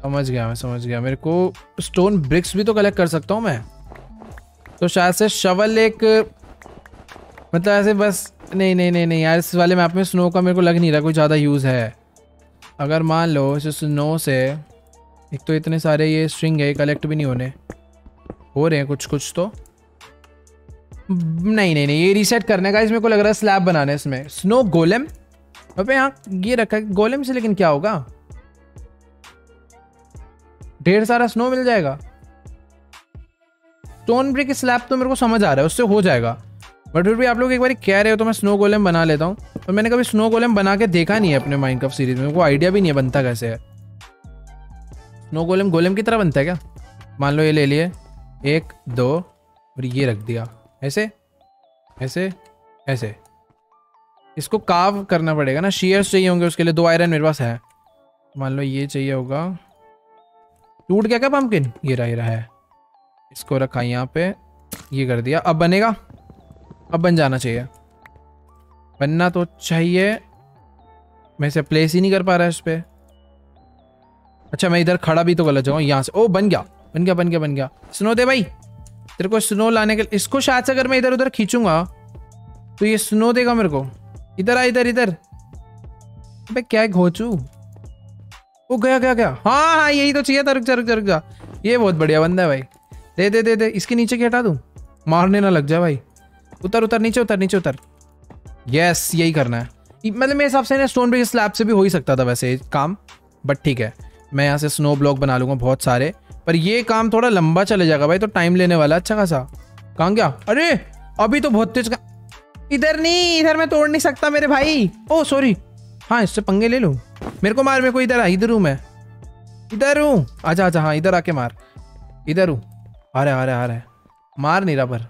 समझ गया मैं समझ गया। मेरे को स्टोन ब्रिक्स भी तो कलेक्ट कर सकता हूँ मैं। तो शायद से शवल एक मतलब ऐसे बस नहीं नहीं नहीं नहीं यार, इस वाले मैप में स्नो का मेरे को लग नहीं रहा कोई ज़्यादा यूज़ है। अगर मान लो इस स्नो से, एक तो इतने सारे ये स्ट्रिंग है कलेक्ट भी नहीं होने, हो रहे हैं कुछ कुछ तो। नहीं नहीं नहीं ये रीसेट करने का, इसमें को लग रहा है स्लैब बनाने इसमें। स्नो गोलेम, अबे यहाँ ये रखा है गोलेम से, लेकिन क्या होगा? ढेर सारा स्नो मिल जाएगा। स्टोन ब्रिक स्लैब तो मेरे को समझ आ रहा है, उससे हो जाएगा, बट फिर भी आप लोग एक बार कह रहे हो तो मैं स्नो गोलेम बना लेता हूँ। और मैंने कभी स्नो गोलेम बना के देखा नहीं है अपने माइनक्राफ्ट सीरीज में, मेरे को आइडिया भी नहीं है बनता कैसे है। स्नो गोलेम गोलेम की तरह बनता है क्या? मान लो ये ले लिए, एक दो, और ये रख दिया ऐसे ऐसे ऐसे। इसको काव करना पड़ेगा ना, शीयर्स चाहिए होंगे उसके लिए। दो आयरन मेरे पास है, मान लो ये चाहिए होगा। टूट गया क्या पम्पकिन? ये रहा, ये रहा है। इसको रखा यहाँ पे, ये कर दिया। अब बनेगा, अब बन जाना चाहिए, बनना तो चाहिए। मैं इसे प्लेस ही नहीं कर पा रहा है इस पर। अच्छा मैं इधर खड़ा भी तो गलत जाऊँ यहाँ से। ओ बन गया बन गया बन गया बन गया। स्नो दे भाई, तेरे को स्नो लाने के लिए। इसको शायद से अगर मैं इधर उधर खींचूंगा तो ये स्नो देगा मेरे को। इधर आ, इधर इधर। अबे क्या घोचू? वो गया गया गया। हाँ हाँ यही तो चाहिए था। रुक जा रुक जा रुक जा, ये बहुत बढ़िया बंदा है भाई। दे दे दे दे, इसके नीचे की हटा दूँ, मारने ना लग जा भाई। उतर उतर, नीचे उतर नीचे उतर। यस यही करना है। मतलब मेरे हिसाब से ना स्टोन ब्रिक स्लैब से भी हो ही सकता था वैसे काम, बट ठीक है मैं यहाँ से स्नो ब्लॉक बना लूँगा बहुत सारे। पर ये काम थोड़ा लंबा चले जाएगा भाई, तो टाइम लेने वाला अच्छा खासा। कहाँ गया? अरे अभी तो बहुत तेज। इधर नहीं, इधर मैं तोड़ नहीं सकता मेरे भाई। ओ सॉरी, हाँ इससे पंगे ले लूँ। मेरे को मार, मेरे को इधर आ। इधर हूँ मैं, इधर हूँ। आजा आजा, हाँ इधर आके मार। इधर हूँ, आ रहा आ रहा आ रहा है, मार नहीं रहा पर।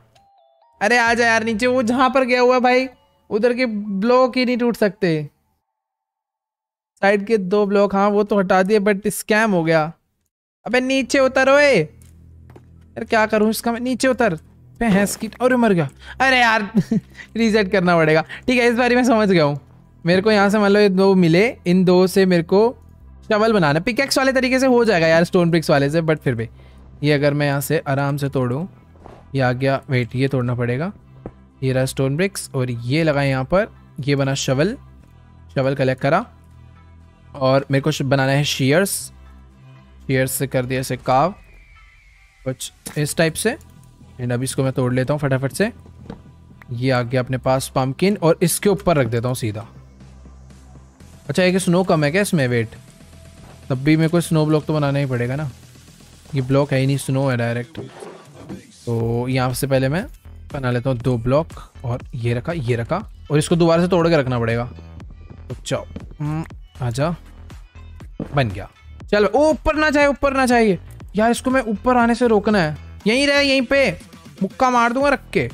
अरे आजा यार नीचे, वो जहाँ पर गया हुआ भाई उधर के ब्लॉक ही नहीं टूट सकते। साइड के दो ब्लॉक, हाँ वो तो हटा दिए, बट स्कैम हो गया। अबे नीचे उतर ओए। यार क्या करूं इसका मैं? नीचे उतर पे हैंस की। और मर गया। अरे यार रीसेट करना पड़ेगा। ठीक है इस बारी मैं समझ गया हूँ। मेरे को यहाँ से मान लो ये दो मिले, इन दो से मेरे को शवल बनाना। पिकेक्स वाले तरीके से हो जाएगा यार स्टोन ब्रिक्स वाले से, बट फिर भी ये अगर मैं यहाँ से आराम से तोड़ूँ। ये आ गया, वेट ये तोड़ना पड़ेगा। ये रहा स्टोन ब्रिक्स, और ये लगाए यहाँ पर। ये बना शवल, शवल कलेक्ट करा। और मेरे को बनाना है शीयर्स, शीयर से कर दिया ऐसे काव कुछ इस टाइप से। एंड अब इसको मैं तोड़ लेता हूँ फटाफट से। ये आ गया अपने पास पम्पकिन, और इसके ऊपर रख देता हूँ सीधा। अच्छा एक स्नो कम है क्या इसमें? वेट, तब भी मेरे को स्नो ब्लॉक तो बनाना ही पड़ेगा ना। ये ब्लॉक है ही नहीं, स्नो है डायरेक्ट। तो यहाँ से पहले मैं बना लेता हूँ दो ब्लॉक, और ये रखा ये रखा, और इसको दोबारा से तोड़ के रखना पड़ेगा। अच्छा आजा, बन गया। चलो ओ ऊपर ना जाए, ऊपर ना चाहिए यार। इसको मैं ऊपर आने से रोकना है। यहीं रहे, यहीं पे मुक्का मार दूंगा रख के।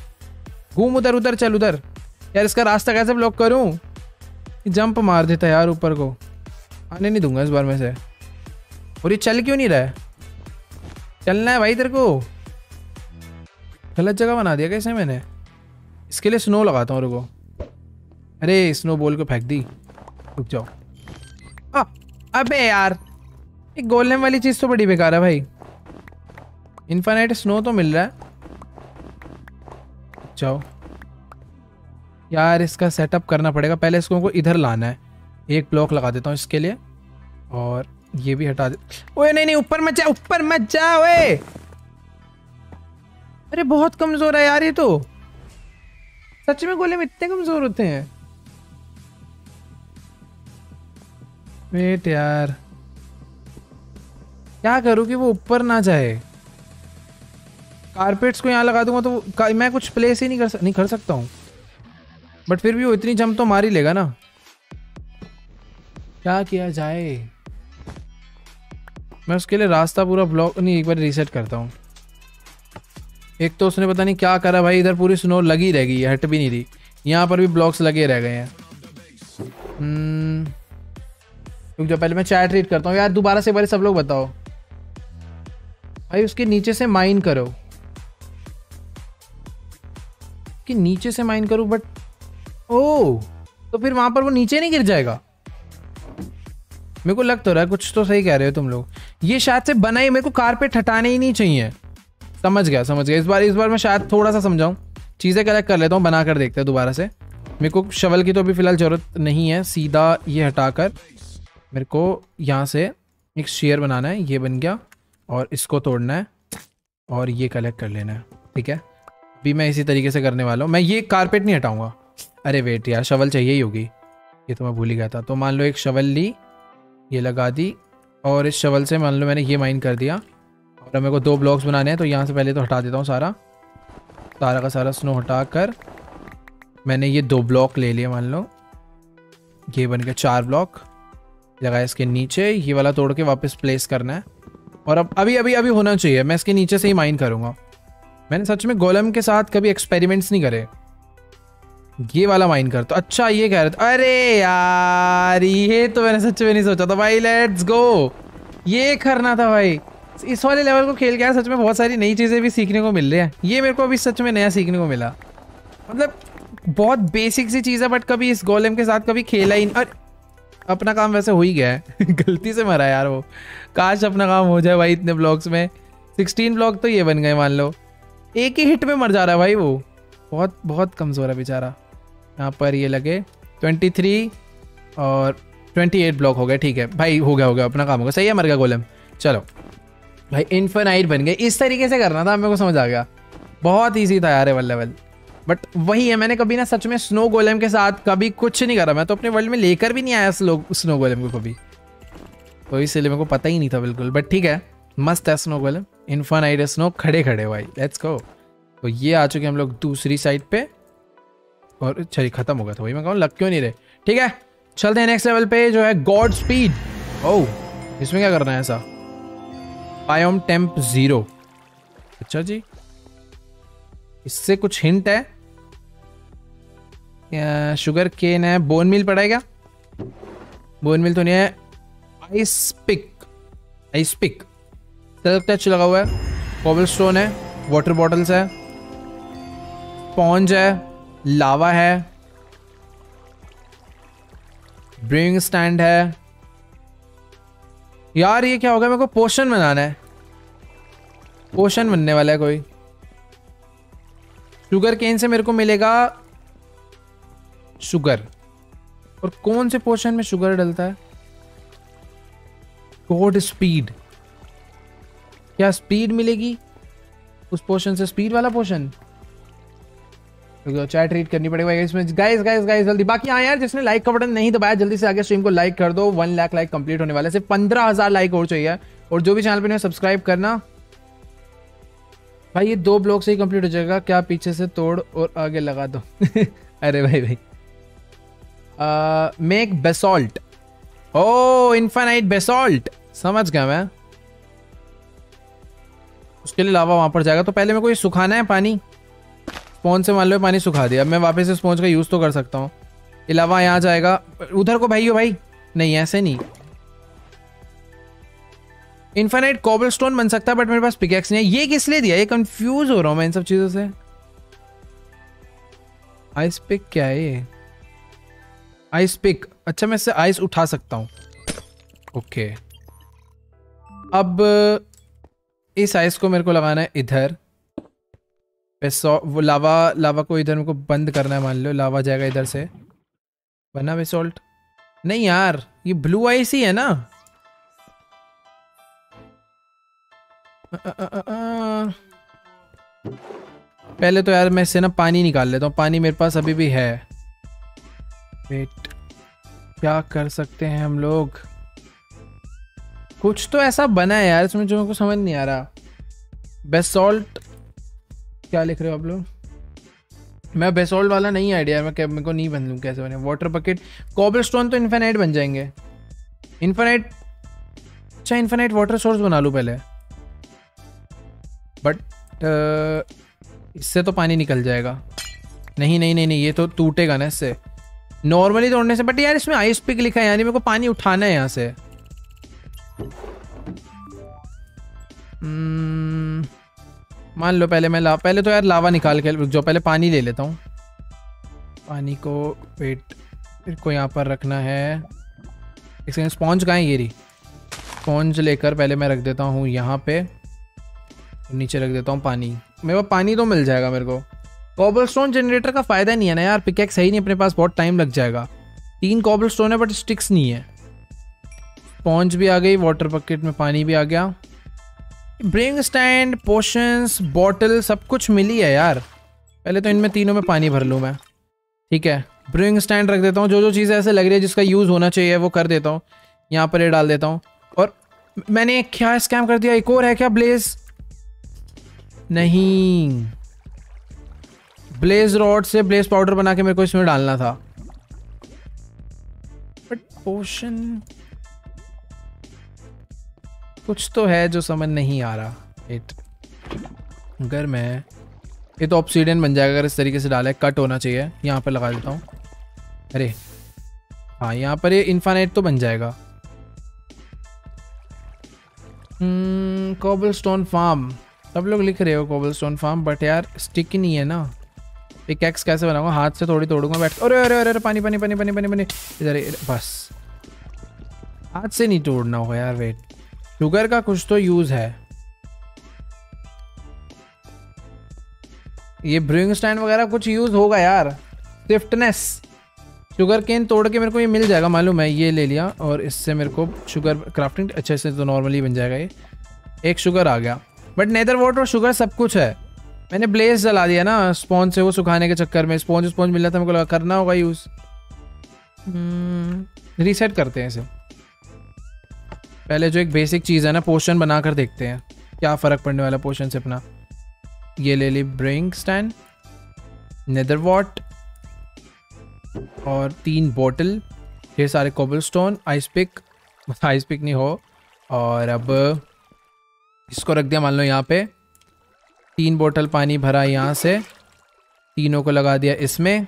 घूम उधर उधर, चल उधर। यार इसका रास्ता कैसे ब्लॉक करूँ? जंप मार देता यार ऊपर को, आने नहीं दूंगा इस बार में से। और ये चल क्यों नहीं रहा है? चलना है भाई तेरे को। गलत जगह बना दिया कैसे मैंने? इसके लिए स्नो लगाता हूँ रुको। अरे स्नो बॉल को फेंक दी, रुक जाओ। आ, अबे यार एक गोलेम वाली चीज़ तो बड़ी बेकार है भाई। इन्फाइनाइट स्नो तो मिल रहा है। जाओ यार इसका सेटअप करना पड़ेगा पहले। इसको हमको इधर लाना है। एक ब्लॉक लगा देता हूँ इसके लिए, और ये भी हटा दे। ओए नहीं नहीं ऊपर मत जा, ऊपर मत जा ओए। अरे बहुत कमज़ोर है यार ये तो। सच में गोलेम इतने कमज़ोर होते हैं? वेट यार क्या करूँ कि वो ऊपर ना जाए? कारपेट्स को यहाँ लगा दूंगा तो मैं कुछ प्लेस ही नहीं कर नहीं कर सकता हूँ। बट फिर भी वो इतनी जंप तो मार ही लेगा ना। क्या किया जाए? मैं उसके लिए रास्ता पूरा ब्लॉक नहीं, एक बार रीसेट करता हूँ। एक तो उसने पता नहीं क्या करा भाई, इधर पूरी स्नो लगी रह गई, हट भी नहीं रही। यहाँ पर भी ब्लॉक्स लगे रह गए हैं। जो पहले मैं चैट रीड करता हूँ यार दोबारा से। बारे सब लोग बताओ भाई। उसके नीचे से माइन करो कि नीचे से माइन करूं, बट ओ तो फिर वहां पर वो नीचे नहीं गिर जाएगा? मेरे को लग तो रहा है कुछ तो सही कह रहे हो तुम लोग। ये शायद से बना ही, मेरे को कारपेट हटाने ही नहीं चाहिए। समझ गया समझ गया। इस बार इस बार मैं शायद थोड़ा सा समझाऊं। चीज़ें कलेक्ट कर लेता हूँ, बना कर देखते हैं दोबारा से। मेरे को शवल की तो अभी फ़िलहाल ज़रूरत नहीं है। सीधा ये हटाकर मेरे को यहाँ से एक शेयर बनाना है, ये बन गया, और इसको तोड़ना है और ये कलेक्ट कर लेना है। ठीक है, अभी मैं इसी तरीके से करने वाला हूँ। मैं ये कारपेट नहीं हटाऊँगा। अरे वेट यार, शवल चाहिए ही होगी, ये तो मैं भूल ही गया था। तो मान लो एक शवल ली, ये लगा दी, और इस शवल से मान लो मैंने ये माइन कर दिया। और मेरे को दो ब्लॉक्स बनाने हैं, तो यहाँ से पहले तो हटा देता हूँ सारा सारा का सारा स्नो हटा कर। मैंने ये दो ब्लॉक ले लिए, मान लो ये बन के चार ब्लॉक लगाया। इसके नीचे ये वाला तोड़ के वापस प्लेस करना है। और अब अभी अभी अभी होना चाहिए, मैं इसके नीचे से ही माइन करूँगा। मैंने सच में गोलम के साथ कभी एक्सपेरिमेंट्स नहीं करे, ये वाला माइन कर। तो अच्छा ये कह रहे थे, अरे यार ये तो मैंने सच में नहीं सोचा था भाई। लेट्स गो, ये करना था भाई। इस वाले लेवल को खेल के यार सच में बहुत सारी नई चीज़ें भी सीखने को मिल रही हैं। ये मेरे को अभी सच में नया सीखने को मिला, मतलब बहुत बेसिक सी चीज़ है, बट कभी इस गोलेम के साथ कभी खेला ही नहीं। अपना काम वैसे हो ही गया है गलती से मरा यार वो, काश अपना काम हो जाए भाई। इतने ब्लॉक्स में सिक्सटीन ब्लॉक तो ये बन गए, मान लो एक ही हिट में मर जा रहा है भाई वो, बहुत बहुत कमज़ोर है बेचारा। यहाँ पर ये लगे तेईस और अट्ठाईस ब्लॉक हो गए। ठीक है भाई, हो गया हो गया अपना काम, हो गया। सही है, मर गया गोलेम। चलो भाई, इन्फेनाइट बन गए। इस तरीके से करना था, मेरे को समझ आ गया। बहुत इजी था यार वाला लेवल, बट वही है, मैंने कभी ना सच में स्नो गोलेम के साथ कभी कुछ नहीं करा। मैं तो अपने वर्ल्ड में लेकर भी नहीं आया स्नो गोलेम को कभी, तो इसलिए मेरे को पता ही नहीं था बिल्कुल। बट ठीक है, मस्त है स्नो गोलेम, इन्फेनाइट स्नो खड़े खड़े भाई। Let's go. तो ये आ चुके हम लोग दूसरी साइड पे, और अच्छा खत्म हो गया था, वही मैं कहूँ लग क्यों नहीं रहे। ठीक है, चलते हैं नेक्स्ट लेवल पे, जो है गॉड स्पीड। ओह, इसमें क्या करना है? ऐसा बायोम टेम्प जीरो। अच्छा जी, इससे कुछ हिंट है क्या? शुगर केन है, बोन मिल पड़ा है क्या? बोन मिल तो नहीं है। Ice pick, ice pick, self touch लगा हुआ है, कोबल स्टोन है, वाटर बॉटल्स है, स्पॉन्ज है, लावा है, ब्रूइंग स्टैंड है। यार ये क्या होगा? मेरे को पोशन बनाना है, पोशन बनने वाला है कोई। शुगर केन से मेरे को मिलेगा शुगर, और कौन से पोशन में शुगर डलता है? गॉड स्पीड, क्या स्पीड मिलेगी उस पोशन से? स्पीड वाला पोशन तो चैट रीड करनी पड़ेगा इसमें। गाइस गाइस गाइस जल्दी, बाकी हाँ यार जिसने लाइक का बटन नहीं दबाया जल्दी से आगे स्ट्रीम को लाइक कर दो। वन लाख लाइक कंप्लीट होने वाला है, सिर्फ पंद्रह हजार लाइक और चाहिए। और जो भी चैनल पे नहीं सब्सक्राइब करना भाई, ये दो ब्लॉक से ही कंप्लीट हो जाएगा। क्या पीछे से तोड़ और आगे लगा दो अरे भाई भाई, मेक बेसॉल्ट। ओ इनफाइनाइट बेसॉल्ट, समझ गया मैं। उसके लिए लावा वहां पर जाएगा, तो पहले मेरे को ये सुखाना है पानी। स्पॉन्ज से मान लो पानी सुखा दिया, अब मैं वापस से स्पॉन्ज का यूज़ तो कर सकता हूँ। अलावा यहाँ जाएगा उधर को भाई, हो भाई नहीं ऐसे नहीं। इनफिनिट कोबल स्टोन बन सकता है, बट मेरे पास पिकैक्स नहीं है। ये किस लिए दिया? ये कंफ्यूज हो रहा हूँ मैं इन सब चीज़ों से। आइस पिक क्या है ये? आइस पिक, अच्छा मैं इससे आइस उठा सकता हूँ। ओके, अब इस आइस को मेरे को लगाना है इधर। बेसो वो लावा, लावा को इधर मेरे को बंद करना है। मान लो लावा जाएगा इधर से, बना बेसॉल्ट। नहीं यार, ये ब्लू आइस ही है ना। आ, आ, आ, आ, पहले तो यार मैं इससे ना पानी निकाल लेता हूँ। पानी मेरे पास अभी भी है। वेट, क्या कर सकते हैं हम लोग? कुछ तो ऐसा बना है यार इसमें जो मेरे को समझ नहीं आ रहा। बेसॉल्ट क्या लिख रहे हो आप लोग? मैं बेसॉल्ट वाला नहीं आइडिया, मैं कैब मेरे को नहीं बन लूँ कैसे बने। वाटर बकेट, कोबलस्टोन तो इन्फिनाइट बन जाएंगे। इन्फिनाइट, अच्छा इन्फिनाइट वाटर सोर्स बना लूँ पहले, बट इससे तो पानी निकल जाएगा। नहीं नहीं नहीं नहीं, ये तो टूटेगा ना इससे, नॉर्मली तोड़ने से। बट यार इसमें आइस पिक लिखा है, यानी मेरे को पानी उठाना है यहाँ से। hmm. मान लो पहले मैं ला पहले तो यार लावा निकाल के जो पहले पानी ले लेता हूँ। पानी को वेट, फिर को यहाँ पर रखना है। एक सेकंड, स्पॉन्ज कहाँ है? ये रही। स्पॉन्ज लेकर पहले मैं रख देता हूँ यहाँ पे, नीचे रख देता हूँ पानी। मेरे पास पानी तो मिल जाएगा मेरे को। कॉबलस्टोन जनरेटर का फ़ायदा नहीं है ना यार, पिकैक्स है ही नहीं अपने पास, बहुत टाइम लग जाएगा। तीन कॉबलस्टोन है बट स्टिक्स नहीं है। स्पॉन्ज भी आ गई, वाटर बकेट में पानी भी आ गया, ब्रिंग स्टैंड, पोशंस, बॉटल सब कुछ मिली है यार। पहले तो इनमें तीनों में पानी भर लूँ मैं, ठीक है। ब्रिंग स्टैंड रख देता हूँ, जो जो चीज़ें ऐसे लग रही है जिसका यूज़ होना चाहिए वो कर देता हूँ, यहाँ पर ये डाल देता हूँ। और मैंने क्या स्कैम कर दिया, एक और है क्या ब्लेज? नहीं, ब्लेज रॉड से ब्लेज पाउडर बना के मेरे को इसमें डालना था। बट पोशन कुछ तो है जो समझ नहीं आ रहा। एट अगर मैं ये तो ऑब्सीडियन बन जाएगा अगर इस तरीके से डाला है, कट होना चाहिए, यहाँ पर लगा देता हूँ। अरे हाँ, यहाँ पर ये इन्फाइनाइट तो बन जाएगा। कोबलस्टोन फार्म, सब लोग लिख रहे हो कोबलस्टोन फार्म, बट यार स्टिक ही नहीं है ना। पिकैक्स कैसे बनाऊंगा? हाथ से थोड़ी तोड़ूंगा बैठ। अरे अरे अरे अरे पानी पानी पानी पानी पानी पानी इधर, बस हाथ से नहीं तोड़ना होगा यार। वेट, शुगर का कुछ तो यूज़ है। ये ब्रूइंग स्टैंड वगैरह कुछ यूज़ होगा यार। स्विफ्टनेस, शुगर केन तोड़ के मेरे को ये मिल जाएगा, मालूम है। ये ले लिया और इससे मेरे को शुगर क्राफ्टिंग अच्छे से तो नॉर्मली बन जाएगा। ये एक शुगर आ गया, बट नेदर वाटर और शुगर सब कुछ है। मैंने ब्लेज जला दिया ना स्पॉन्ज से, वो सुखाने के चक्कर में। स्पॉन्ज स्पॉन्ज मिला था, मेरे को लगा करना होगा यूज़। रीसेट करते हैं इसे, पहले जो एक बेसिक चीज़ है ना पोशन बना कर देखते हैं क्या फ़र्क पड़ने वाला पोशन से अपना। ये ले ली ब्रिंग स्टैंड, नेदर वॉट और तीन बोतल, ये सारे cobblestone, ice pick, ice pick नहीं हो। और अब इसको रख दिया मान लो यहाँ पे, तीन बोतल पानी भरा यहाँ से, तीनों को लगा दिया इसमें।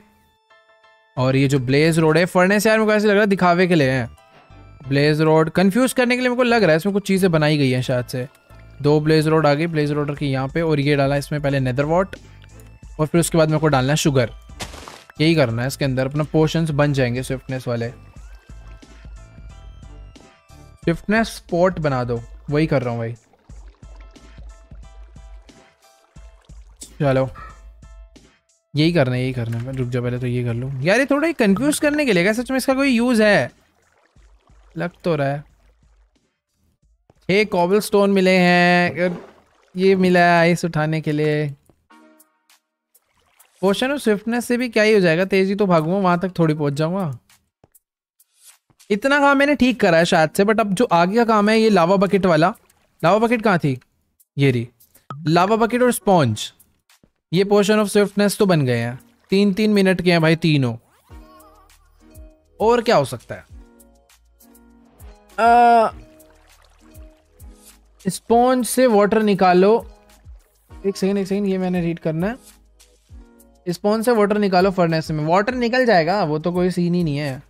और ये जो ब्लेज रोड है, फर्नेस यार मेरे को ऐसे लग रहा है दिखावे के लिए है। ब्लेज रोड कंफ्यूज करने के लिए मेरे को लग रहा है इसमें कुछ चीज़ें बनाई गई हैं शायद से। दो ब्लेज रोड आ गई, ब्लेज रोड रखी यहाँ पे, और ये डाला इसमें पहले नेदर वॉट और फिर उसके बाद मेरे को डालना है शुगर। यही करना है, इसके अंदर अपना पोशंस बन जाएंगे स्विफ्टनेस वाले। स्विफ्टनेस स्पॉट बना दो, वही कर रहा हूँ भाई। चलो यही करना है, यही करना है। रुक जा, पहले तो ये कर लूँ यार। ये थोड़ा ही कंफ्यूज करने के लिए, क्या सच में इसका कोई यूज़ है? लग तो रहा है। एक कॉबल स्टोन मिले हैं, ये मिला है इस उठाने के लिए। पोशन और स्विफ्टनेस से भी क्या ही हो जाएगा, तेजी तो भागूंगा, वहां तक थोड़ी पहुंच जाऊंगा। इतना काम मैंने ठीक करा है शायद से, बट अब जो आगे का काम है ये लावा बकेट वाला। लावा बकेट कहाँ थी? ये रही, लावा बकेट और स्पॉन्ज। ये पोशन ऑफ स्विफ्टनेस तो बन गए हैं, तीन तीन मिनट के हैं भाई तीनों। और क्या हो सकता है? आ, स्पॉन्ज से वाटर निकालो। एक सेकंड एक सेकंड, ये मैंने रीड करना है। स्पॉन्ज से वाटर निकालो फर्नेस में। वाटर निकल जाएगा, वो तो कोई सीन ही नहीं है।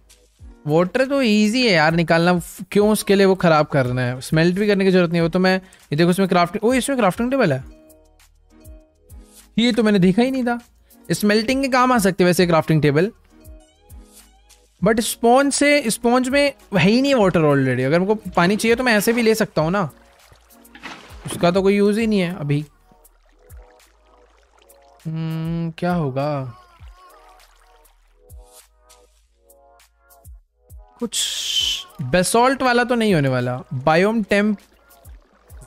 वाटर तो इजी है यार निकालना, क्यों उसके लिए वो ख़राब करना है? स्मेल्ट भी करने की जरूरत नहीं है वो तो। मैं ये देखो, इसमें क्राफ्टिंग, ओ इसमें क्राफ्टिंग टेबल है, ये तो मैंने देखा ही नहीं था। स्मेल्टिंग के काम आ सकते वैसे क्राफ्टिंग टेबल, बट स्पॉन्ज से, स्पॉन्ज में है ही नहीं वाटर ऑलरेडी। अगर मेरे को पानी चाहिए तो मैं ऐसे भी ले सकता हूँ ना, उसका तो कोई यूज़ ही नहीं है अभी। हम्म, क्या होगा? कुछ बेसॉल्ट वाला तो नहीं होने वाला। Biome temp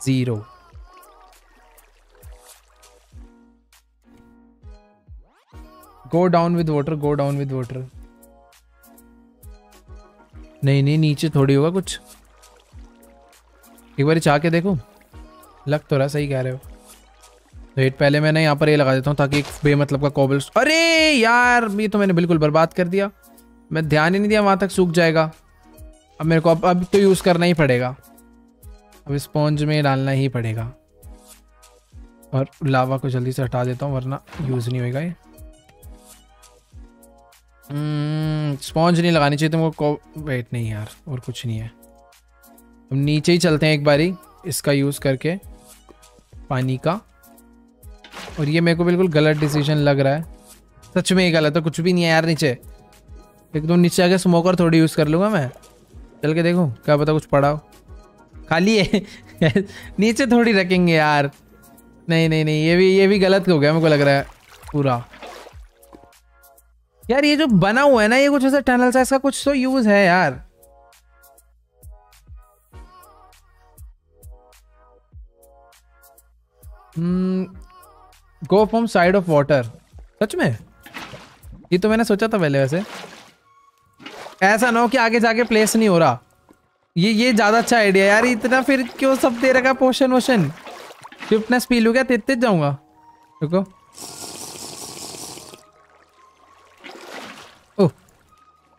zero, go down with water, go down with water. नहीं नहीं, नीचे थोड़ी होगा कुछ। एक बार चाह के देखो, लग तो रहा सही कह रहे हो। वेट, पहले मैंने यहाँ पर ये लगा देता हूँ ताकि एक बेमतलब का कोबल। अरे यार, ये तो मैंने बिल्कुल बर्बाद कर दिया, मैं ध्यान ही नहीं दिया, वहाँ तक सूख जाएगा। अब मेरे को अब अब तो यूज़ करना ही पड़ेगा, अब स्पॉन्ज में डालना ही पड़ेगा। और लावा को जल्दी से हटा देता हूँ वरना यूज़ नहीं होगा ये। स्पॉन्ज नहीं लगानी चाहिए तुमको। वेट, नहीं यार और कुछ नहीं है, हम नीचे ही चलते हैं एक बारी इसका यूज़ करके पानी का। और ये मेरे को बिल्कुल गलत डिसीजन लग रहा है, सच में ही गलत है। कुछ भी नहीं है यार नीचे, एकदम नीचे आके स्मोकर थोड़ी यूज़ कर लूँगा मैं। चल के देखूँ, क्या पता कुछ पड़ा हो। खाली है नीचे थोड़ी रखेंगे यार। नहीं नहीं नहीं, ये भी ये भी गलत हो गया मेरे को लग रहा है पूरा। यार ये जो बना हुआ है ना ये कुछ ऐसा टनल सा, इसका कुछ तो यूज है यार। Go from side of water, सच में ये तो मैंने सोचा था पहले। वैसे ऐसा ना हो कि आगे जाके प्लेस नहीं हो रहा, ये ये ज्यादा अच्छा आइडिया यार। इतना फिर क्यों सब दे रखा पोशन वोशन। फिफ्टनेस पी लूँ क्या, तेज जाऊंगा, रुको। ओह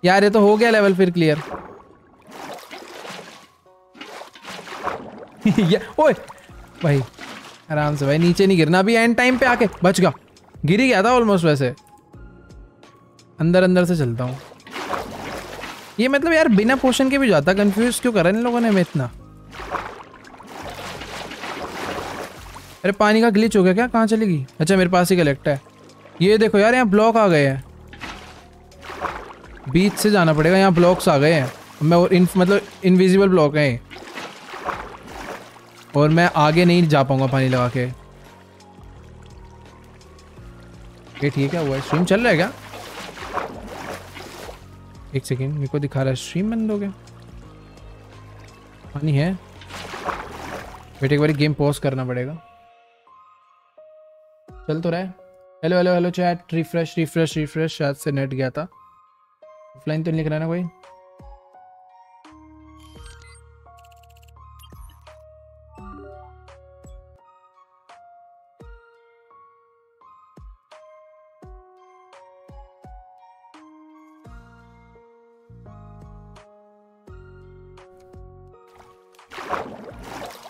यार ये तो हो गया लेवल फिर क्लियर। ओए भाई आराम से भाई, नीचे नहीं गिरना अभी। एंड टाइम पे आके बच गया, गिर ही गया था ऑलमोस्ट। वैसे अंदर अंदर से चलता हूँ। ये मतलब यार बिना पोशन के भी जाता, कंफ्यूज क्यों कर रहे हैं इन लोगों ने हमें इतना। अरे पानी का ग्लिच हो गया क्या, कहाँ चलेगी। अच्छा मेरे पास ही कलेक्ट है। ये देखो यार यहाँ ब्लॉक आ गए हैं, बीच से जाना पड़ेगा। यहाँ ब्लॉक्स आ गए हैं, मैं और इन, मतलब इनविजिबल ब्लॉक हैं और मैं आगे नहीं जा पाऊंगा पानी लगा के। ये ठीक है, हुआ स्ट्रीम चल रहा है क्या। एक सेकेंड मेरे को दिखा रहा है स्ट्रीम बंद हो गया। पानी है बेटे, एक बार गेम पॉज करना पड़ेगा। चल तो रहा है। Hello hello hello chat, refresh refresh refresh. शायद से नेट गया था। ऑफलाइन तो नहीं लिख रहा ना कोई।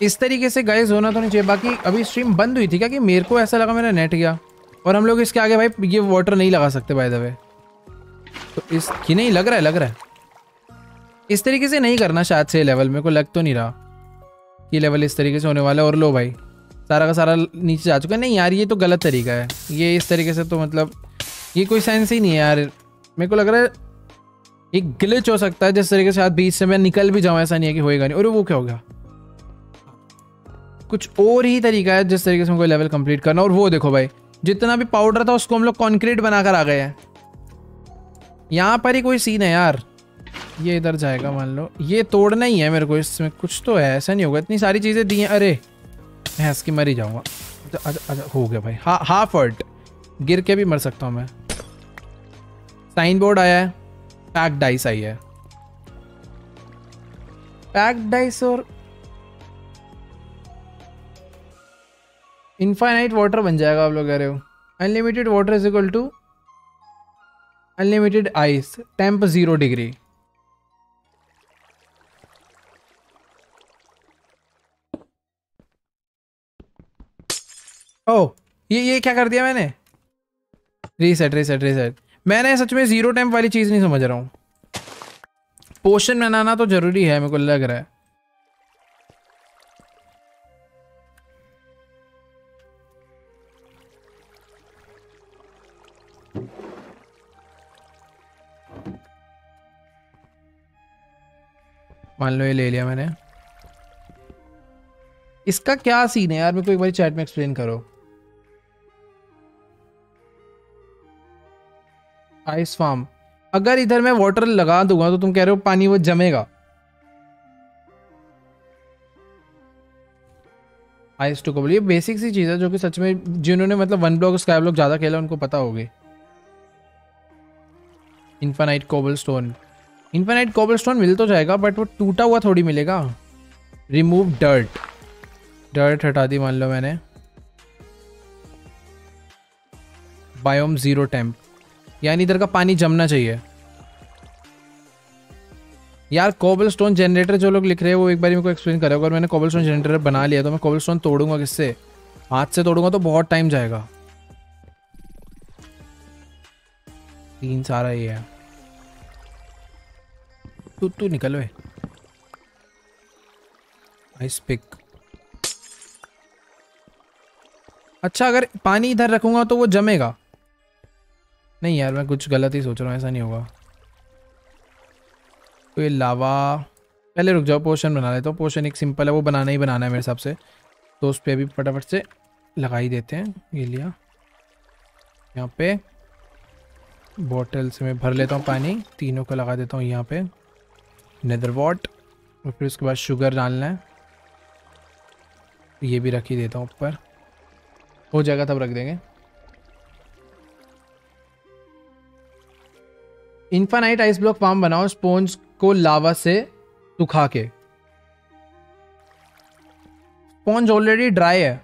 इस तरीके से गाइस होना तो नहीं चाहिए। बाकी अभी स्ट्रीम बंद हुई थी क्या, कि मेरे को ऐसा लगा मेरा नेट गया। और हम लोग इसके आगे भाई ये वाटर नहीं लगा सकते बाय द वे, तो इस कि नहीं लग रहा है, लग रहा है इस तरीके से नहीं करना शायद से। लेवल मेरे को लग तो नहीं रहा ये लेवल इस तरीके से होने वाला है। और लो भाई सारा का सारा नीचे जा चुका है। नहीं यार ये तो गलत तरीका है, ये इस तरीके से तो मतलब ये कोई सेंस ही नहीं है यार। मेरे को लग रहा है एक ग्लिच हो सकता है जिस तरीके से आज बीच से मैं निकल भी जाऊँ, ऐसा नहीं है कि होएगा नहीं। और वो क्या हो गया, कुछ और ही तरीका है जिस तरीके से हमको लेवल कंप्लीट करना। और वो देखो भाई जितना भी पाउडर था उसको हम लोग कॉन्क्रीट बनाकर आ गए हैं। यहाँ पर ही कोई सीन है यार, ये इधर जाएगा मान लो, ये तोड़ना ही है मेरे को। इसमें कुछ तो है, ऐसा नहीं होगा इतनी सारी चीज़ें दी हैं। अरे मैं इसकी मर ही जाऊँगा। अच्छा अच्छा अच्छा हो गया भाई। हा हाफ हर्ट, गिर के भी मर सकता हूँ मैं। साइन बोर्ड आया है, पैक डाइस आई है। पैक डाइस और इनफाइनाइट वाटर बन जाएगा आप लोग कह रहे हो। Unlimited water is equal to unlimited ice, temp zero degree. ओह ये ये क्या कर दिया मैंने। Reset reset reset. मैंने सच में जीरो टेम्प वाली चीज़ नहीं समझ रहा हूँ। पोशन बनाना तो जरूरी है मेरे को लग रहा है। मान लो ये ले लिया मैंने। इसका क्या सीन है यार, मेरे को एक बार चैट में एक्सप्लेन करो। आइस फार्म, अगर इधर मैं वाटर लगा दूंगा तो तुम कह रहे हो पानी वो जमेगा। आइस टू कोबल, ये बेसिक सी चीज है जो कि सच में जिन्होंने मतलब वन ब्लॉक स्काई ब्लॉक ज्यादा खेला उनको पता होगी। Infinite cobble stone, infinite cobble stone मिल तो जाएगा बट वो टूटा हुआ थोड़ी मिलेगा। रिमूव डर्ट, डर्ट हटा दी मान लो मैंने। बायोम जीरो टेम्प, यानी इधर का पानी जमना चाहिए। यार कोबल स्टोन जनरेटर जो लोग लिख रहे हैं वो एक बार मेरे को एक्सप्लेन करेगा। अगर मैंने कोबल स्टोन जनरेटर बना लिया तो मैं कोबल स्टोन तोड़ूंगा किससे, हाथ से तोड़ूंगा तो बहुत टाइम जाएगा। तीन सारा ये है। तू तू निकल वे। आइस पिक, अच्छा अगर पानी इधर रखूंगा तो वो जमेगा। नहीं यार मैं कुछ गलत ही सोच रहा हूँ, ऐसा नहीं होगा। तो ये लावा, पहले रुक जाओ पोशन बना लेता हूँ। पोशन एक सिंपल है, वो बनाना ही बनाना है मेरे हिसाब से, तो उस पर अभी फटाफट से लगा ही देते हैं। ये लिया यहाँ पे बॉटल से मैं भर लेता हूँ पानी, तीनों को लगा देता हूँ यहाँ पे नेदर वॉट, और फिर उसके बाद शुगर डालना है, ये भी रख ही देता हूँ ऊपर, हो जाएगा तब रख देंगे। इन्फानाइट आइस ब्लॉक फार्म बनाओ स्पॉन्ज को लावा से सुखा के, स्पॉन्ज ऑलरेडी ड्राई है।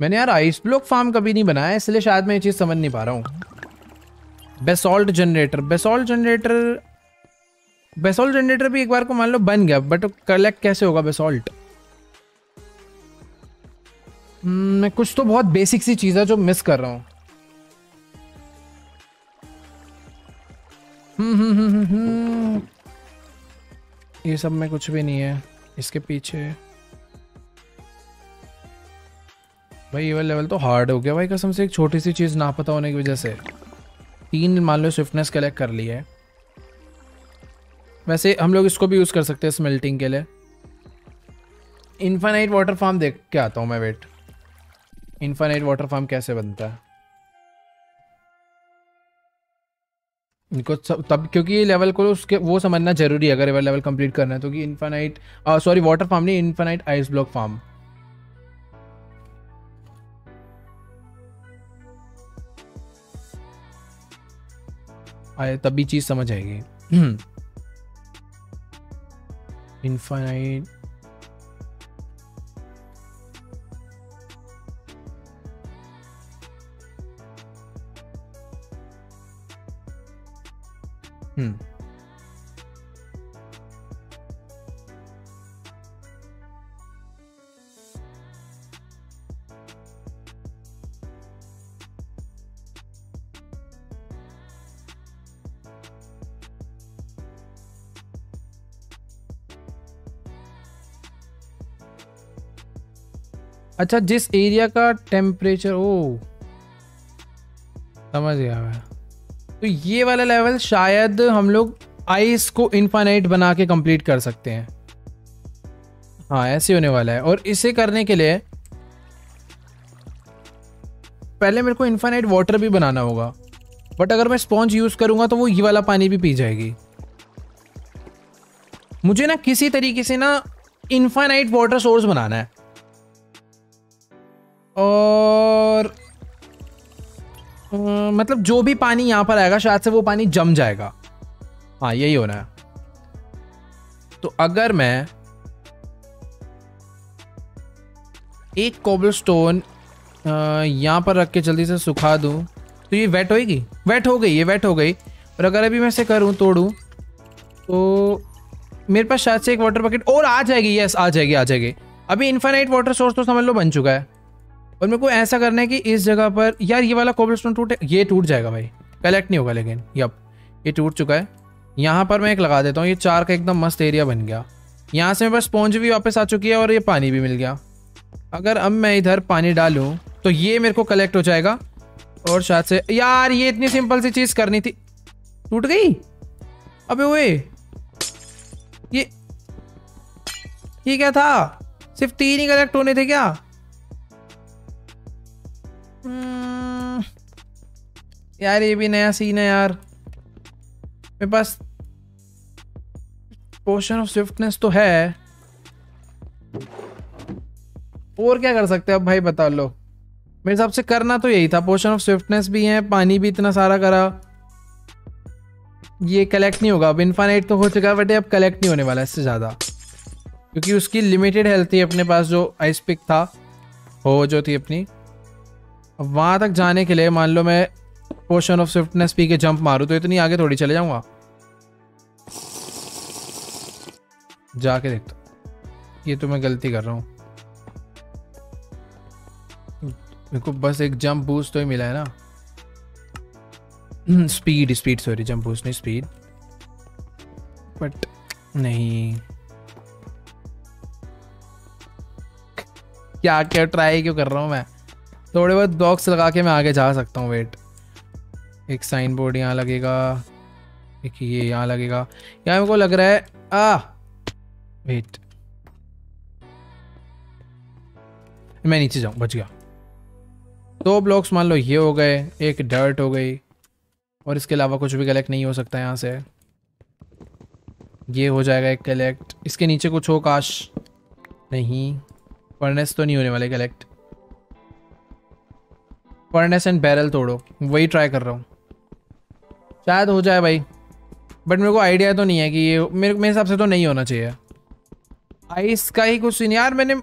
मैंने यार आइस ब्लॉक फार्म कभी नहीं बनाया, इसलिए शायद मैं ये चीज़ समझ नहीं पा रहा हूँ। Basalt generator, basalt generator basalt generator भी एक बार को मान लो बन गया, बट कलेक्ट कैसे होगा बेसॉल्ट? मैं कुछ तो बहुत बेसिक सी चीज़ है जो मिस कर रहा हूँ। ये सब में कुछ भी नहीं है इसके पीछे। भाई ये वाला लेवल तो हार्ड हो गया भाई कसम से, एक छोटी सी चीज़ ना पता होने की वजह से। तीन मान लो स्विफ्टनेस कलेक्ट कर ली है। वैसे हम लोग इसको भी यूज़ कर सकते हैं स्मेल्टिंग के लिए। इन्फानाइट वाटर फार्म देख के आता हूँ मैं, वेट इन्फानाइट वाटर फार्म कैसे बनता है इनको तब, क्योंकि ये लेवल को उसके वो समझना जरूरी है अगर ये लेवल कंप्लीट करना है तो, कि इन्फानाइट सॉरी वाटर फार्म नहीं, इन्फानाइट आइस ब्लॉक फार्म। आए तब भी चीज़ समझ आएगी। इन्फानाइट हम्म अच्छा, जिस एरिया का टेम्परेचर, ओ समझ गया मैं। तो ये वाला लेवल शायद हम लोग आइस को इनफाइनाइट बना के कंप्लीट कर सकते हैं। हाँ ऐसे होने वाला है। और इसे करने के लिए पहले मेरे को इनफाइनाइट वाटर भी बनाना होगा, बट अगर मैं स्पॉन्ज यूज़ करूँगा तो वो ये वाला पानी भी पी जाएगी। मुझे ना किसी तरीके से ना इनफाइनाइट वाटर सोर्स बनाना है, और Uh, मतलब जो भी पानी यहाँ पर आएगा शायद से वो पानी जम जाएगा। हाँ यही होना है। तो अगर मैं एक कोबलस्टोन यहाँ पर रख के जल्दी से सुखा दूँ तो ये वेट होएगी, वेट हो गई, ये वेट हो गई। और अगर अभी मैं इसे करूँ तोड़ूँ तो मेरे पास शायद से एक वाटर बकेट और आ जाएगी। यस आ जाएगी आ जाएगी। अभी इनफाइनाइट वाटर सोर्स तो समझ लो बन चुका है, और मेरे को ऐसा करना है कि इस जगह पर यार ये वाला कोबलस्टोन टूटे, ये टूट जाएगा भाई, कलेक्ट नहीं होगा। लेकिन यप ये टूट चुका है। यहाँ पर मैं एक लगा देता हूँ, ये चार का एकदम मस्त एरिया बन गया। यहाँ से मेरे पास स्पॉन्ज भी वापस आ चुकी है और ये पानी भी मिल गया। अगर अब मैं इधर पानी डालूँ तो ये मेरे को कलेक्ट हो जाएगा, और शायद से यार ये इतनी सिंपल सी चीज़ करनी थी, टूट गई। अबे ओए ये ये क्या था? सिर्फ तीन ही कलेक्ट होने थे क्या? यार ये भी नया सीन है यार। मेरे पास पोशन ऑफ स्विफ्टनेस तो है, और क्या कर सकते हैं अब भाई बता लो। मेरे हिसाब से करना तो यही था, पोशन ऑफ स्विफ्टनेस भी है, पानी भी इतना सारा करा, ये कलेक्ट नहीं होगा। अब इनफाइनाइट तो हो चुका है बट अब कलेक्ट नहीं होने वाला इससे ज़्यादा, क्योंकि उसकी लिमिटेड हेल्थ थी अपने पास, जो आइस पिक था हो जो थी अपनी। अब वहाँ तक जाने के लिए मान लो मैं पोशन ऑफ स्विफ्टनेस पी के जंप मारूं तो इतनी आगे थोड़ी चले जाऊंगा। जाके देखता, ये तो मैं गलती कर रहा हूँ। मेरे को बस एक जंप बूस्ट तो ही मिला है ना, speed speed sorry jump boost नहीं स्पीड, बट नहीं क्या क्या ट्राई क्यों कर रहा हूँ मैं। थोड़े बहुत ब्लॉक्स लगा के मैं आगे जा सकता हूँ। वेट एक साइन बोर्ड यहाँ लगेगा, एक ये यहाँ लगेगा, यहाँ मेरे को लग रहा है। आ वेट मैं नीचे जाऊँ, बच गया। दो ब्लॉक्स मान लो ये हो गए, एक डर्ट हो गई, और इसके अलावा कुछ भी कलेक्ट नहीं हो सकता यहाँ से। ये हो जाएगा एक कलेक्ट, इसके नीचे कुछ हो काश, नहीं फर्नेस तो नहीं होने वाले कलेक्ट। फर्नेस एंड बैरल तोड़ो, वही ट्राई कर रहा हूँ, शायद हो जाए भाई, बट मेरे को आइडिया तो नहीं है कि ये मेरे मेरे हिसाब से तो नहीं होना चाहिए। आइस का ही कुछ यार, मैंने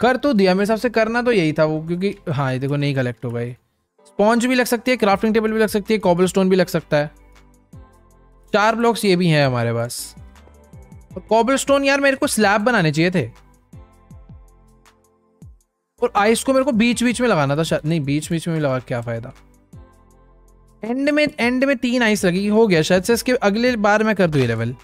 कर तो दिया, मेरे हिसाब से करना तो यही था वो, क्योंकि हाँ ये देखो नहीं कलेक्ट हो गई। स्पॉन्ज भी लग सकती है, क्राफ्टिंग टेबल भी लग सकती है, कॉबल स्टोन भी लग सकता है, चार ब्लॉक्स ये भी हैं हमारे पास। और कॉबल स्टोन यार मेरे को स्लैब बनाने चाहिए थे, और आइस को मेरे को बीच बीच में लगाना था शायद, नहीं बीच बीच में लगा क्या फ़ायदा। एंड में एंड में तीन आइस लगी, हो गया शायद से, इसके अगले बार मैं कर दूँ ये लेवल।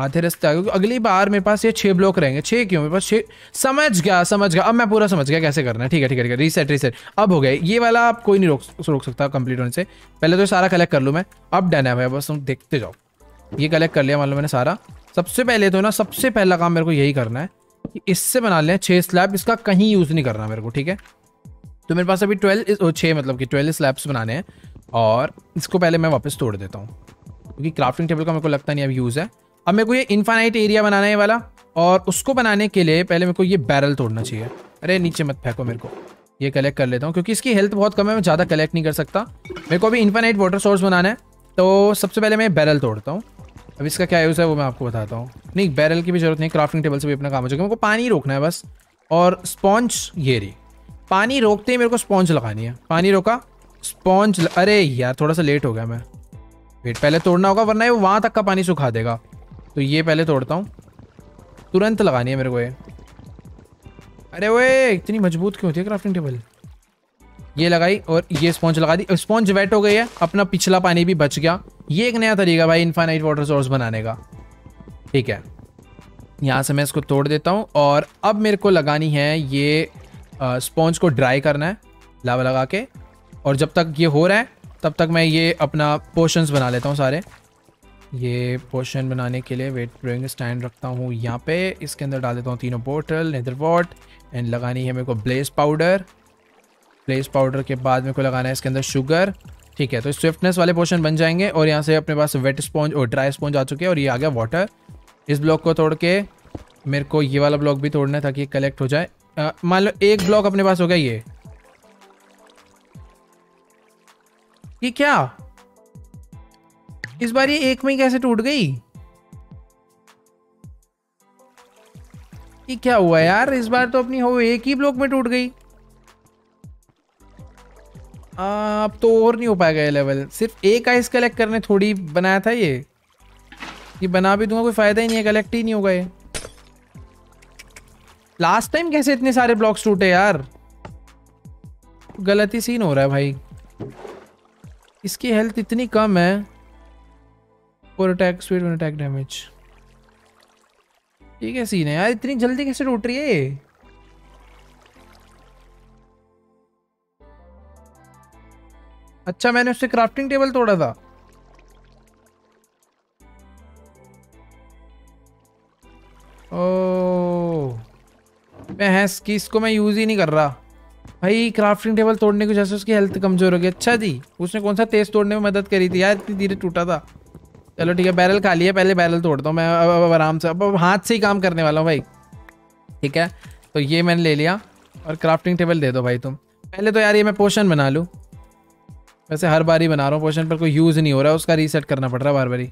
आधे रास्ते आ गए, अगली बार मेरे पास ये छः ब्लॉक रहेंगे, छः क्यों मेरे पास छः, समझ गया समझ गया, अब मैं पूरा समझ गया कैसे करना है। ठीक है ठीक है ठीक है, रीसेट रीसेट, अब हो गया ये वाला, आप कोई नहीं रोक रोक सकता कंप्लीट होने से। पहले तो सारा कलेक्ट कर लूँ मैं, अब डन है भाई, बस तुम देखते जाओ। ये कलेक्ट कर लिया मान लो मैंने सारा। सबसे पहले तो ना, सबसे पहला काम मेरे को यही करना है कि इससे बना लें छः स्लैब, इसका कहीं यूज़ नहीं करना मेरे को, ठीक है। तो मेरे पास अभी ट्वेल्व छः मतलब कि ट्वेल्व स्लैब्स बनाने हैं, और इसको पहले मैं वापस तोड़ देता हूँ, क्योंकि क्राफ्टिंग टेबल का मेरे को लगता नहीं अब यूज़ है। अब मेरे को ये इन्फाइनाइट एरिया बनाना है वाला, और उसको बनाने के लिए पहले मेरे को ये बैरल तोड़ना चाहिए। अरे नीचे मत फेंको, मेरे को ये कलेक्ट कर लेता हूँ, क्योंकि इसकी हेल्थ बहुत कम है, मैं ज़्यादा कलेक्ट नहीं कर सकता। मेरे को अभी इन्फाइनाइट वाटर सोर्स बनाना है, तो सबसे पहले मैं बैरल तोड़ता हूँ। अब इसका क्या यूज़ है वो मैं आपको बताता हूँ। नहीं बैरल की भी जरूरत नहीं, क्राफ्टिंग टेबल से भी अपना काम हो जाएगा। मेरे को पानी रोकना है बस, और स्पॉन्ज ये रही, पानी रोकते ही मेरे को स्पॉन्ज लगानी है। पानी रोका, स्पॉन्ज, अरे यार थोड़ा सा लेट हो गया मैं, वेट पहले तोड़ना होगा वरना वो वहाँ तक का पानी सुखा देगा। तो ये पहले तोड़ता हूँ, तुरंत लगानी है मेरे को ये। अरे वो इतनी मजबूत क्यों होती है क्राफ्टिंग टेबल। ये लगाई और ये स्पॉन्ज लगा दी, स्पॉन्ज वेट हो गई है, अपना पिछला पानी भी बच गया। ये एक नया तरीका भाई इनफाइनाइट वाटर सोर्स बनाने का, ठीक है। यहाँ से मैं इसको तोड़ देता हूँ, और अब मेरे को लगानी है ये स्पॉन्ज को ड्राई करना है लावा लगा के, और जब तक ये हो रहा है तब तक मैं ये अपना पोशंस बना लेता हूँ सारे। ये पोशन बनाने के लिए वेट ब्रूइंग स्टैंड रखता हूँ यहाँ पे, इसके अंदर डाल देता हूँ तीनों बोटल, नेदर वॉट, एंड लगानी है मेरे को ब्लेस पाउडर। ब्लेस पाउडर के बाद मेरे को लगाना है इसके अंदर शुगर, ठीक है। तो स्विफ्टनेस वाले पोशन बन जाएंगे, और यहाँ से अपने पास वेट स्पॉन्ज और ड्राई स्पॉन्ज आ चुके हैं, और ये आ गया वाटर। इस ब्लॉक को तोड़ के मेरे को ये वाला ब्लॉक भी तोड़ना है ताकि ये कलेक्ट हो जाए। मान लो एक ब्लॉक अपने पास हो गया ये, ये क्या इस बार ये एक में ही कैसे टूट गई, ये क्या हुआ यार। इस बार तो अपनी हो एक ही ब्लॉक में टूट गई। अब तो और नहीं हो पाएगा ये लेवल, सिर्फ एक आइस कलेक्ट करने थोड़ी बनाया था ये। ये बना भी दूंगा कोई फायदा ही नहीं है, कलेक्ट ही नहीं होगा ये। लास्ट टाइम कैसे इतने सारे ब्लॉक्स टूटे यार, गलती सीन हो रहा है भाई। इसकी हेल्थ इतनी कम है, और अटैक स्पीड और अटैक डैमेज, ठीक है सीन है यार। इतनी जल्दी कैसे टूट रही है। अच्छा मैंने उससे क्राफ्टिंग टेबल तोड़ा था, ओ मैं हैस की इसको मैं यूज ही नहीं कर रहा भाई। क्राफ्टिंग टेबल तोड़ने की जैसे उसकी हेल्थ कमजोर हो गई। अच्छा जी, उसने कौन सा तेज तोड़ने में मदद करी थी यार, इतनी धीरे टूटा था। चलो ठीक है, बैरल खा लिया, पहले बैरल तोड़ता हूँ मैं। अब अब आराम से, अब अब हाथ से ही काम करने वाला हूँ भाई, ठीक है। तो ये मैंने ले लिया, और क्राफ्टिंग टेबल दे दो भाई तुम। पहले तो यार ये मैं पोशन बना लूँ, वैसे हर बार ही बना रहा हूँ पोशन, पर कोई यूज़ नहीं हो रहा है, उसका रीसेट करना पड़ रहा है बार बार ही,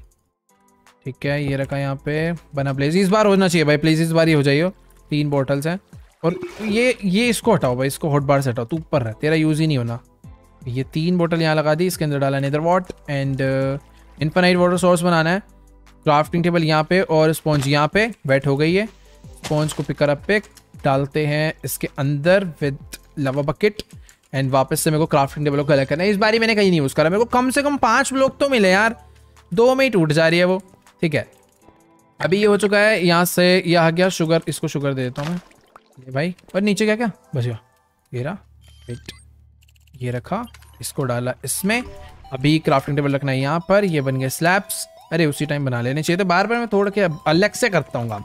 ठीक है। ये रखा यहाँ पे बना, प्लीज़ इस बार होना चाहिए भाई, प्लीज़ इस बार ही हो जाइए। तीन बॉटल्स हैं, और ये ये इसको हटाओ भाई, इसको हॉट बार से हटाओ, तू ऊपर रह, तेरा यूज़ ही नहीं होना। ये तीन बॉटल यहाँ लगा दी, इसके अंदर डाला nether wart and infinite water source बनाना है। क्राफ्टिंग टेबल यहाँ पे और स्पॉन्ज यहाँ पे वेट हो गई है। स्पॉन्ज को पिकर अप पिक डालते हैं इसके अंदर विद लावा बकेट, एंड वापस से मेरे को क्राफ्टिंग टेबल को कलेक्ट करना है। इस बारी मैंने कहीं नहीं यूज़ करा, मेरे को कम से कम पाँच ब्लॉक तो मिले यार, दो में ही टूट जा रही है वो, ठीक है। अभी ये हो चुका है, यहाँ से यह आ गया शुगर, इसको शुगर दे देता हूँ मैं, ये भाई। और नीचे क्या क्या बच गया, ये रहा, ये रखा, इसको डाला इसमें। अभी क्राफ्टिंग टेबल रखना है यहाँ पर, ये बन गए स्लैब्स। अरे उसी टाइम बना लेने चाहिए, तो बार बार मैं तोड़ के अलग से करता हूँ काम।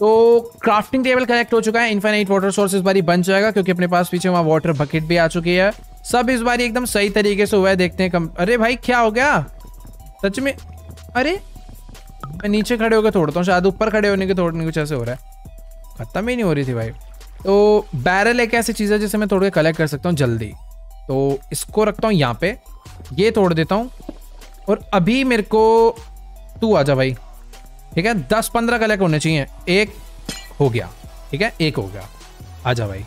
तो क्राफ्टिंग टेबल कलेक्ट हो चुका है, इनफाइनाइट वाटर सोर्स इस बारी बन जाएगा क्योंकि अपने पास पीछे वहाँ वाटर बकेट भी आ चुकी है। सब इस बारी एकदम सही तरीके से हुआ है, देखते हैं कम। अरे भाई क्या हो गया सच में? अरे मैं नीचे खड़े होकर तोड़ता हूँ, शायद ऊपर खड़े होने के तोड़ने कुछ ऐसे हो रहा है, खत्म ही नहीं हो रही थी भाई। तो बैरल एक ऐसी चीज़ है जिसे मैं तोड़ के कलेक्ट कर सकता हूँ जल्दी, तो इसको रखता हूँ यहाँ पे, ये तोड़ देता हूँ। और अभी मेरे को तू आ जा भाई, ठीक है, दस पंद्रह कलेक्ट होने चाहिए। एक हो गया, ठीक है, एक हो गया। आ जा भाई,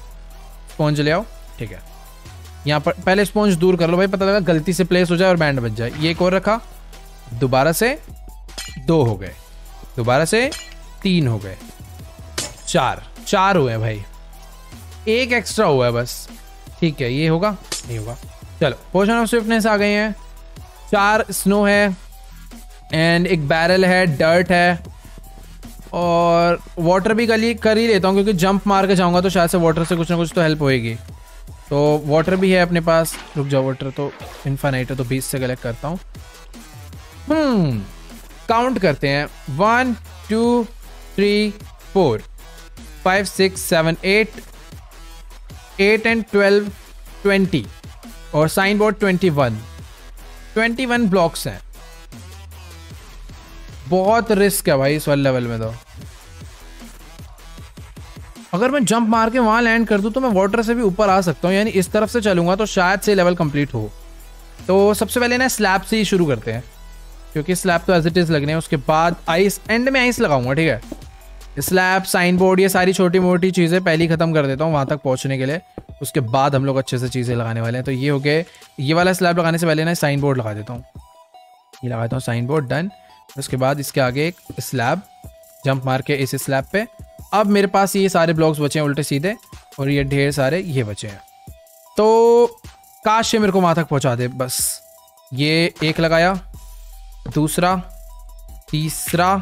स्पॉन्ज ले आओ, ठीक है। यहाँ पर पहले स्पॉन्ज दूर कर लो भाई, पता लगा गलती से प्लेस हो जाए और बैंड बच जाए। ये एक और रखा, दोबारा से दो हो गए, दोबारा से तीन हो गए, चार चार हुए भाई, एक एक्स्ट्रा हुआ है बस। ठीक है, ये होगा नहीं होगा, चलो। पोशन ऑफ स्विफ्टनेस आ गए हैं, चार स्नो है एंड एक बैरल है, डर्ट है और वाटर भी कल कर ही लेता हूँ क्योंकि जंप मार के जाऊँगा तो शायद से वाटर से कुछ ना कुछ तो हेल्प होएगी। तो वाटर भी है अपने पास, रुक जाओ, वाटर तो इनफाइनाइट है तो बीस से कलेक्ट करता हूँ। हम्म काउंट करते हैं, one two three four five six seven eight, eight and twelve twenty, और sign board twenty one twenty one blocks हैं। बहुत रिस्क है भाई इस वाले लेवल में। तो अगर मैं जंप मार के वहां लैंड कर दूं तो मैं वाटर से भी ऊपर आ सकता हूं, यानी इस तरफ से चलूंगा तो शायद से लेवल कंप्लीट हो। तो सबसे पहले ना स्लैब से ही शुरू करते हैं क्योंकि स्लैब तो एज इट इज लगने हैं, उसके बाद आइस, एंड में आइस लगाऊंगा, ठीक है। स्लैब, साइन बोर्ड, ये सारी छोटी मोटी चीज़ें पहले ही खत्म कर देता हूँ वहाँ तक पहुँचने के लिए, उसके बाद हम लोग अच्छे से चीज़ें लगाने वाले हैं। तो ये हो गए, ये वाला स्लैब लगाने से पहले ना साइन बोर्ड लगा देता हूँ, ये लगाता हूँ साइन बोर्ड, डन। उसके बाद इसके आगे एक स्लैब, जंप मार के इस स्लैब पे। अब मेरे पास ये सारे ब्लॉक्स बचे हैं उल्टे सीधे, और ये ढेर सारे ये बचे हैं, तो काश ये मेरे को वहाँ तक पहुँचा दे बस। ये एक लगाया, दूसरा, तीसरा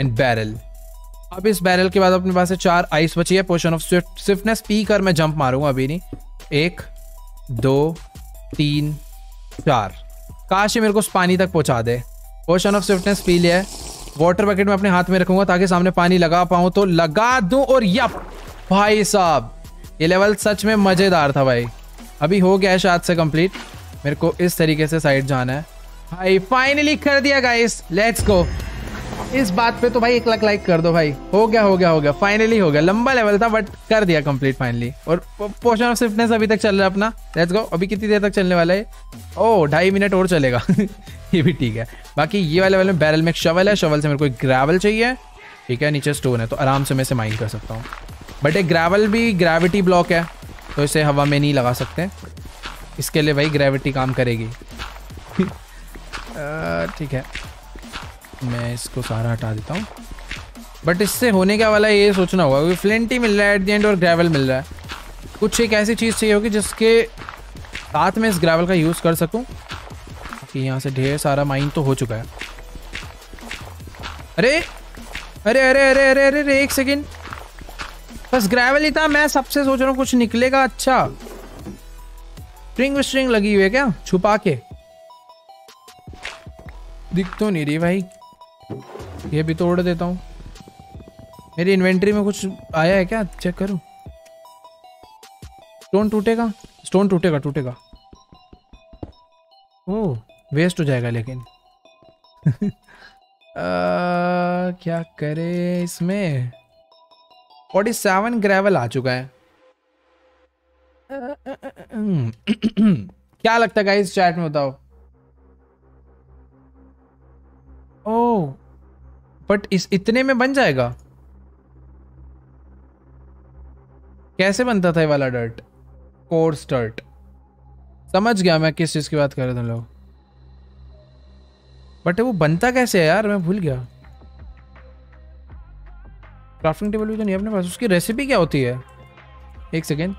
एंड बैरल। अब इस बैरल के बाद अपने पास चार आइस बची है। पोशन ऑफ स्विफ्ट स्विफ्टनेस पी कर मैं जंप मारूंगा, अभी नहीं। एक, दो, तीन, चार। काश ये मेरे को पानी तक पहुँचा दे। पोशन ऑफ स्विफ्टनेस पी लिया है, वाटर बकेट में अपने हाथ में रखूंगा ताकि सामने पानी लगा पाऊँ तो लगा दूं। और यप भाई साहब, ये लेवल सच में मज़ेदार था भाई। अभी हो गया है शायद से कंप्लीट, मेरे को इस तरीके से साइड जाना है भाई। फाइनली कर दिया गाइस, लेट्स गो। इस बात पे तो भाई एक लाख लाइक कर दो भाई। हो गया हो गया हो गया, फाइनली हो गया। लंबा लेवल था बट कर दिया कंप्लीट फाइनली। और पोशन ऑफ स्विफ्टनेस अभी तक चल रहा है अपना, लेट्स गो। अभी कितनी देर तक चलने वाला है? ओ ढाई मिनट और चलेगा ये भी ठीक है। बाकी ये वाले लेवल में बैरल में एक शवल है, शवल से मेरे को एक ग्रेवल चाहिए, ठीक है। नीचे स्टोन है तो आराम से मैं इसे माइन कर सकता हूँ, बट एक ग्रेवल भी ग्रेविटी ब्लॉक है तो इसे हवा में नहीं लगा सकते, इसके लिए भाई ग्रेविटी काम करेगी ठीक है, मैं इसको सारा हटा देता हूँ। बट इससे होने क्या वाला है ये सोचना होगा क्योंकि फ्लिंट ही मिल रहा है एट द एंड और ग्रेवल मिल रहा है। कुछ एक ऐसी चीज़ चाहिए होगी जिसके साथ में इस ग्रेवल का यूज़ कर सकूँ कि यहाँ से ढेर सारा माइन तो हो चुका है। अरे अरे अरे अरे अरे अरे, अरे एक सेकेंड, बस ग्रेवल ही था। मैं सबसे सोच रहा हूँ कुछ निकलेगा अच्छा। स्ट्रिंग विस्ट्रिंग लगी हुई है क्या छुपा के? दिख तो नहीं रही भाई। ये भी तोड़ देता हूँ। मेरी इन्वेंट्री में कुछ आया है क्या? चेक करूँ। स्टोन टूटेगा, स्टोन टूटेगा टूटेगा। ओह वेस्ट हो जाएगा लेकिन आ, क्या करे इसमें? फोर्टी सेवन ग्रेवल आ चुका है। क्या लगता है गाइस, चैट में बताओ। ओह बट इस इतने में बन जाएगा? कैसे बनता था ये वाला डर्ट? कोर्स डर्ट, समझ गया मैं किस चीज की बात कर रहे थे लोग। बट वो बनता कैसे है यार, मैं भूल गया। क्राफ्टिंग टेबल भी तो नहीं अपने पास, उसकी रेसिपी क्या होती है? एक सेकेंड,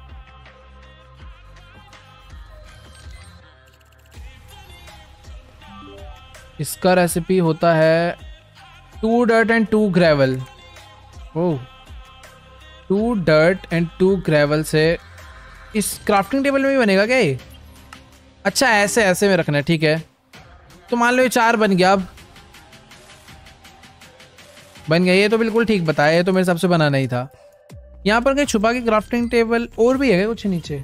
इसका रेसिपी होता है two dirt and two gravel. Oh two dirt and two gravel से इस क्राफ्टिंग टेबल में भी बनेगा क्या ये? अच्छा ऐसे ऐसे में रखना है, ठीक है। तो मान लो ये चार बन गया। अब बन गई है, तो बिल्कुल ठीक बताया, ये तो मेरे हिसाब से बनाना ही था। यहाँ पर कहीं छुपा के क्राफ्टिंग टेबल और भी है कुछ नीचे,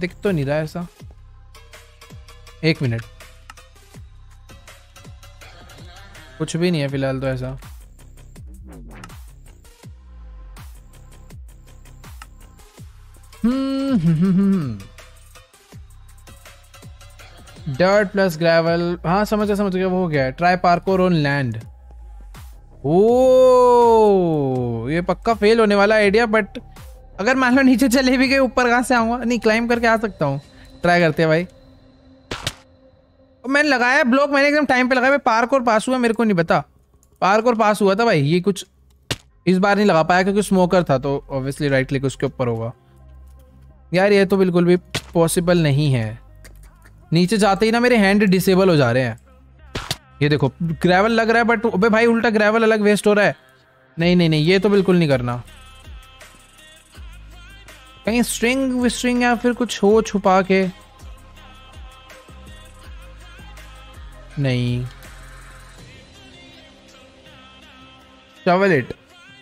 दिख तो नहीं रहा ऐसा। एक मिनट, कुछ भी नहीं है फिलहाल तो ऐसा। Hmm hmm hmm dirt plus gravel, हाँ समझ गया समझ गया, वो हो गया। ट्राई पार्कोर ऑन लैंड, ओ ये पक्का फेल होने वाला आइडिया, बट अगर मान लो नीचे चले भी गए ऊपर कहाँ से आऊँगा? नहीं क्लाइम करके आ सकता हूँ, ट्राई करते हैं भाई। मैंने लगाया ब्लॉक, मैंने एकदम टाइम पे लगाया भाई, पार्क और पास हुआ, मेरे को नहीं पता पार्क और पास हुआ था भाई। ये कुछ इस बार नहीं लगा पाया क्योंकि स्मोकर था, तो ऑब्वियसली राइट क्लिक उसके ऊपर होगा। यार ये तो बिल्कुल भी पॉसिबल नहीं है, नीचे जाते ही ना मेरे हैंड डिसेबल हो जा रहे हैं। ये देखो ग्रेवल लग रहा है, बट अबे भाई उल्टा ग्रेवल अलग वेस्ट हो रहा है। नहीं नहीं नहीं, ये तो बिल्कुल नहीं करना। कहीं स्ट्रिंग विस्ट्रिंग या फिर कुछ हो छुपा के, नहीं शवल इट,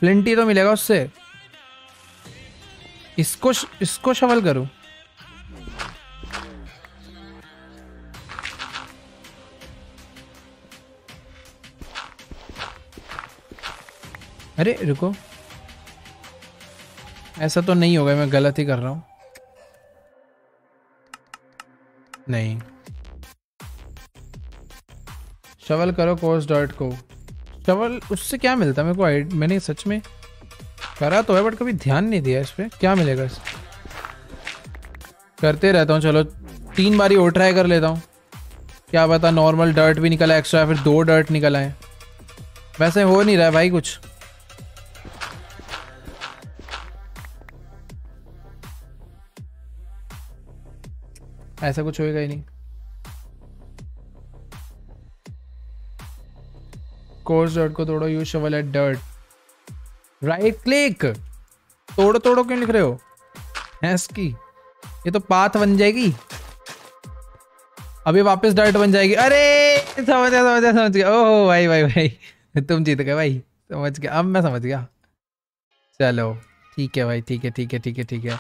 प्लेंटी तो मिलेगा उससे। इसको इसको शवल करूं, अरे रुको ऐसा तो नहीं होगा, मैं गलत ही कर रहा हूं। नहीं शवल करो कोर्स डर्ट को, शवल उससे क्या मिलता है मेरे को? आइड मैंने सच में करा तो है बट कभी ध्यान नहीं दिया इस पर, क्या मिलेगा इससे? करते रहता हूँ, चलो तीन बारी और ट्राई कर लेता हूँ, क्या पता नॉर्मल डर्ट भी निकला एक्स्ट्रा, फिर दो डर्ट निकला है। वैसे हो नहीं रहा है भाई कुछ, ऐसा कुछ होएगा ही नहीं। कोर्स डर्ट को तोड़ो, use shovel at dirt, right click. तोड़ो तोड़ो क्यों लिख रहे हो? हैस की ये तो पाथ बन जाएगी, अभी वापस डर्ट बन जाएगी। अरे समझ गया समझ गया समझ गया, ओह भाई भाई भाई तुम जीत गए भाई, समझ गया अब मैं समझ गया। चलो ठीक है भाई, ठीक है ठीक है ठीक है ठीक है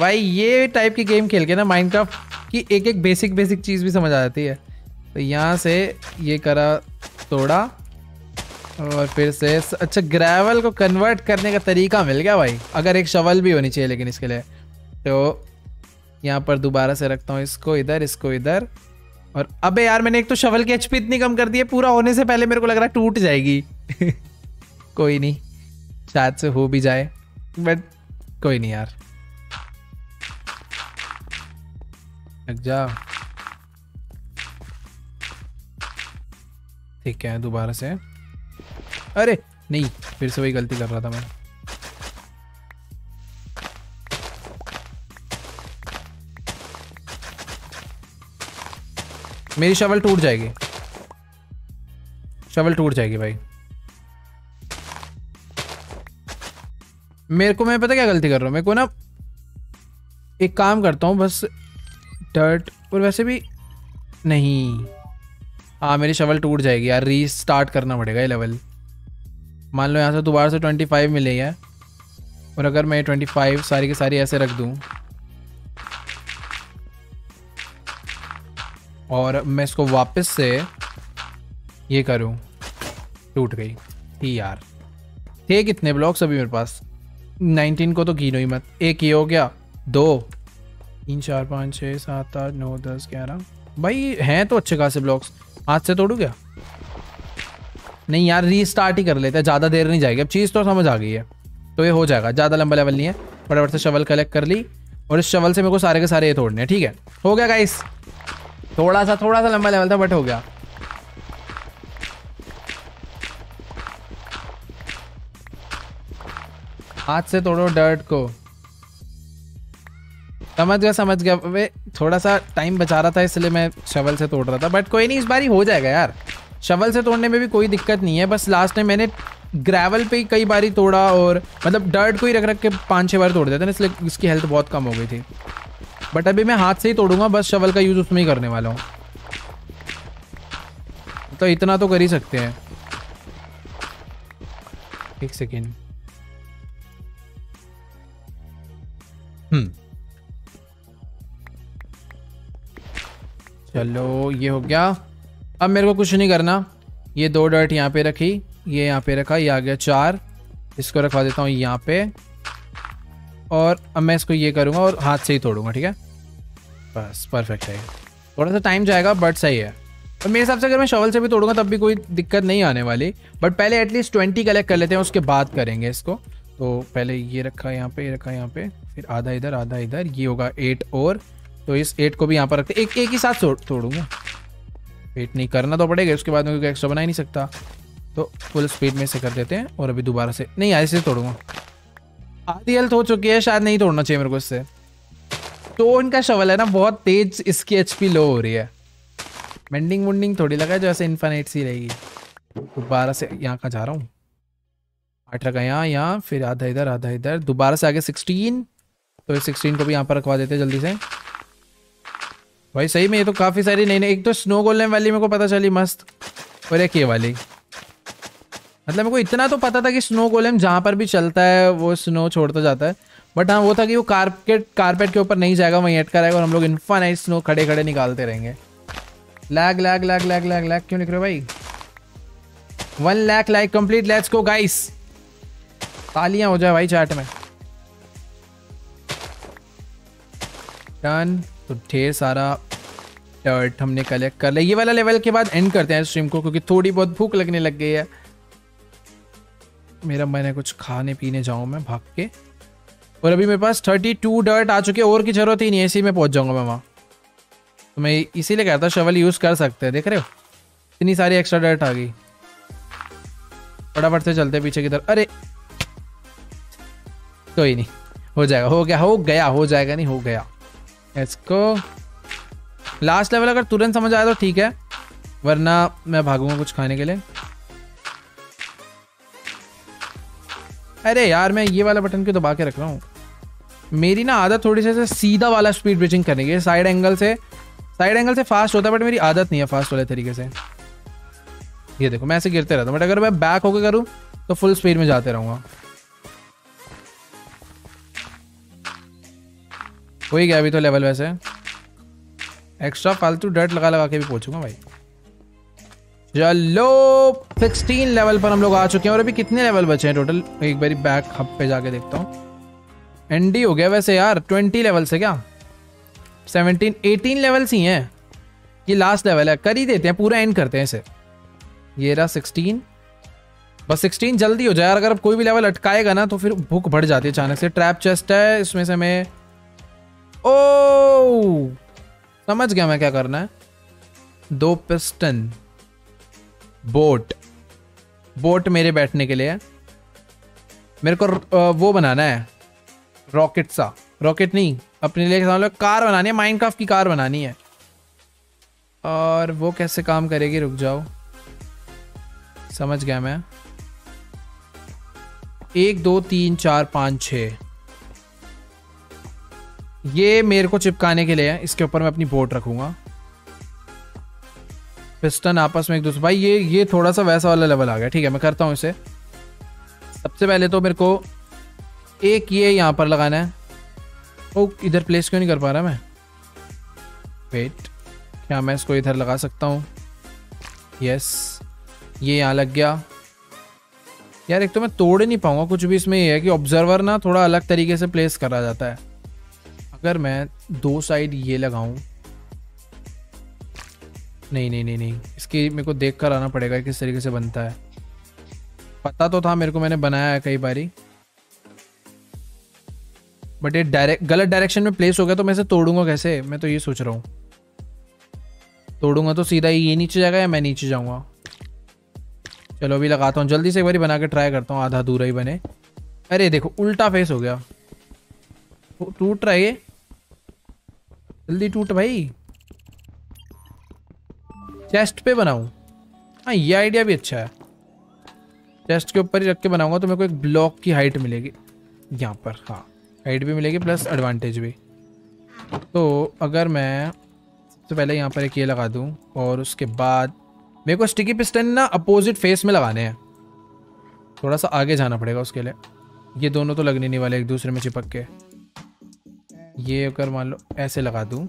भाई। ये टाइप की गेम खेल के ना माइनक्राफ्ट की एक एक बेसिक बेसिक चीज़ भी समझ आ जाती है। तो यहाँ से ये करा तोड़ा और फिर से, अच्छा ग्रेवल को कन्वर्ट करने का तरीका मिल गया भाई। अगर एक शवल भी होनी चाहिए लेकिन इसके लिए, तो यहाँ पर दोबारा से रखता हूँ इसको इधर, इसको इधर। और अबे यार मैंने एक तो शवल की एचपी इतनी कम कर दी है, पूरा होने से पहले मेरे को लग रहा है टूट जाएगी कोई नहीं, शायद से हो भी जाए, बट कोई नहीं यार। जा ठीक है दोबारा से, अरे नहीं फिर से वही गलती कर रहा था मैं। मेरी शवल टूट जाएगी, शवल टूट जाएगी भाई मेरे को। मैं पता क्या गलती कर रहा हूँ, मेरे को ना एक काम करता हूँ बस डर्ट, और वैसे भी नहीं, हाँ मेरी शवल टूट जाएगी यार, रीस्टार्ट करना पड़ेगा ये लेवल। मान लो यहाँ से दोबारा से पच्चीस मिलेगी, और अगर मैं पच्चीस सारी की सारी ऐसे रख दूँ और मैं इसको वापस से ये करूँ, टूट गई ही यार। थे कितने ब्लॉक्स अभी मेरे पास? उन्नीस को तो गिनो ही मत। एक ये हो गया, दो तीन चार पाँच छः सात आठ नौ दस ग्यारह, भाई हैं तो अच्छे खासे ब्लॉक्स। हाथ से तोड़ू क्या? नहीं यार रीस्टार्ट ही कर लेते हैं, ज़्यादा देर नहीं जाएगी। अब चीज़ तो समझ आ गई है तो ये हो जाएगा, ज़्यादा लंबा लेवल नहीं है। फटाफट से शवल कलेक्ट कर ली, और इस शवल से मेरे को सारे के सारे ये तोड़ने हैं। ठीक है हो गया गाइस, थोड़ा सा थोड़ा सा लंबा लेवल था बट हो गया। हाथ से तोड़ो डर्ट को, समझ गया समझ गया। वे थोड़ा सा टाइम बचा रहा था इसलिए मैं शवल से तोड़ रहा था, बट कोई नहीं इस बार ही हो जाएगा यार। शवल से तोड़ने में भी कोई दिक्कत नहीं है, बस लास्ट में मैंने ग्रेवल पे ही कई बार ही तोड़ा, और मतलब डर्ट को ही रख रख के पाँच छः बार तोड़ देते ना, इसलिए इसकी हेल्थ बहुत कम हो गई थी। बट अभी मैं हाथ से ही तोड़ूंगा, बस शवल का यूज़ उसमें ही करने वाला हूँ, तो इतना तो कर ही सकते हैं। एक सेकेंड। हम्म चलो ये हो गया। अब मेरे को कुछ नहीं करना। ये दो डर्ट यहाँ पे रखी, ये यहाँ पे रखा, ये आ गया चार। इसको रखवा देता हूँ यहाँ पे और अब मैं इसको ये करूँगा और हाथ से ही तोड़ूंगा। ठीक है बस परफेक्ट है। थोड़ा सा टाइम जाएगा बट सही है। और मेरे हिसाब से अगर मैं शॉवल से भी तोड़ूंगा तब भी कोई दिक्कत नहीं आने वाली। बट पहले एटलीस्ट ट्वेंटी कलेक्ट कर लेते हैं, उसके बाद करेंगे इसको। तो पहले ये रखा यहाँ पे, ये रखा यहाँ पे, फिर आधा इधर आधा इधर, ये होगा एट। और तो इस एट को भी यहाँ पर रखते, एक एक ही साथ तोड़ूंगा। वेट नहीं करना तो पड़ेगा उसके बाद में क्योंकि एक्स्ट्रा बना ही नहीं सकता। तो फुल स्पीड में इसे कर देते हैं और अभी दोबारा से नहीं ऐसे तोड़ूंगा। आधी हेल्थ हो चुकी है, शायद नहीं तोड़ना चाहिए मेरे को इससे। तो इनका शवल है ना बहुत तेज, इसकी एचपी लो हो रही है। बेंडिंग वुंडिंग थोड़ी लगा है जो ऐसे इन्फाइनाइट सी रहेगी। दोबारा से यहाँ का जा रहा हूँ, आठ रखा यहाँ यहाँ, फिर आधा इधर आधा इधर, दोबारा से आगे सिक्सटीन। तो इस सिक्सटीन को भी यहाँ पर रखवा देते जल्दी से। भाई सही में ये तो काफ़ी सारी नई नई, एक तो स्नो गोलेम वाली मेरे को पता चली मस्त, और एक ये वाली। मतलब मेरे को इतना तो पता था कि स्नो गोलेम जहाँ पर भी चलता है वो स्नो छोड़ता जाता है, बट हाँ वो था कि वो कारपेट कारपेट के ऊपर नहीं जाएगा, वहीं अटका रहेगा और हम लोग इन्फाइनाइट स्नो खड़े खड़े निकालते रहेंगे। Lag lag lag lag lag lag क्यों निकल रहे भाई। One lakh like complete, let's go guys, तालियां हो जाए भाई चैट में। डन, तो ढेर सारा डर्ट हमने कलेक्ट कर लिया। ये वाला लेवल के बाद एंड करते हैं स्ट्रीम को क्योंकि थोड़ी बहुत भूख लगने लग गई है। मेरा मैंने कुछ खाने पीने जाऊँ मैं भाग के। और अभी मेरे पास थर्टी टू डर्ट आ चुके हैं, और की जरूरत ही नहीं है, इसी में पहुँच जाऊँगा मैं वहाँ। तो मैं इसीलिए कहता शवल यूज़ कर सकते हैं। देख रहे हो इतनी सारी एक्स्ट्रा डर्ट आ गई। फटाफट से चलते पीछे की तरफ। अरे कोई नहीं, हो जाएगा, हो गया हो गया हो जाएगा नहीं हो गया। इसको लास्ट लेवल अगर तुरंत समझ आया तो ठीक है, वरना मैं भागूंगा कुछ खाने के लिए। अरे यार मैं ये वाला बटन क्यों दबा के रख रहा हूँ। मेरी ना आदत थोड़ी सी सीधा वाला स्पीड ब्रिजिंग करने की, साइड एंगल से साइड एंगल से फास्ट होता है बट मेरी आदत नहीं है फास्ट वाले तरीके से। ये देखो मैं ऐसे गिरते रहता हूँ, बट अगर मैं बैक होकर करूँ तो फुल स्पीड में जाते रहूँगा। हो ही गया अभी तो लेवल, वैसे एक्स्ट्रा फालतू डर्ट लगा लगा के भी पहुँचूंगा भाई। चलो सिक्सटीन लेवल पर हम लोग आ चुके हैं और अभी कितने लेवल बचे हैं टोटल, एक बारी बैक हब पे जाके देखता हूँ। एंडी हो गया वैसे यार, ट्वेंटी लेवल से क्या सेवनटीन एटीन लेवल्स ही हैं। ये लास्ट लेवल है, कर ही देते हैं पूरा, एंड करते हैं इसे। ये रहा सिक्सटीन, बस सिक्सटीन जल्दी हो जाए यार, अगर कोई भी लेवल अटकाएगा ना तो फिर भूख बढ़ जाती है अचानक से। ट्रैप चेस्ट है इसमें से मैं ओ समझ गया मैं क्या करना है। दो पिस्टन, बोट, बोट मेरे बैठने के लिए है। मेरे को वो बनाना है रॉकेट सा, रॉकेट नहीं अपने लिए समझ लो कार बनानी है, माइनक्राफ्ट की कार बनानी है। और वो कैसे काम करेगी रुक जाओ, समझ गया मैं। एक दो तीन चार पाँच छः, ये मेरे को चिपकाने के लिए है, इसके ऊपर मैं अपनी बोट रखूंगा। पिस्टन आपस में एक दूसरे, भाई ये ये थोड़ा सा वैसा वाला लेवल आ गया। ठीक है मैं करता हूँ इसे। सबसे पहले तो मेरे को एक ये यहाँ पर लगाना है। ओ इधर प्लेस क्यों नहीं कर पा रहा मैं, वेट क्या मैं इसको इधर लगा सकता हूँ। यस ये यहाँ लग गया। यार एक तो मैं तोड़ नहीं पाऊंगा कुछ भी, इसमें यह है कि ऑब्जर्वर ना थोड़ा अलग तरीके से प्लेस करा जाता है। अगर मैं दो साइड ये लगाऊं, नहीं नहीं नहीं नहीं इसकी मेरे को देख कर आना पड़ेगा किस तरीके से बनता है। पता तो था मेरे को, मैंने बनाया है कई बारी, बट ये डायरेक्ट गलत डायरेक्शन में प्लेस हो गया तो मैं इसे तोड़ूंगा कैसे, मैं तो ये सोच रहा हूँ। तोड़ूंगा तो सीधा ये नीचे जाएगा या मैं नीचे जाऊँगा। चलो अभी लगाता हूँ जल्दी से, एक बारी बना के ट्राई करता हूँ, आधा दूर ही बने। अरे देखो उल्टा फेस हो गया, टूट रहा है ये, जल्दी टूट भाई। चेस्ट पे बनाऊं, हाँ ये आइडिया भी अच्छा है। चेस्ट के ऊपर ही रख के बनाऊंगा तो मेरे को एक ब्लॉक की हाइट मिलेगी यहाँ पर, हाँ हाइट भी मिलेगी प्लस एडवांटेज भी। तो अगर मैं सबसे पहले यहाँ पर एक ये लगा दूँ और उसके बाद मेरे को स्टिकी पिस्टन ना अपोजिट फेस में लगाने हैं। थोड़ा सा आगे जाना पड़ेगा उसके लिए। ये दोनों तो लगने नहीं वाले एक दूसरे में चिपक के, ये अगर मान लो ऐसे लगा दूं,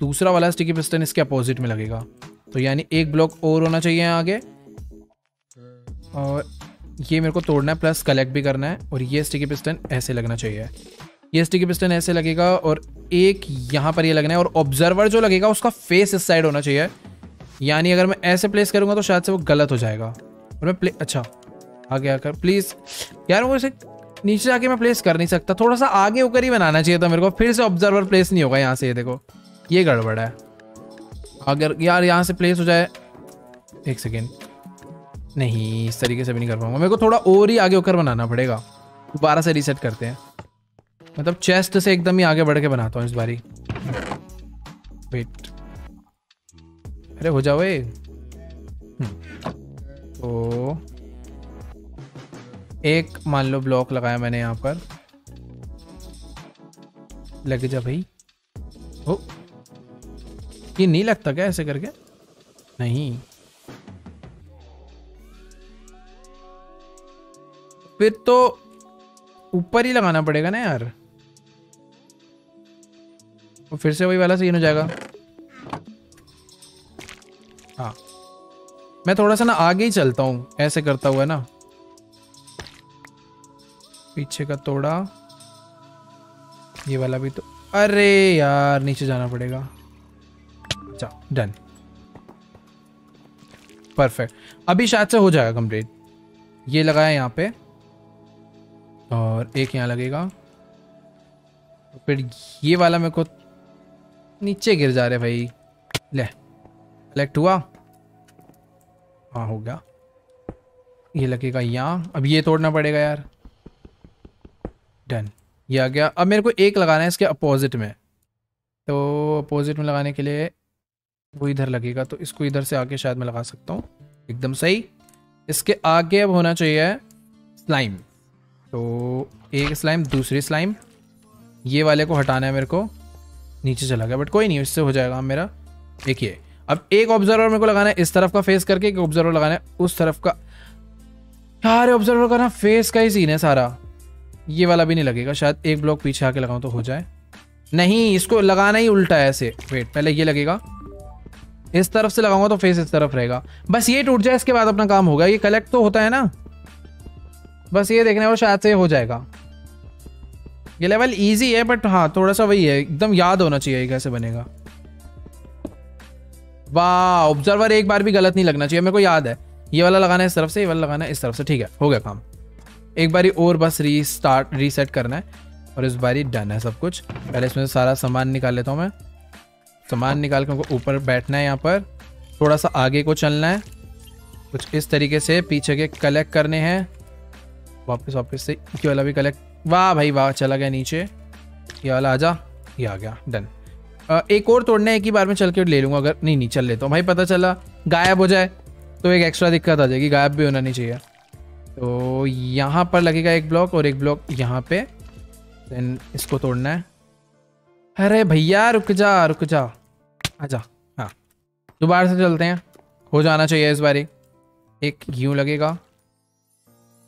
दूसरा वाला स्टिकी पिस्टन इसके अपोजिट में लगेगा, तो यानी एक ब्लॉक और होना चाहिए आगे। और ये मेरे को तोड़ना है प्लस कलेक्ट भी करना है, और ये स्टिकी पिस्टन ऐसे लगना चाहिए, ये स्टिकी पिस्टन ऐसे लगेगा, और एक यहाँ पर ये लगना है। और ऑब्जर्वर जो लगेगा उसका फेस इस साइड होना चाहिए, यानी अगर मैं ऐसे प्लेस करूँगा तो शायद से वो गलत हो जाएगा। और मैं प्ले अच्छा आगे आकर प्लीज़ यार वो इसे नीचे आके मैं प्लेस कर नहीं सकता, थोड़ा सा आगे होकर ही बनाना चाहिए था मेरे को, फिर से ऑब्जर्वर प्लेस नहीं होगा यहाँ से। ये देखो ये गड़बड़ है, अगर यार यहाँ से प्लेस हो जाए, एक सेकेंड, नहीं इस तरीके से भी नहीं कर पाऊंगा, मेरे को थोड़ा और ही आगे होकर बनाना पड़ेगा। दोबारा से रीसेट करते हैं, मतलब चेस्ट से एकदम ही आगे बढ़ के बनाता हूँ इस बारी। वेट, अरे हो जाओ ए। तो एक मान लो ब्लॉक लगाया मैंने यहाँ पर, लग जा भाई। ओ ये नहीं लगता क्या ऐसे करके? नहीं, फिर तो ऊपर ही लगाना पड़ेगा ना यार, तो फिर से वही वाला सीन हो जाएगा। हाँ मैं थोड़ा सा ना आगे ही चलता हूँ ऐसे करता हुआ ना, पीछे का तोड़ा, ये वाला भी तो, अरे यार नीचे जाना पड़ेगा। अच्छा डन, परफेक्ट, अभी शायद से हो जाएगा कंप्लीट। ये लगाया यहाँ पे और एक यहाँ लगेगा, फिर ये वाला मेरे को नीचे गिर जा रहा है भाई। ले कलेक्ट हुआ, हाँ हो गया। ये लगेगा यहाँ, अब ये तोड़ना पड़ेगा यार। डन, ये आ गया। अब मेरे को एक लगाना है इसके अपोजिट में, तो अपोजिट में लगाने के लिए वो इधर लगेगा, तो इसको इधर से आके शायद मैं लगा सकता हूँ, एकदम सही। इसके आगे अब होना चाहिए स्लाइम, तो एक स्लाइम दूसरी स्लाइम, ये वाले को हटाना है मेरे को, नीचे चला गया बट कोई नहीं, इससे हो जाएगा मेरा। देखिए अब एक ऑब्जर्वर मेरे को लगाना है इस तरफ का फेस करके, एक ऑब्जर्वर लगाना है उस तरफ का। यार ऑब्जर्वर का ना फेस का ही सीन है सारा। ये वाला भी नहीं लगेगा, शायद एक ब्लॉक पीछे आके लगाऊँ तो हो जाए। नहीं इसको लगाना ही उल्टा है ऐसे। वेट पहले ये लगेगा, इस तरफ से लगाऊंगा तो फेस इस तरफ रहेगा। बस ये टूट जाए, इसके बाद अपना काम होगा। ये कलेक्ट तो होता है ना, बस ये देखने और शायद से हो जाएगा। ये लेवल इजी है बट हाँ थोड़ा सा वही है, एकदम याद होना चाहिए कैसे बनेगा। वाह, ऑब्जर्वर एक बार भी गलत नहीं लगना चाहिए, मेरे को याद है। ये वाला लगाना है इस तरफ से, ये वाला लगाना है इस तरफ से। ठीक है, हो गया काम। एक बारी और बस रीस्टार्ट रीसेट करना है और इस बारी डन है सब कुछ। पहले इसमें सारा सामान निकाल लेता हूँ मैं। सामान निकाल के हमको ऊपर बैठना है, यहाँ पर थोड़ा सा आगे को चलना है, कुछ इस तरीके से पीछे के कलेक्ट करने हैं, वापस वापस से ये वाला भी कलेक्ट। वाह भाई वाह, चला गया नीचे। ये वाला आजा, ये आ गया। डन, एक और तोड़ना है, एक ही बार में चल के ले लूँगा। अगर नहीं नहीं चल लेता हूँ भाई, पता चला गायब हो जाए तो एक एक्स्ट्रा दिक्कत आ जाएगी। गायब भी होना नहीं चाहिए। तो यहाँ पर लगेगा एक ब्लॉक और एक ब्लॉक यहाँ पे, देन इसको तोड़ना है। अरे भैया रुक जा रुक जा, आजा। हाँ दोबारा से चलते हैं, हो जाना चाहिए इस बारी। एक यूँ लगेगा,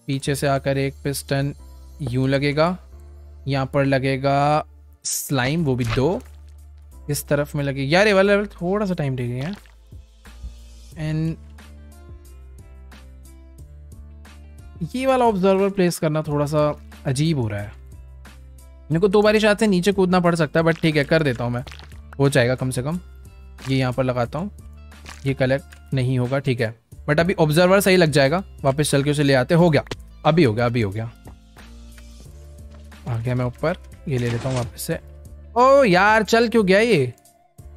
पीछे से आकर एक पिस्टन यूँ लगेगा, यहाँ पर लगेगा स्लाइम, वो भी दो इस तरफ में लगेगी। यार ये वाला लेवल थोड़ा सा टाइम टेकिंग है। एंड ये वाला ऑब्जर्वर प्लेस करना थोड़ा सा अजीब हो रहा है, मेरे को दो बारी शायद से नीचे कूदना पड़ सकता है बट ठीक है, कर देता हूँ मैं, हो जाएगा कम से कम। ये यहाँ पर लगाता हूँ, ये कलेक्ट नहीं होगा, ठीक है, बट अभी ऑब्जर्वर सही लग जाएगा। वापस चल के उसे ले आते, हो गया, अभी हो गया, अभी हो गया। आ गया मैं ऊपर, ये ले लेता हूँ वापस से। ओ यार चल क्यों गया ये?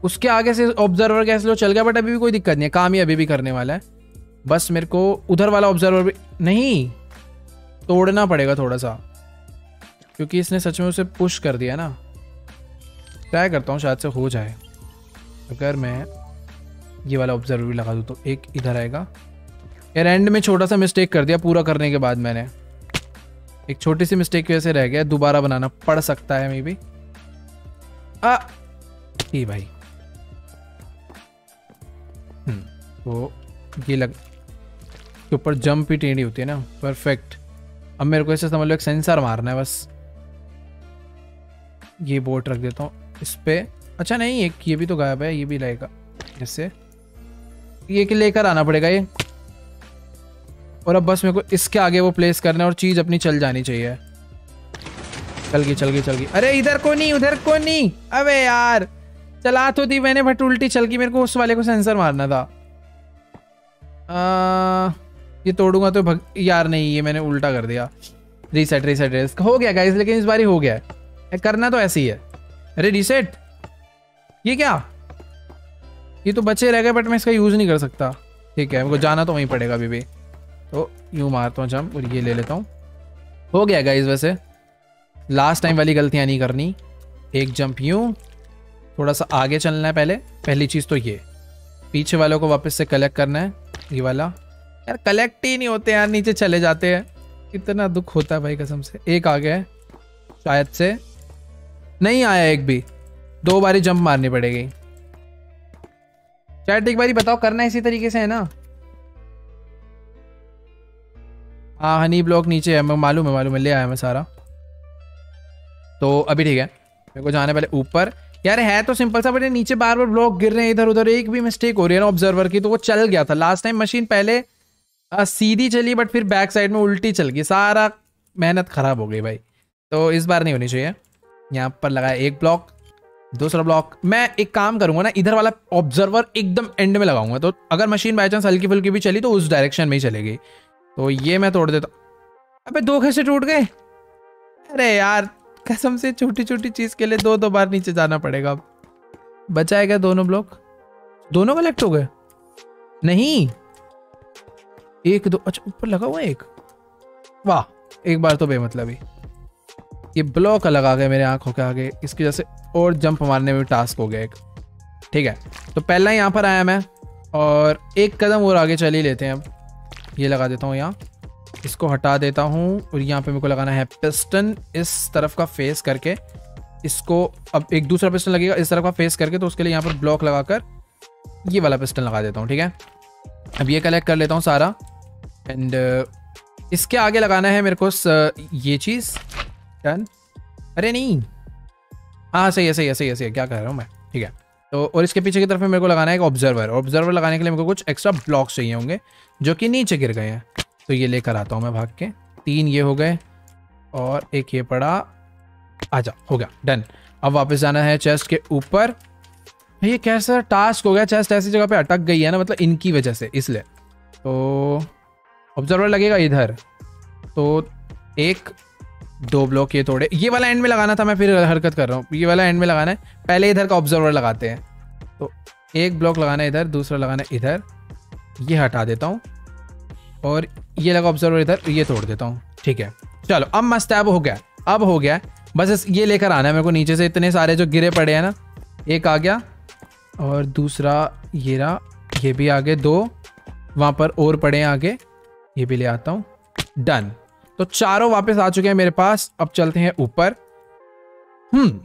उसके आगे से ऑब्जर्वर कैसे लो चल गया, बट अभी भी कोई दिक्कत नहीं है, काम ही अभी भी करने वाला है। बस मेरे को उधर वाला ऑब्जर्वर भी नहीं तोड़ना पड़ेगा थोड़ा सा, क्योंकि इसने सच में उसे पुश कर दिया ना। ट्राई करता हूँ, शायद से हो जाए। अगर मैं ये वाला ऑब्जर्वर भी लगा दूँ तो एक इधर आएगा। यार एंड में छोटा सा मिस्टेक कर दिया, पूरा करने के बाद मैंने एक छोटी सी मिस्टेक की वजह से रह गया, दोबारा बनाना पड़ सकता है मे बी। आ ये भाई वो ये लग उसके ऊपर जंप ही टेढ़ी होती है ना। परफेक्ट। अब मेरे को ऐसे समझ लो एक सेंसर मारना है बस। ये बोट रख देता हूँ इस पर। अच्छा नहीं, एक ये भी तो गायब है, ये भी लाएगा ऐसे। ये के लेकर आना पड़ेगा ये। और अब बस मेरे को इसके आगे वो प्लेस करना है और चीज़ अपनी चल जानी चाहिए। चल गई चल गई चल गई। अरे इधर को नहीं, उधर को नहीं। अबे यार चला तो दी मैंने बट उल्टी चल गई। मेरे को उस वाले को सेंसर मारना था। आ, ये तोड़ूंगा तो भग... यार नहीं, ये मैंने उल्टा कर दिया। रीसेट रीसेट रीसेट हो गया गाइस, लेकिन इस बार ही हो गया है। करना तो ऐसे ही है। अरे रीसेट, ये क्या? ये तो बचे रह गए बट मैं इसका यूज़ नहीं कर सकता। ठीक है, मेरे को जाना तो वहीं पड़ेगा अभी भी। तो यूँ मारता हूँ जंप और ये ले लेता हूँ। हो गया गाइस। वैसे लास्ट टाइम वाली गलतियाँ नहीं करनी। एक जंप यूँ, थोड़ा सा आगे चलना है। पहले पहली चीज़ तो ये पीछे वालों को वापस से कलेक्ट करना है। ये वाला यार कलेक्ट ही नहीं होते यार, नीचे चले जाते हैं। इतना दुख होता है भाई कसम से। एक आ गया है शायद से, नहीं आया एक भी। दो बारी जंप मारनी पड़ेगी। चैट एक बारी बताओ, करना इसी तरीके से है ना? हाँ हनी ब्लॉक नीचे है, मैं मालूम है मालूम है, ले आया मैं सारा। तो अभी ठीक है, मेरे को जाने पहले ऊपर। यार है तो सिंपल सा बट नीचे बार बार ब्लॉक गिर रहे हैं इधर उधर। एक भी मिस्टेक हो रही है ना ऑब्जर्वर की, तो वो चल गया था लास्ट टाइम। मशीन पहले आ, सीधी चली बट फिर बैक साइड में उल्टी चल गई। सारा मेहनत खराब हो गई भाई। तो इस बार नहीं होनी चाहिए। यहाँ पर लगाया एक ब्लॉक, दूसरा ब्लॉक। मैं एक काम करूँगा ना, इधर वाला ऑब्जर्वर एकदम एंड में लगाऊंगा। तो अगर मशीन बाई चांस हल्की फुल्की भी चली तो उस डायरेक्शन में ही चलेगी। तो ये मैं तोड़ देता। अबे दो कैसे टूट गए? अरे यार कसम से छोटी छोटी चीज़ के लिए दो दो बार नीचे जाना पड़ेगा। अब बचाएगा दोनों ब्लॉक, दोनों कलेक्ट हो गए। नहीं एक दो, अच्छा ऊपर लगा हुआ एक। वाह एक बार तो बेमतलबी। ये ब्लॉक अलग आ गए मेरे आंखों के आगे, इसकी वजह से और जंप मारने में टास्क हो गया एक। ठीक है, तो पहला यहाँ पर आया मैं और एक कदम और आगे चल ही लेते हैं। अब ये लगा देता हूँ यहाँ, इसको हटा देता हूँ। और यहाँ पे मेरे को लगाना है पिस्टन इस तरफ का फेस करके इसको। अब एक दूसरा पिस्टन लगेगा इस तरफ का फेस करके, तो उसके लिए यहाँ पर ब्लॉक लगाकर ये वाला पिस्टन लगा देता हूँ। ठीक है, अब ये कलेक्ट कर लेता हूँ सारा। एंड इसके आगे लगाना है मेरे को ये चीज़। डन। अरे नहीं, हाँ सही है सही है सही है सही है, क्या कह रहा हूँ मैं। ठीक है, तो और इसके पीछे की तरफ में मेरे को लगाना है एक ऑब्जर्वर। ऑब्जर्वर लगाने के लिए मेरे को कुछ एक्स्ट्रा ब्लॉक्स चाहिए होंगे जो कि नीचे गिर गए हैं। तो ये लेकर आता हूँ मैं भाग के। तीन ये हो गए और एक ये पड़ा। आजा, हो गया डन। अब वापस जाना है चेस्ट के ऊपर। ये कैसा टास्क हो गया, चेस्ट ऐसी जगह पे अटक गई है ना, मतलब इनकी वजह से। इसलिए तो ऑब्जर्वर लगेगा इधर। तो एक दो ब्लॉक ये थोड़े, ये वाला एंड में लगाना था, मैं फिर हरकत कर रहा हूँ। ये वाला एंड में लगाना है, पहले इधर का ऑब्जर्वर लगाते हैं। तो एक ब्लॉक लगाना है इधर, दूसरा लगाना है इधर। ये हटा देता हूँ और ये लगा ऑब्जर्वर इधर, ये तोड़ देता हूँ। ठीक है चलो, अब मस्त है, अब हो गया अब हो गया बस ये लेकर आना है मेरे को नीचे से। इतने सारे जो गिरे पड़े हैं ना, एक आ गया और दूसरा ये रहा, ये भी आगे दो वहाँ पर और पड़े हैं आगे, ये भी ले आता हूँ। डन। तो चारों वापस आ चुके हैं मेरे पास। अब चलते हैं ऊपर। हम्म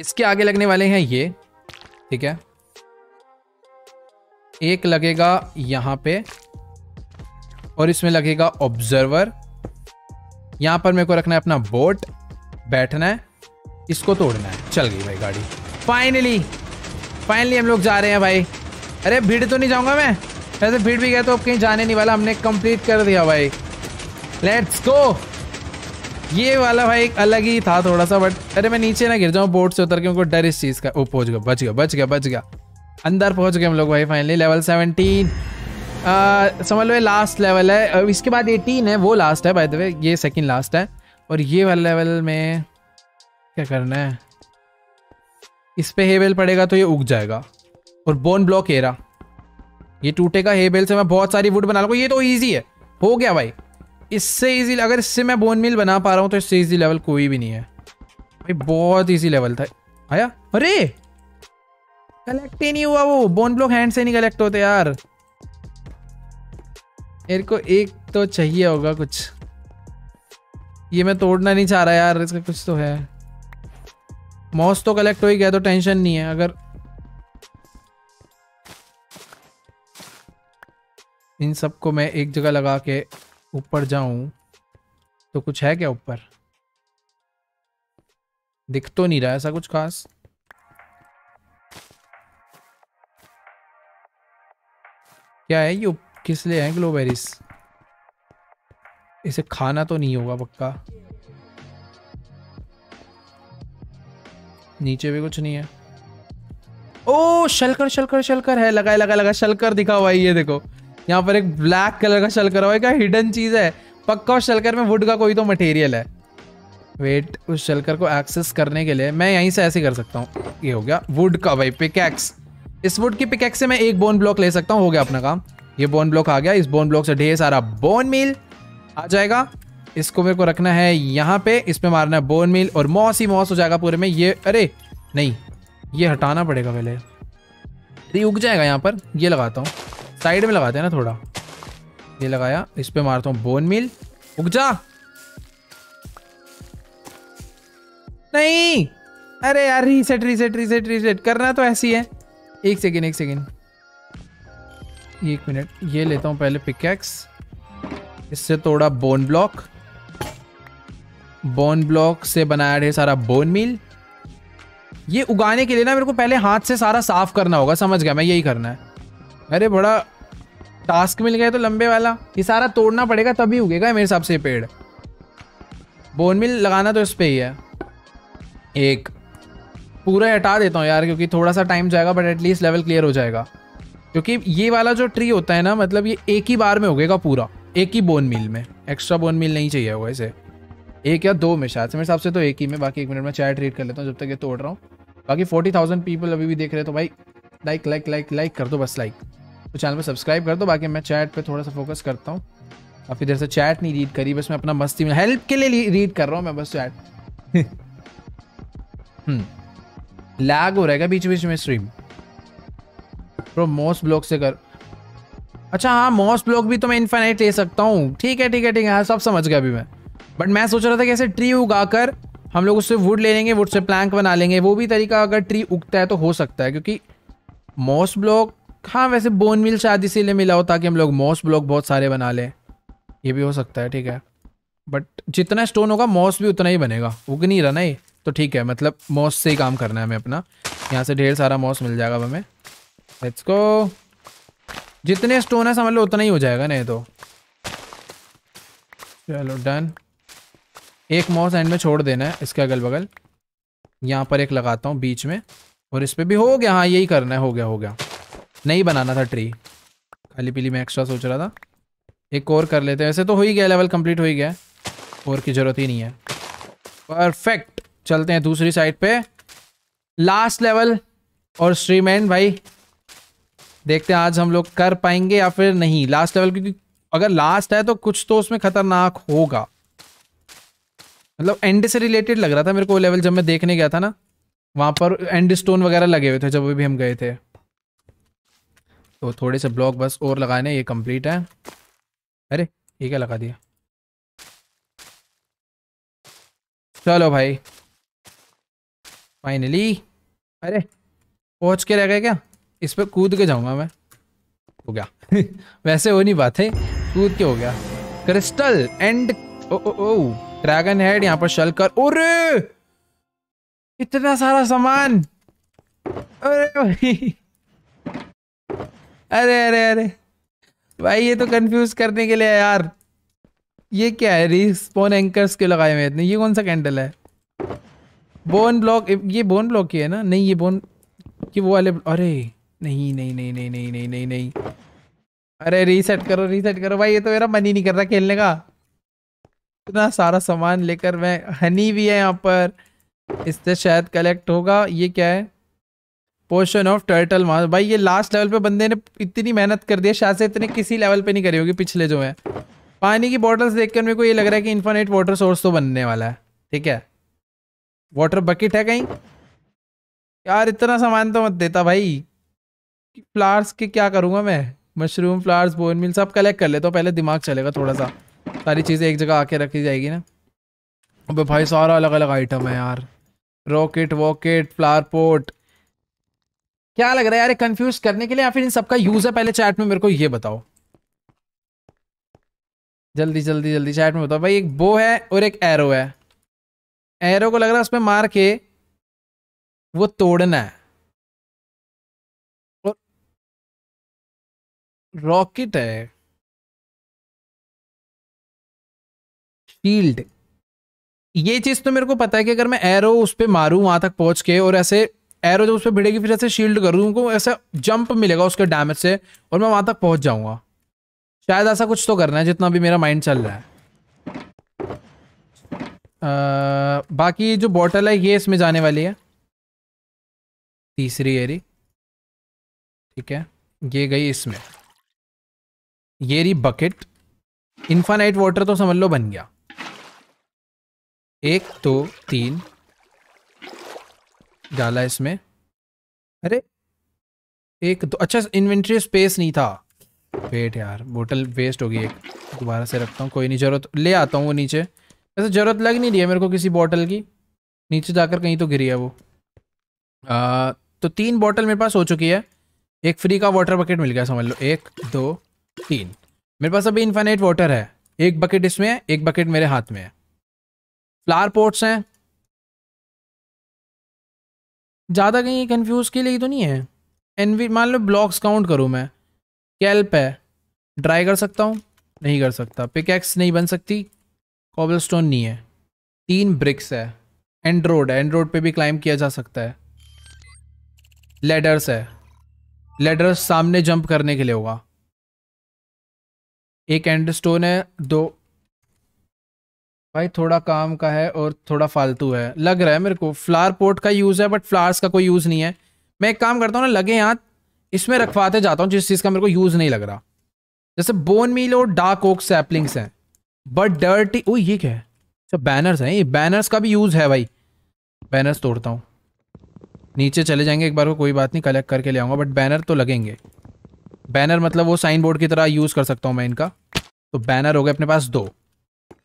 इसके आगे लगने वाले हैं ये। ठीक है, एक लगेगा यहाँ पे और इसमें लगेगा ऑब्जर्वर। यहाँ पर मेरे को रखना है अपना बोट, बैठना है, इसको तोड़ना है। चल गई भाई गाड़ी, फाइनली फाइनली हम लोग जा रहे हैं भाई। अरे भीड़ तो नहीं जाऊँगा मैं, वैसे भीड़ भी गया तो अब कहीं जाने नहीं वाला। हमने कंप्लीट कर दिया भाई, लेट्स गो। ये वाला भाई एक अलग ही था थोड़ा सा बट, अरे मैं नीचे ना गिर जाऊँ बोट से उतर के, उनको डर इस चीज़ का। ओ पहुँच गया, बच गया बच गया बच गया। अंदर पहुँच गए हम लोग भाई फाइनली। लेवल सेवनटीन Uh, समझ लो ये लास्ट लेवल है। इसके बाद एटीन है, वो लास्ट है बाय द वे, ये सेकंड लास्ट है। और ये वाला लेवल में क्या करना है, इस पे हेबेल पड़ेगा तो ये उग जाएगा। और बोन ब्लॉक एरा ये टूटेगा, हेबेल से मैं बहुत सारी वुड बना लूँगा। ये तो ईजी है, हो गया भाई। इससे ईजी, अगर इससे मैं बोन मिल बना पा रहा हूँ तो इससे ईजी लेवल कोई भी नहीं है भाई। बहुत ईजी लेवल था। आया, अरे कलेक्ट ही नहीं हुआ वो बोन ब्लॉक। हैंड से नहीं कलेक्ट होते यार, मेरे को एक तो चाहिए होगा कुछ। ये मैं तोड़ना नहीं चाह रहा यार, इसका कुछ तो है। मॉस तो कलेक्ट हो ही गया तो टेंशन नहीं है। अगर इन सबको मैं एक जगह लगा के ऊपर जाऊं तो कुछ है क्या ऊपर? दिख तो नहीं रहा ऐसा कुछ खास। क्या है ये? किस लिए है ग्लोबेरीज? इसे खाना तो नहीं होगा पक्का। नीचे भी कुछ नहीं है। ओ शलकर शलकर शलकर है, लगा लगा लगा शलकर दिखा हुआ है। ये देखो यहाँ पर एक ब्लैक कलर का शलकर हुआ है, क्या हिडन चीज है पक्का। उस शलकर में वुड का कोई तो मटेरियल है। वेट, उस शलकर को एक्सेस करने के लिए मैं यहीं से ऐसे कर सकता हूँ। ये हो गया वुड का भाई पिकैक्स। इस वुड की पिकैक्स से मैं एक बोन ब्लॉक ले सकता हूँ। हो गया अपना काम। ये बोन ब्लॉक आ गया। इस बोन ब्लॉक से ढेर सारा बोन मील आ जाएगा। इसको मेरे को रखना है यहाँ पे। इस पे मारना है बोन मील और मॉस ही मॉस हो जाएगा पूरे में। ये अरे नहीं, ये हटाना पड़ेगा पहले। ये उग जाएगा यहाँ पर। ये लगाता हूँ साइड में, लगाते हैं ना थोड़ा। ये लगाया। इस पे मारता हूँ बोन मील। उग जा। नहीं अरे यार रीसेट रीसेट रीसेट रीसेट करना तो ऐसी है। एक सेकेंड एक सेकेंड एक मिनट। ये लेता हूँ पहले पिकैक्स। इससे थोड़ा बोन ब्लॉक, बोन ब्लॉक से बनाया ढेर सारा बोन मील। ये उगाने के लिए ना मेरे को पहले हाथ से सारा साफ करना होगा। समझ गया मैं, यही करना है। अरे बड़ा टास्क मिल गया तो लंबे वाला। ये सारा तोड़ना पड़ेगा तभी उगेगा मेरे हिसाब से पेड़। बोन मिल लगाना तो इस पे ही है। एक पूरा हटा देता हूँ यार क्योंकि थोड़ा सा टाइम जाएगा बट एटलीस्ट लेवल क्लियर हो जाएगा। क्योंकि ये वाला जो ट्री होता है ना, मतलब ये एक ही बार में उगेगा पूरा, एक ही बोन मिल में। एक्स्ट्रा बोन मिल नहीं चाहिए होगा इसे। एक या दो में शायद से, मेरे हिसाब से तो एक ही में। बाकी एक मिनट में चैट रीड कर लेता हूँ जब तक ये तोड़ रहा हूँ। बाकी फोर्टी थाउजेंड पीपल अभी भी देख रहे हैं तो भाई लाइक लाइक लाइक लाइक कर दो बस। लाइक तो चैनल पर सब्सक्राइब कर दो। बाकी मैं चैट पे थोड़ा सा फोकस करता हूँ। काफ़ी देर से चैट नहीं रीड करी, बस मैं अपना मस्ती में हेल्प के लिए रीड कर रहा हूँ मैं बस चैट। लैग हो रहेगा बीच बीच में स्ट्रीम। प्रो मोस्ट ब्लॉक से कर। अच्छा हाँ, मॉस ब्लॉक भी तो मैं इन्फिनाइट ले सकता हूँ। ठीक है ठीक है ठीक है, हाँ सब समझ गया अभी मैं। बट मैं सोच रहा था कि ऐसे ट्री उगाकर हम लोग उससे वुड ले लेंगे, वुड से प्लैंक बना लेंगे। वो भी तरीका अगर ट्री उगता है तो हो सकता है क्योंकि मॉस ब्लॉक। हाँ वैसे बोन मिल शायद इसीलिए मिला हो ताकि हम लोग मॉस ब्लॉक बहुत सारे बना लें। ये भी हो सकता है ठीक है। बट जितना स्टोन होगा मॉस भी उतना ही बनेगा। उग नहीं रहा ना ये तो ठीक है, मतलब मॉस से ही काम करना है हमें अपना। यहाँ से ढेर सारा मॉस मिल जाएगा हमें। Let's go. जितने स्टोन है समझ लो उतना ही हो जाएगा नहीं तो। चलो डन। एक मॉस एंड में छोड़ देना है इसके अगल बगल। यहाँ पर एक लगाता हूँ बीच में और इस पर भी हो गया। हाँ यही करना है। हो गया हो गया। नहीं बनाना था ट्री, खाली पीली मैं एक्स्ट्रा सोच रहा था। एक और कर लेते हैं। वैसे तो हो ही गया, लेवल कंप्लीट हो ही गया, और की ज़रूरत ही नहीं है। परफेक्ट। चलते हैं दूसरी साइड पे। लास्ट लेवल और स्ट्रीम एंड। भाई देखते हैं आज हम लोग कर पाएंगे या फिर नहीं लास्ट लेवल, क्योंकि अगर लास्ट है तो कुछ तो उसमें खतरनाक होगा। मतलब एंड से रिलेटेड लग रहा था मेरे को लेवल। जब मैं देखने गया था ना वहाँ पर एंड स्टोन वगैरह लगे हुए थे जब भी हम गए थे। तो थोड़े से ब्लॉक बस और लगाने, ये कंप्लीट है। अरे ये क्या लगा दिया? चलो भाई फाइनली। अरे पहुँच के रह गए क्या? इस पर कूद के जाऊंगा मैं। हो गया। वैसे हो नहीं बात है, कूद के हो गया। Crystal and oh O oh dragon head. यहाँ पर शलकर। अरे इतना सारा सामान। अरे भाई अरे अरे अरे भाई ये तो कंफ्यूज करने के लिए यार। ये क्या है? रिस्पॉन एंकर्स के लगाए हुए इतने। ये कौन सा कैंडल है? Bone block. ये बोन ब्लॉक ही है ना? नहीं ये बोन कि वो वाले। अरे नहीं नहीं नहीं नहीं नहीं नहीं नहीं नहीं अरे रीसेट करो रीसेट करो भाई। ये तो मेरा मन ही नहीं कर रहा खेलने का। इतना सारा सामान लेकर मैं। हनी भी है यहाँ पर, इससे शायद कलेक्ट होगा। ये क्या है? Potion of turtle master. भाई ये लास्ट लेवल पे बंदे ने इतनी मेहनत कर दी है, शायद से इतने किसी लेवल पे नहीं करी होगी पिछले जो है। पानी की बॉटल्स देखकर मेरे को ये लग रहा है कि इन्फिनिट वाटर सोर्स तो बनने वाला है। ठीक है वाटर बकेट है कहीं? यार इतना सामान तो मत देता भाई। फ्लावर्स के क्या करूँगा मैं? मशरूम, फ्लावर्स, बोन मिल सब कलेक्ट कर लेता हूँ पहले। दिमाग चलेगा थोड़ा सा। सारी चीज़ें एक जगह आके रखी जाएगी ना। अबे भाई सारा अलग अलग आइटम है यार। रॉकेट वॉकेट, फ्लावर पोट। क्या लग रहा है यार, कंफ्यूज करने के लिए या फिर इन सबका यूज़ है? पहले चैट में मेरे को ये बताओ। जल्दी जल्दी जल्दी चैट में बताओ भाई। एक बो है और एक एरो है, एरो को लग रहा है उसमें मार के वो तोड़ना है, और रॉकेट है, शील्ड। ये चीज तो मेरे को पता है कि अगर मैं एरो उस पर मारूं वहां तक पहुंच के, और ऐसे एरो जब उस पर भिड़ेगी फिर ऐसे शील्ड करूं, उनको ऐसा जंप मिलेगा उसके डैमेज से और मैं वहां तक पहुंच जाऊंगा। शायद ऐसा कुछ तो करना है जितना भी मेरा माइंड चल रहा है। आ, बाकी जो बॉटल है ये इसमें जाने वाली है, तीसरी एरी। ठीक है, ये गई इसमें, ये रही बकेट। इन्फानाइट वाटर तो समझ लो बन गया। एक दो तीन डाला इसमें। अरे एक दो, अच्छा इन्वेंट्री स्पेस नहीं था। वेट यार, बोतल वेस्ट हो गई, एक दोबारा से रखता हूँ, कोई नहीं, जरूरत ले आता हूँ वो नीचे। वैसे जरूरत लग नहीं रही है मेरे को किसी बोतल की, नीचे जाकर कहीं तो गिरी है वो। आ, तो तीन बोतल मेरे पास हो चुकी है, एक फ्री का वाटर बकेट मिल गया समझ लो। एक दो तीन, मेरे पास अभी इन्फाइनाइट वाटर है। एक बकेट इसमें है, एक बकेट मेरे हाथ में है। फ्लावर पॉट्स हैं, ज़्यादा कहीं कन्फ्यूज़ के लिए तो नहीं है। एनवी मान लो ब्लॉक्स काउंट करूँ मैं, कैल्प है, ड्राई कर सकता हूँ, नहीं कर सकता। पिकैक्स नहीं बन सकती, कॉबलस्टोन नहीं है। तीन ब्रिक्स है, एंड रोड है, एंड रोड पे भी क्लाइंब किया जा सकता है। लेडर्स है, लेडर्स सामने जंप करने के लिए होगा। एक एंड स्टोन है, दो। भाई थोड़ा काम का है और थोड़ा फालतू है लग रहा है मेरे को। फ्लावर पोट का यूज़ है बट फ्लावर्स का कोई यूज़ नहीं है। मैं एक काम करता हूँ ना, लगे यहाँ इसमें रखवाते जाता हूँ जिस चीज़ का मेरे को यूज़ नहीं लग रहा। जैसे बोन मील और डार्क ओक सैपलिंग्स हैं, बट डर्टी ओ ये क्या है? अच्छा बैनर्स हैं, ये बैनर्स का भी यूज़ है भाई। बैनर्स तोड़ता हूँ, नीचे चले जाएंगे एक बार को, कोई बात नहीं, कलेक्ट करके ले आऊँगा। बट बैनर तो लगेंगे, बैनर मतलब वो साइन बोर्ड की तरह यूज़ कर सकता हूँ मैं इनका। तो बैनर हो गए अपने पास दो।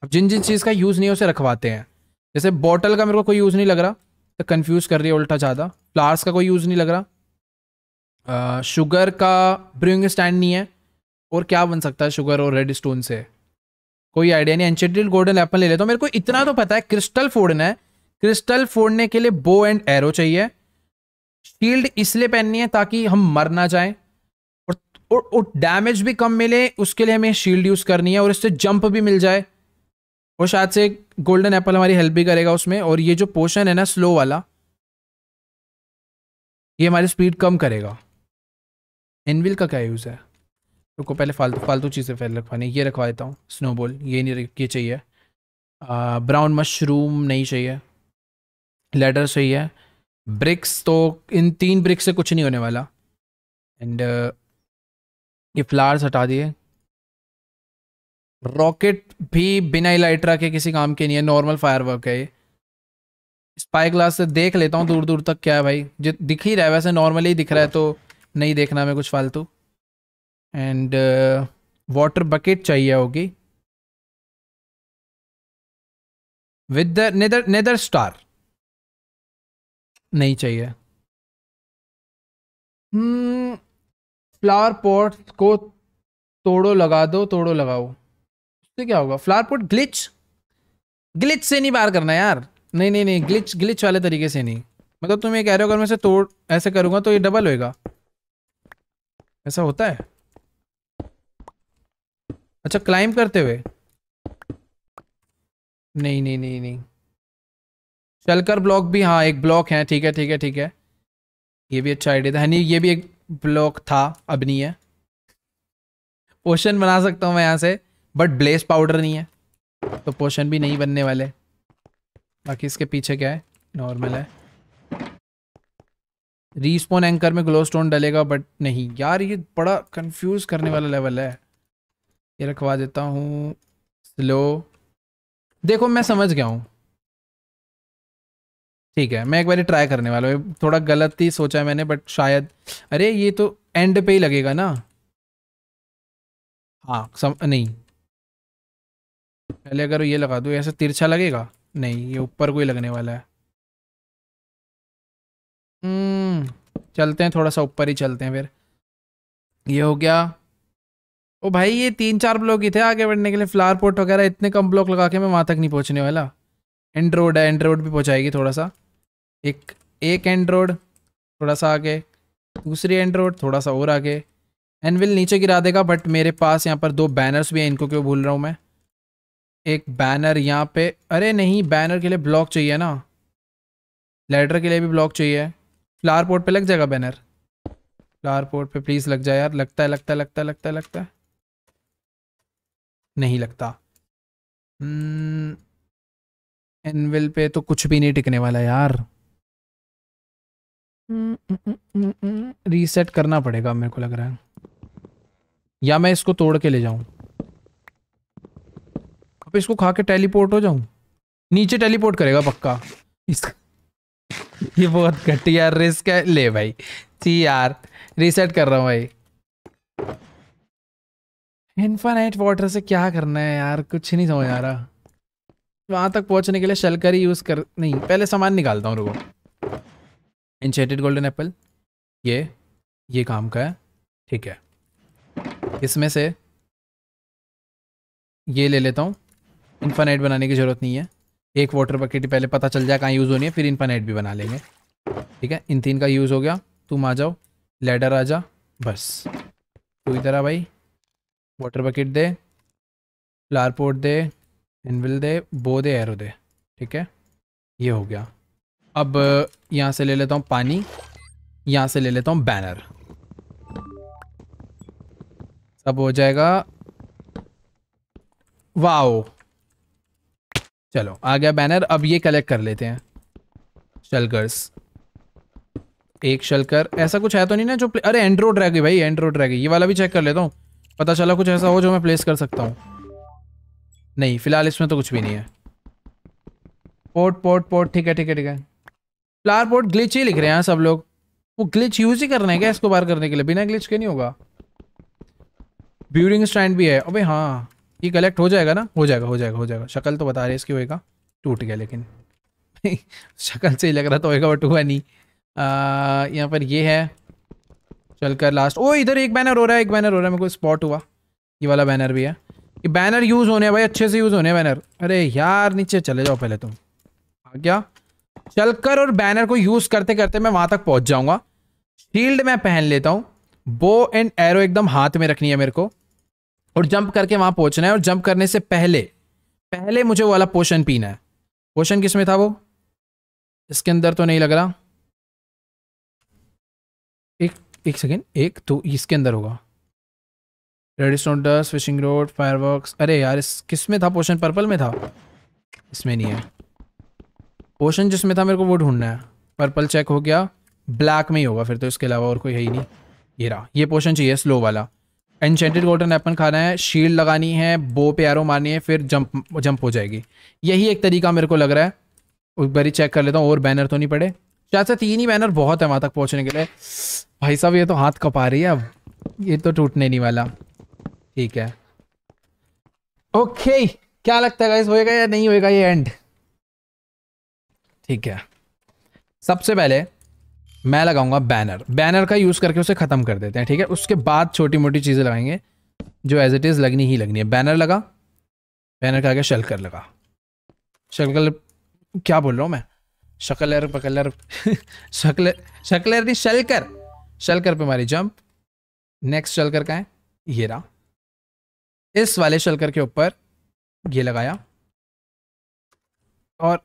अब जिन जिन चीज़ का यूज़ नहीं है उसे रखवाते हैं। जैसे बॉटल का मेरे को कोई यूज़ नहीं लग रहा तो कन्फ्यूज़ कर रही है उल्टा ज़्यादा। फ्लावर्स का कोई यूज़ नहीं लग रहा, शुगर uh, का ब्रूइंग स्टैंड नहीं है। और क्या बन सकता है शुगर और रेड स्टोन से? कोई आइडिया नहीं। एंचेंटेड गोल्डन एप्पल ले लेता तो हूँ, मेरे को इतना तो पता है क्रिस्टल फोड़ना है। क्रिस्टल फोड़ने के लिए बो एंड एरो चाहिए। शील्ड इसलिए पहननी है ताकि हम मर ना जाएं और, और, और डैमेज भी कम मिले, उसके लिए हमें शील्ड यूज़ करनी है। और इससे जंप भी मिल जाए और शायद से गोल्डन एप्पल हमारी हेल्प भी करेगा उसमें। और ये जो पोशन है ना स्लो वाला, ये हमारी स्पीड कम करेगा। एनविल का क्या यूज़ है? रुको, पहले फालतू फालतू चीज़ें पहले रखवानी। ये रखवा देता हूँ, स्नोबॉल ये नहीं, ये चाहिए। ब्राउन मशरूम नहीं चाहिए, लेडर चाहिए। ब्रिक्स तो इन तीन ब्रिक्स से कुछ नहीं होने वाला। एंड uh, ये फ्लावर्स हटा दिए। रॉकेट भी बिना इलाइट्रा के किसी काम के नहीं है, नॉर्मल फायरवर्क है ये। स्पाई ग्लास से देख लेता हूँ दूर दूर तक क्या है भाई, जो दिख ही रहा है वैसे नॉर्मली दिख रहा है तो नहीं देखना मैं कुछ फालतू। एंड वाटर बकेट चाहिए होगी with the nether nether star नहीं चाहिए। हम्म, फ्लावर पॉट को तोड़ो लगा दो, तोड़ो लगाओ, उससे क्या होगा? फ्लावर पॉट ग्लिच, ग्लिच से नहीं बाहर करना यार। नहीं नहीं नहीं, ग्लिच ग्लिच वाले तरीके से नहीं। मतलब तुम ये कह रहे हो अगर मैं से तोड़ ऐसे करूँगा तो ये डबल होएगा, ऐसा होता है? अच्छा क्लाइंब करते हुए नहीं नहीं नहीं नहीं चलकर ब्लॉक भी, हाँ एक ब्लॉक है, ठीक है ठीक है ठीक है, ये भी अच्छा आइडिया था। है नहीं, ये भी एक ब्लॉक था, अब नहीं है। पोशन बना सकता हूँ मैं यहाँ से बट ब्लेस पाउडर नहीं है तो पोशन भी नहीं बनने वाले। बाकी इसके पीछे क्या है? नॉर्मल है। रीस्पॉन एंकर में ग्लोस्टोन डलेगा बट नहीं यार, ये बड़ा कंफ्यूज करने वाला लेवल है। ये रखवा देता हूँ स्लो। देखो मैं समझ गया हूँ, ठीक है, मैं एक बार ट्राई करने वाला हूँ। थोड़ा गलत ही सोचा है मैंने बट शायद, अरे ये तो एंड पे ही लगेगा ना। हाँ सम नहीं, पहले अगर ये लगा दूँ ऐसे तिरछा लगेगा, नहीं ये ऊपर को ही लगने वाला है। हम्म, चलते हैं थोड़ा सा ऊपर ही चलते हैं फिर। ये हो गया ओ भाई ये तीन चार ब्लॉक ही थे आगे बढ़ने के लिए, फ्लावर पोर्ट वगैरह इतने कम ब्लॉक लगा के मैं वहाँ तक नहीं पहुँचने वाला। एंड रोड है, एंड रोड भी पहुँचाएगी थोड़ा सा, एक एक एंड रोड थोड़ा सा आगे, दूसरी एंड रोड थोड़ा सा और आगे। एनविल नीचे गिरा देगा, बट मेरे पास यहाँ पर दो बैनर्स भी हैं, इनको क्यों भूल रहा हूँ मैं। एक बैनर यहाँ पे, अरे नहीं बैनर के लिए ब्लॉक चाहिए ना, लैडर के लिए भी ब्लॉक चाहिए। फ्लावर पोर्ट पे लग जाएगा बैनर, फ्लावर पोर्ट पे प्लीज़ लग जाए यार। लगता है लगता है लगता है लगता है लगता है नहीं लगता। एनविल पे तो कुछ भी नहीं टिकने वाला यार, रीसेट करना पड़ेगा मेरे को लग रहा है, या मैं इसको तोड़ के ले जाऊं। अब इसको खा के टेलीपोर्ट हो जाऊं, नीचे टेलीपोर्ट करेगा पक्का। ये बहुत घटिया रिस्क है। ले भाई सी यार, रीसेट कर रहा हूं भाई। इन्फिनाइट वाटर से क्या करना है यार, कुछ नहीं समझ आ रहा। वहां तक पहुंचने के लिए शलकर ही यूज कर, नहीं पहले सामान निकालता हूँ रुको। एन्चेंटेड गोल्डन एप्पल, ये ये काम का है, ठीक है। इसमें से ये ले लेता हूँ, इन्फिनाइट बनाने की ज़रूरत नहीं है। एक वाटर बकेट पहले पता चल जाए कहाँ यूज़ होनी है, फिर इन्फिनाइट भी बना लेंगे, ठीक है। इन तीन का यूज़ हो गया, तुम आ जाओ, लैडर आ जा, बस पूरी तरह भाई। वाटर बकेट दे, फ्लावर पोट दे, एनविल दे, बो दे, एरो दे, ठीक है। ये हो गया। अब यहाँ से ले लेता हूँ पानी, यहाँ से ले लेता हूँ बैनर, सब हो जाएगा। वाओ चलो आ गया बैनर। अब ये कलेक्ट कर लेते हैं शलकर्स, एक शलकर। ऐसा कुछ है तो नहीं ना जो, अरे एंड्रो ड्रैग भाई, एंड्रो ड्रैग ये वाला भी चेक कर लेता हूँ, पता चला कुछ ऐसा हो जो मैं प्लेस कर सकता हूँ। नहीं फिलहाल इसमें तो कुछ भी नहीं है। पोर्ट पोर्ट पोर्ट ठीक है ठीक है ठीक है। फ्लावर पोर्ट ग्लिच ही लिख रहे हैं सब लोग, वो ग्लिच यूज ही करना है क्या इसको बाहर करने के लिए? बिना ग्लिच के नहीं होगा। ब्यूरिंग स्टैंड भी है, अबे हाँ ये कलेक्ट हो जाएगा ना, हो जाएगा हो जाएगा हो जाएगा। शक्ल तो बता रही इसकी होएगा, टूट गया लेकिन शक्ल से ही लग रहा था होएगा, बट हुआ नहीं। यहाँ पर ये है चल कर लास्ट। ओ इधर एक बैनर हो रहा है, एक बैनर हो रहा है, मेरे को स्पॉट हुआ। ये वाला बैनर भी है, ये बैनर यूज़ होने भाई, अच्छे से यूज़ होने बैनर। अरे यार नीचे चले जाओ पहले तुम, क्या चलकर और बैनर को यूज करते करते मैं वहां तक पहुंच जाऊंगा। शील्ड मैं पहन लेता हूं, बो एंड एरो एकदम हाथ में रखनी है मेरे को, और जंप करके वहां पहुंचना है। और जंप करने से पहले पहले मुझे वो वाला पोशन पीना है। पोशन किसमें था वो? इसके अंदर तो नहीं लग रहा, एक एक सेकेंड, एक तो इसके अंदर होगा। Redstone dust, fishing rod, fireworks, अरे यार किसमें था पोशन? पर्पल में था, इसमें नहीं है। पोशन जिसमें था मेरे को वो ढूंढना है। पर्पल चेक हो गया, ब्लैक में ही होगा फिर तो, इसके अलावा और कोई है ही नहीं। ये रहा, ये पोशन चाहिए स्लो वाला। एन्चेंटेड गोल्डन एप्पल खाना है, शील्ड लगानी है, बो पे एरो मारनी है, फिर जंप जंप हो जाएगी। यही एक तरीका मेरे को लग रहा है। एक बार चेक कर लेता हूँ, और बैनर तो नहीं पड़े। शायद से तीन ही बैनर बहुत है वहाँ तक पहुँचने के लिए। भाई साहब ये तो हाथ कपा रही है, अब ये तो टूटने नहीं वाला, ठीक है ओके। क्या लगता है गाइस, होएगा या नहीं होएगा ये एंड? ठीक है, सबसे पहले मैं लगाऊंगा बैनर, बैनर का यूज़ करके उसे ख़त्म कर देते हैं, ठीक है। उसके बाद छोटी मोटी चीज़ें लगाएंगे जो एज इट इज़ लगनी ही लगनी है। बैनर लगा, बैनर का आगे शलकर लगा, शलकर क्या बोल रहा हूँ मैं, शकलर पकलर शक्ल शक्लर नहीं, शलकर, शलकर पे हमारी जंप। नेक्स्ट शलकर का है ये रहा, इस वाले शलकर के ऊपर ये लगाया और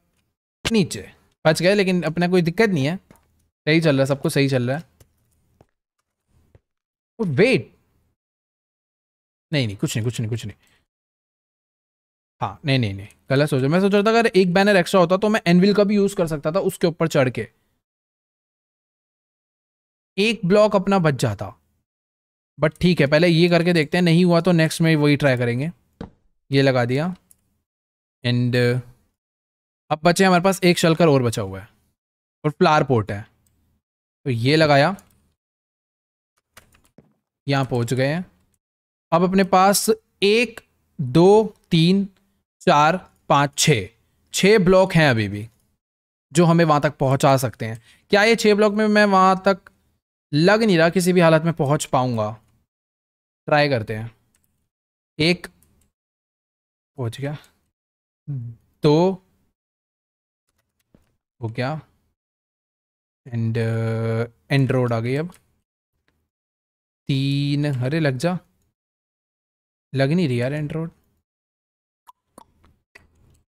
नीचे बच गए, लेकिन अपना कोई दिक्कत नहीं है, सही चल रहा है, सब कुछ सही चल रहा है। ओ वेट, नहीं नहीं कुछ नहीं कुछ नहीं कुछ नहीं, हाँ नहीं नहीं नहीं गलत सोच रहा। मैं सोच रहा था अगर एक बैनर एक्स्ट्रा होता तो मैं एनविल का भी यूज कर सकता था, उसके ऊपर चढ़ के एक ब्लॉक अपना बच जाता। बट ठीक है, पहले ये करके देखते हैं, नहीं हुआ तो नेक्स्ट में वही ट्राई करेंगे। ये लगा दिया एंड अब बचे हमारे पास एक शलकर और बचा हुआ है और फ्लावर पोर्ट है, तो ये लगाया, यहाँ पहुँच गए हैं। अब अपने पास एक दो तीन चार पाँच छः छः ब्लॉक हैं अभी भी जो हमें वहाँ तक पहुँचा सकते हैं। क्या ये छः ब्लॉक में मैं वहाँ तक लग नहीं रहा किसी भी हालत में पहुँच पाऊँगा? ट्राई करते हैं। एक पहुंच गया, दो हो गया, एंड एंड्रॉइड आ गई, अब तीन। अरे लग जा, लग नहीं रही यार एंड्रॉइड।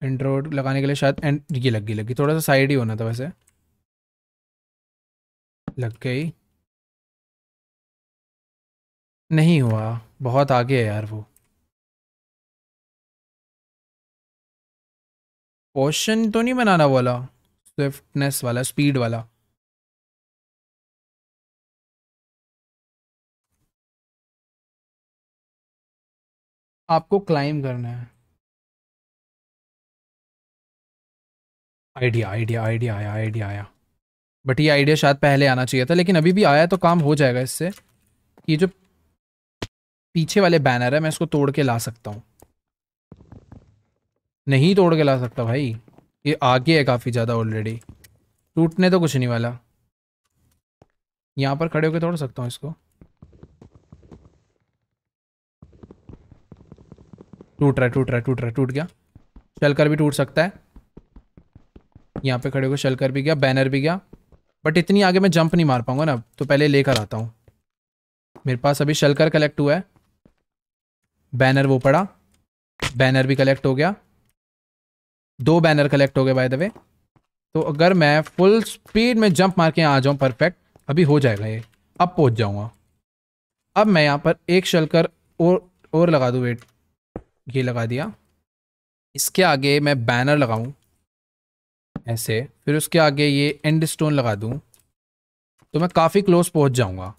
एंड्रॉइड लगाने के लिए शायद एंड ये लग गई लग गई थोड़ा सा साइड ही होना था, वैसे लग गई। नहीं हुआ, बहुत आगे है यार वो पोर्शन। तो नहीं बनाना वाला, स्विफ्टनेस वाला, स्पीड वाला। आपको क्लाइम करना है। आइडिया आइडिया आइडिया आया, आइडिया आया, बट ये आइडिया शायद पहले आना चाहिए था, लेकिन अभी भी आया तो काम हो जाएगा इससे। ये जो पीछे वाले बैनर है, मैं इसको तोड़ के ला सकता हूँ? नहीं तोड़ के ला सकता भाई, ये आगे है काफ़ी ज़्यादा ऑलरेडी। टूटने तो कुछ नहीं वाला। यहाँ पर खड़े होकर तोड़ सकता हूँ इसको? टूट रहा है, टूट रहा है, टूट रहा है, टूट गया। चलकर भी टूट सकता है। यहाँ पे खड़े होकर चलकर भी गया, बैनर भी गया, बट इतनी आगे मैं जंप नहीं मार पाऊंगा ना। तो पहले लेकर आता हूँ। मेरे पास अभी शलकर कलेक्ट हुआ है, बैनर वो पड़ा, बैनर भी कलेक्ट हो गया, दो बैनर कलेक्ट हो गए बाय द वे। तो अगर मैं फुल स्पीड में जंप मार के यहाँ आ जाऊँ, परफेक्ट, अभी हो जाएगा ये। अब पहुँच जाऊँगा। अब मैं यहाँ पर एक शलकर और और लगा दूँ। वेट, ये लगा दिया। इसके आगे मैं बैनर लगाऊँ ऐसे, फिर उसके आगे ये एंड स्टोन लगा दूँ, तो मैं काफ़ी क्लोज पहुँच जाऊँगा।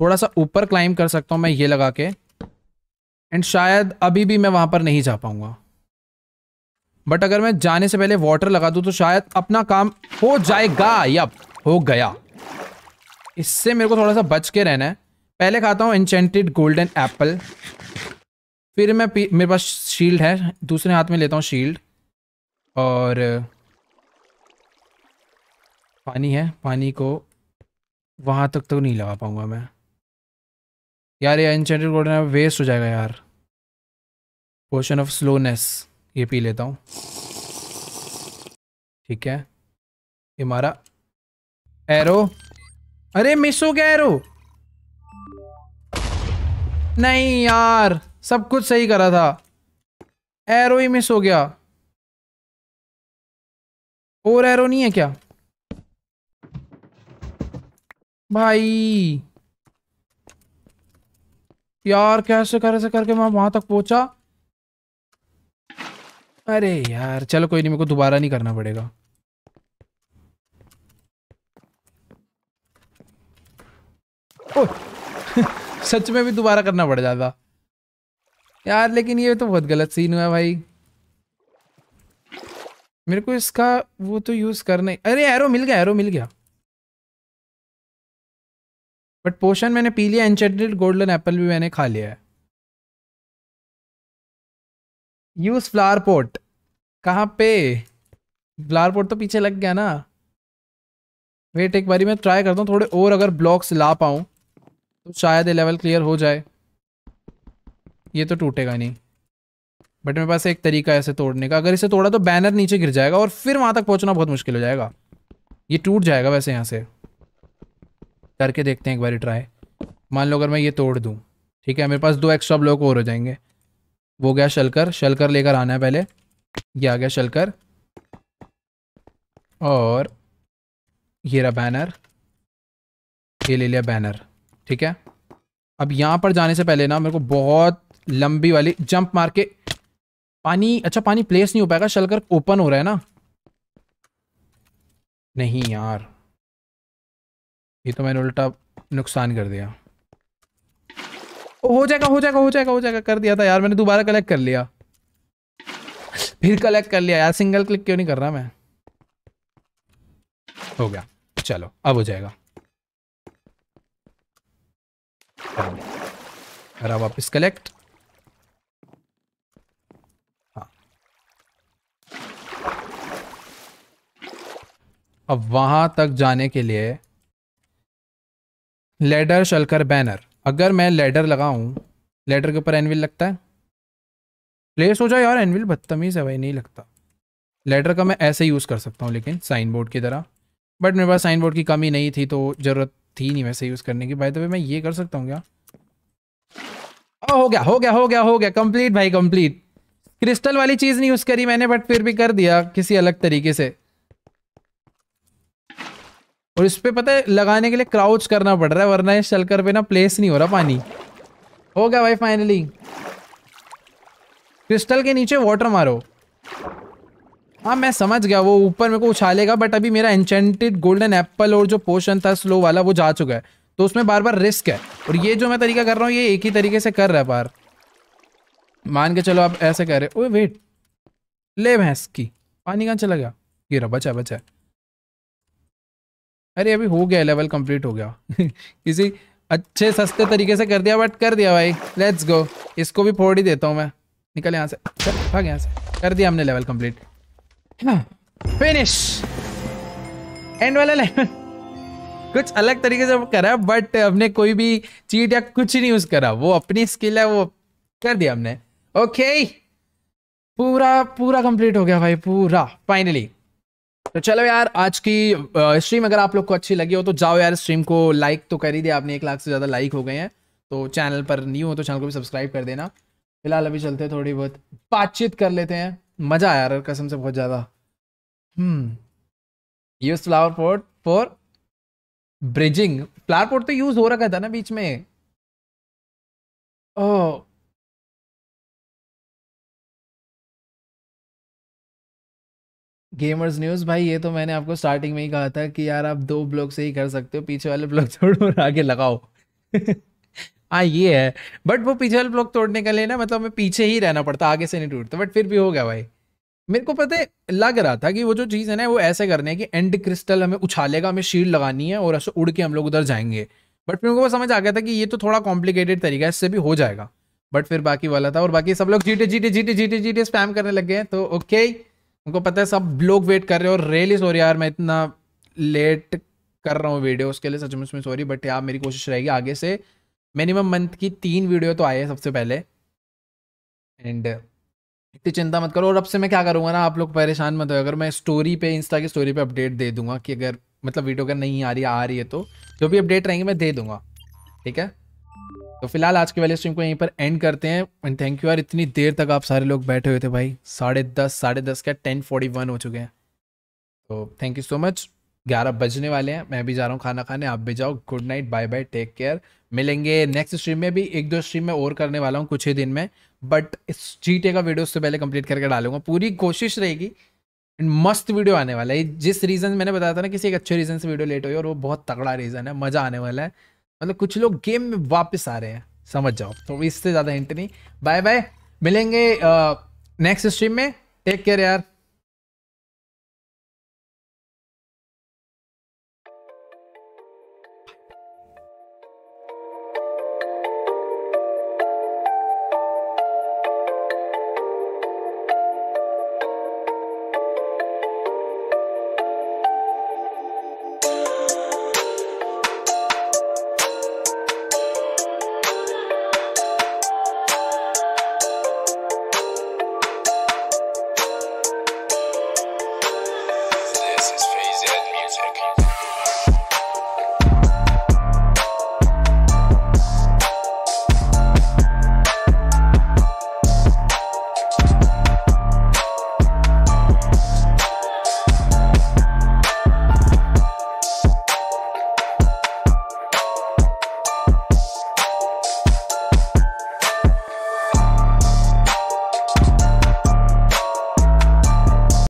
थोड़ा सा ऊपर क्लाइम कर सकता हूँ मैं ये लगा के, एंड शायद अभी भी मैं वहाँ पर नहीं जा पाऊँगा। बट अगर मैं जाने से पहले वाटर लगा दूँ तो शायद अपना काम हो जाएगा। यप, हो गया। इससे मेरे को थोड़ा सा बच के रहना है। पहले खाता हूँ एन्चेंटेड गोल्डन एप्पल, फिर मैं मेरे पास शील्ड है, दूसरे हाथ में लेता हूँ शील्ड, और पानी है, पानी को वहाँ तक तो नहीं लगा पाऊँगा मैं यार। ये एन्चेंटेड गोल्डन वेस्ट हो जाएगा यार। पोशन ऑफ स्लोनेस ये पी लेता हूँ, ठीक है। ये हमारा एरो, अरे मिस हो गया एरो। नहीं यार, सब कुछ सही करा था, एरो ही मिस हो गया। और एरो नहीं है क्या भाई? यार कैसे कर से करके मैं वहां तक पहुंचा। अरे यार चलो कोई नहीं, मेरे को दोबारा नहीं करना पड़ेगा। ओह सच में भी दोबारा करना पड़ जाता यार। लेकिन ये तो बहुत गलत सीन हुआ भाई। मेरे को इसका वो तो यूज करना ही। अरे एरो मिल गया, एरो मिल गया, बट पोशन मैंने पी लिया, एन्चेंटेड गोल्डन एप्पल भी मैंने खा लिया है। यूज फ्लावर पॉट, कहाँ पे? फ्लावर पॉट तो पीछे लग गया ना। वेट एक बारी मैं ट्राई करता हूँ, थोड़े और अगर ब्लॉक्स ला पाऊँ तो शायद ये लेवल क्लियर हो जाए। ये तो टूटेगा नहीं, बट मेरे पास एक तरीका है ऐसे तोड़ने का। अगर इसे तोड़ा तो बैनर नीचे गिर जाएगा और फिर वहाँ तक पहुँचना बहुत मुश्किल हो जाएगा। ये टूट जाएगा वैसे। यहाँ से करके देखते हैं एक बारी ट्राई। मान लो अगर मैं ये तोड़ दूं, ठीक है, मेरे पास दो एक्स्ट्रा ब्लॉक और हो जाएंगे। वो गया शलकर, शलकर लेकर आना है पहले। ये आ गया शलकर, और ये रहा बैनर, ये ले लिया बैनर, ठीक है। अब यहाँ पर जाने से पहले ना मेरे को बहुत लंबी वाली जंप मार के पानी, अच्छा पानी प्लेस नहीं हो पाएगा, शलकर ओपन हो रहा है ना। नहीं यार, ये तो मैंने उल्टा नुकसान कर दिया। हो जाएगा हो जाएगा हो जाएगा हो जाएगा कर दिया था यार मैंने। दोबारा कलेक्ट कर लिया, फिर कलेक्ट कर लिया यार। सिंगल क्लिक क्यों नहीं कर रहा मैं? हो गया, चलो अब हो जाएगा। अरे वापस कलेक्ट। हाँ, अब वहां तक जाने के लिए लेडर, शलकर, बैनर। अगर मैं लेडर लगाऊं लेटर के ऊपर एनविल लगता है, प्लेस हो जाए यार। एनविल बदतमीज है भाई, नहीं लगता। लेटर का मैं ऐसे यूज़ कर सकता हूँ लेकिन साइन बोर्ड की तरह, बट मेरे पास साइन बोर्ड की कमी नहीं थी तो ज़रूरत थी नहीं वैसे यूज़ करने की। बाय द वे मैं ये कर सकता हूँ क्या? हो गया हो गया हो गया हो गया कंप्लीट भाई कंप्लीट। क्रिस्टल वाली चीज़ नहीं यूज़ करी मैंने बट फिर भी कर दिया किसी अलग तरीके से। और इस पर पता है लगाने के लिए क्राउच करना पड़ रहा है वरना इस शलकर पे ना प्लेस नहीं हो रहा पानी। हो गया भाई फाइनली। क्रिस्टल के नीचे वाटर मारो। हाँ मैं समझ गया, वो ऊपर मेरे को उछालेगा बट अभी मेरा एन्चेंटेड गोल्डन एप्पल और जो पोशन था स्लो वाला वो जा चुका है तो उसमें बार बार रिस्क है। और ये जो मैं तरीका कर रहा हूँ ये एक ही तरीके से कर रहा है बार, मान के चलो आप ऐसे कह रहे। ओए वेट, ले भैंस की पानी कहाँ चला गया? ये रहा, बचा बचा। अरे अभी हो गया, लेवल कंप्लीट हो गया। किसी अच्छे सस्ते तरीके से कर दिया बट कर दिया भाई। लेट्स गो, इसको भी फोड़ ही देता हूँ मैं। निकल यहाँ से, भाग यहाँ से। कर दिया हमने लेवल कंप्लीट, है ना? फिनिश। एंड वाला लेवल कुछ अलग तरीके से करा बट हमने कोई भी चीट या कुछ नहीं यूज़ करा, वो अपनी स्किल है वो कर दिया हमने। ओके पूरा पूरा कंप्लीट हो गया भाई पूरा फाइनली। तो चलो यार आज की स्ट्रीम अगर आप लोग को अच्छी लगी हो तो जाओ यार स्ट्रीम को लाइक तो कर ही दिया आपने, एक लाख से ज़्यादा लाइक हो गए हैं। तो चैनल पर न्यू हो तो चैनल को भी सब्सक्राइब कर देना। फिलहाल अभी चलते हैं, थोड़ी बहुत बातचीत कर लेते हैं। मज़ा आया यार कसम से बहुत ज़्यादा। Hmm use flower pot for bridging. Flower pot तो यूज़ हो रखा था ना बीच में। ओह गेमर्स न्यूज़ भाई, ये तो मैंने आपको स्टार्टिंग में ही कहा था कि यार आप दो ब्लॉक से ही कर सकते हो, पीछे वाले ब्लॉक छोड़ो और आगे लगाओ। हाँ ये है बट वो पीछे वाले ब्लॉक तोड़ने के लिए ना मतलब हमें पीछे ही रहना पड़ता, आगे से नहीं टूटता। बट फिर भी हो गया भाई। मेरे को पता है लग रहा था कि वो जो चीज़ है ना वो ऐसे करने है कि एंड क्रिस्टल हमें उछालेगा, हमें शील्ड लगानी है और ऐसे उड़ के हम लोग उधर जाएंगे। बट फिर मेरे को समझ आ गया था कि ये तो थोड़ा कॉम्प्लिकेटेड तरीका है, इससे भी हो जाएगा। बट फिर बाकी वाला था और बाकी सब लोग जीटे जीटे जीटे जीटे जीटे स्पैम करने लग गए। तो ओके उनको पता है सब लोग वेट कर रहे हो। और रियली सॉरी यार मैं इतना लेट कर रहा हूँ वीडियो, उसके लिए सच में सॉरी। बट यार मेरी कोशिश रहेगी आगे से मिनिमम मंथ की तीन वीडियो तो आए सबसे पहले। एंड इतनी चिंता मत करो। और अब से मैं क्या करूँगा ना, आप लोग परेशान मत हो। अगर मैं स्टोरी पे इंस्टा की स्टोरी पे अपडेट दे दूंगा कि अगर मतलब वीडियो अगर नहीं आ रही आ रही है तो जो भी अपडेट रहेंगे मैं दे दूंगा, ठीक है? तो फिलहाल आज के वाले स्ट्रीम को यहीं पर एंड करते हैं। एंड थैंक यू यार, इतनी देर तक आप सारे लोग बैठे हुए थे भाई। साढ़े दस साढ़े दस क्या टेन फोर्टी वन हो चुके हैं। तो थैंक यू सो मच। ग्यारह बजने वाले हैं, मैं भी जा रहा हूँ खाना खाने, आप भी जाओ। Good night, bye bye, take care. मिलेंगे नेक्स्ट स्ट्रीम में भी, एक दो स्ट्रीम में और करने वाला हूँ कुछ ही दिन में। बट इस जीटे का वीडियो उससे पहले कंप्लीट करके डालूंगा, पूरी कोशिश रहेगी। मस्त वीडियो आने वाला है, जिस रीज़न मैंने बताया था ना किसी एक अच्छे रीज़न से वीडियो लेट हुई और वो बहुत तगड़ा रीज़न है। मज़ा आने वाला है, मतलब कुछ लोग गेम में वापस आ रहे हैं, समझ जाओ। तो इससे ज़्यादा हिंट नहीं। बाय बाय, मिलेंगे नेक्स्ट स्ट्रीम में। टेक केयर यार।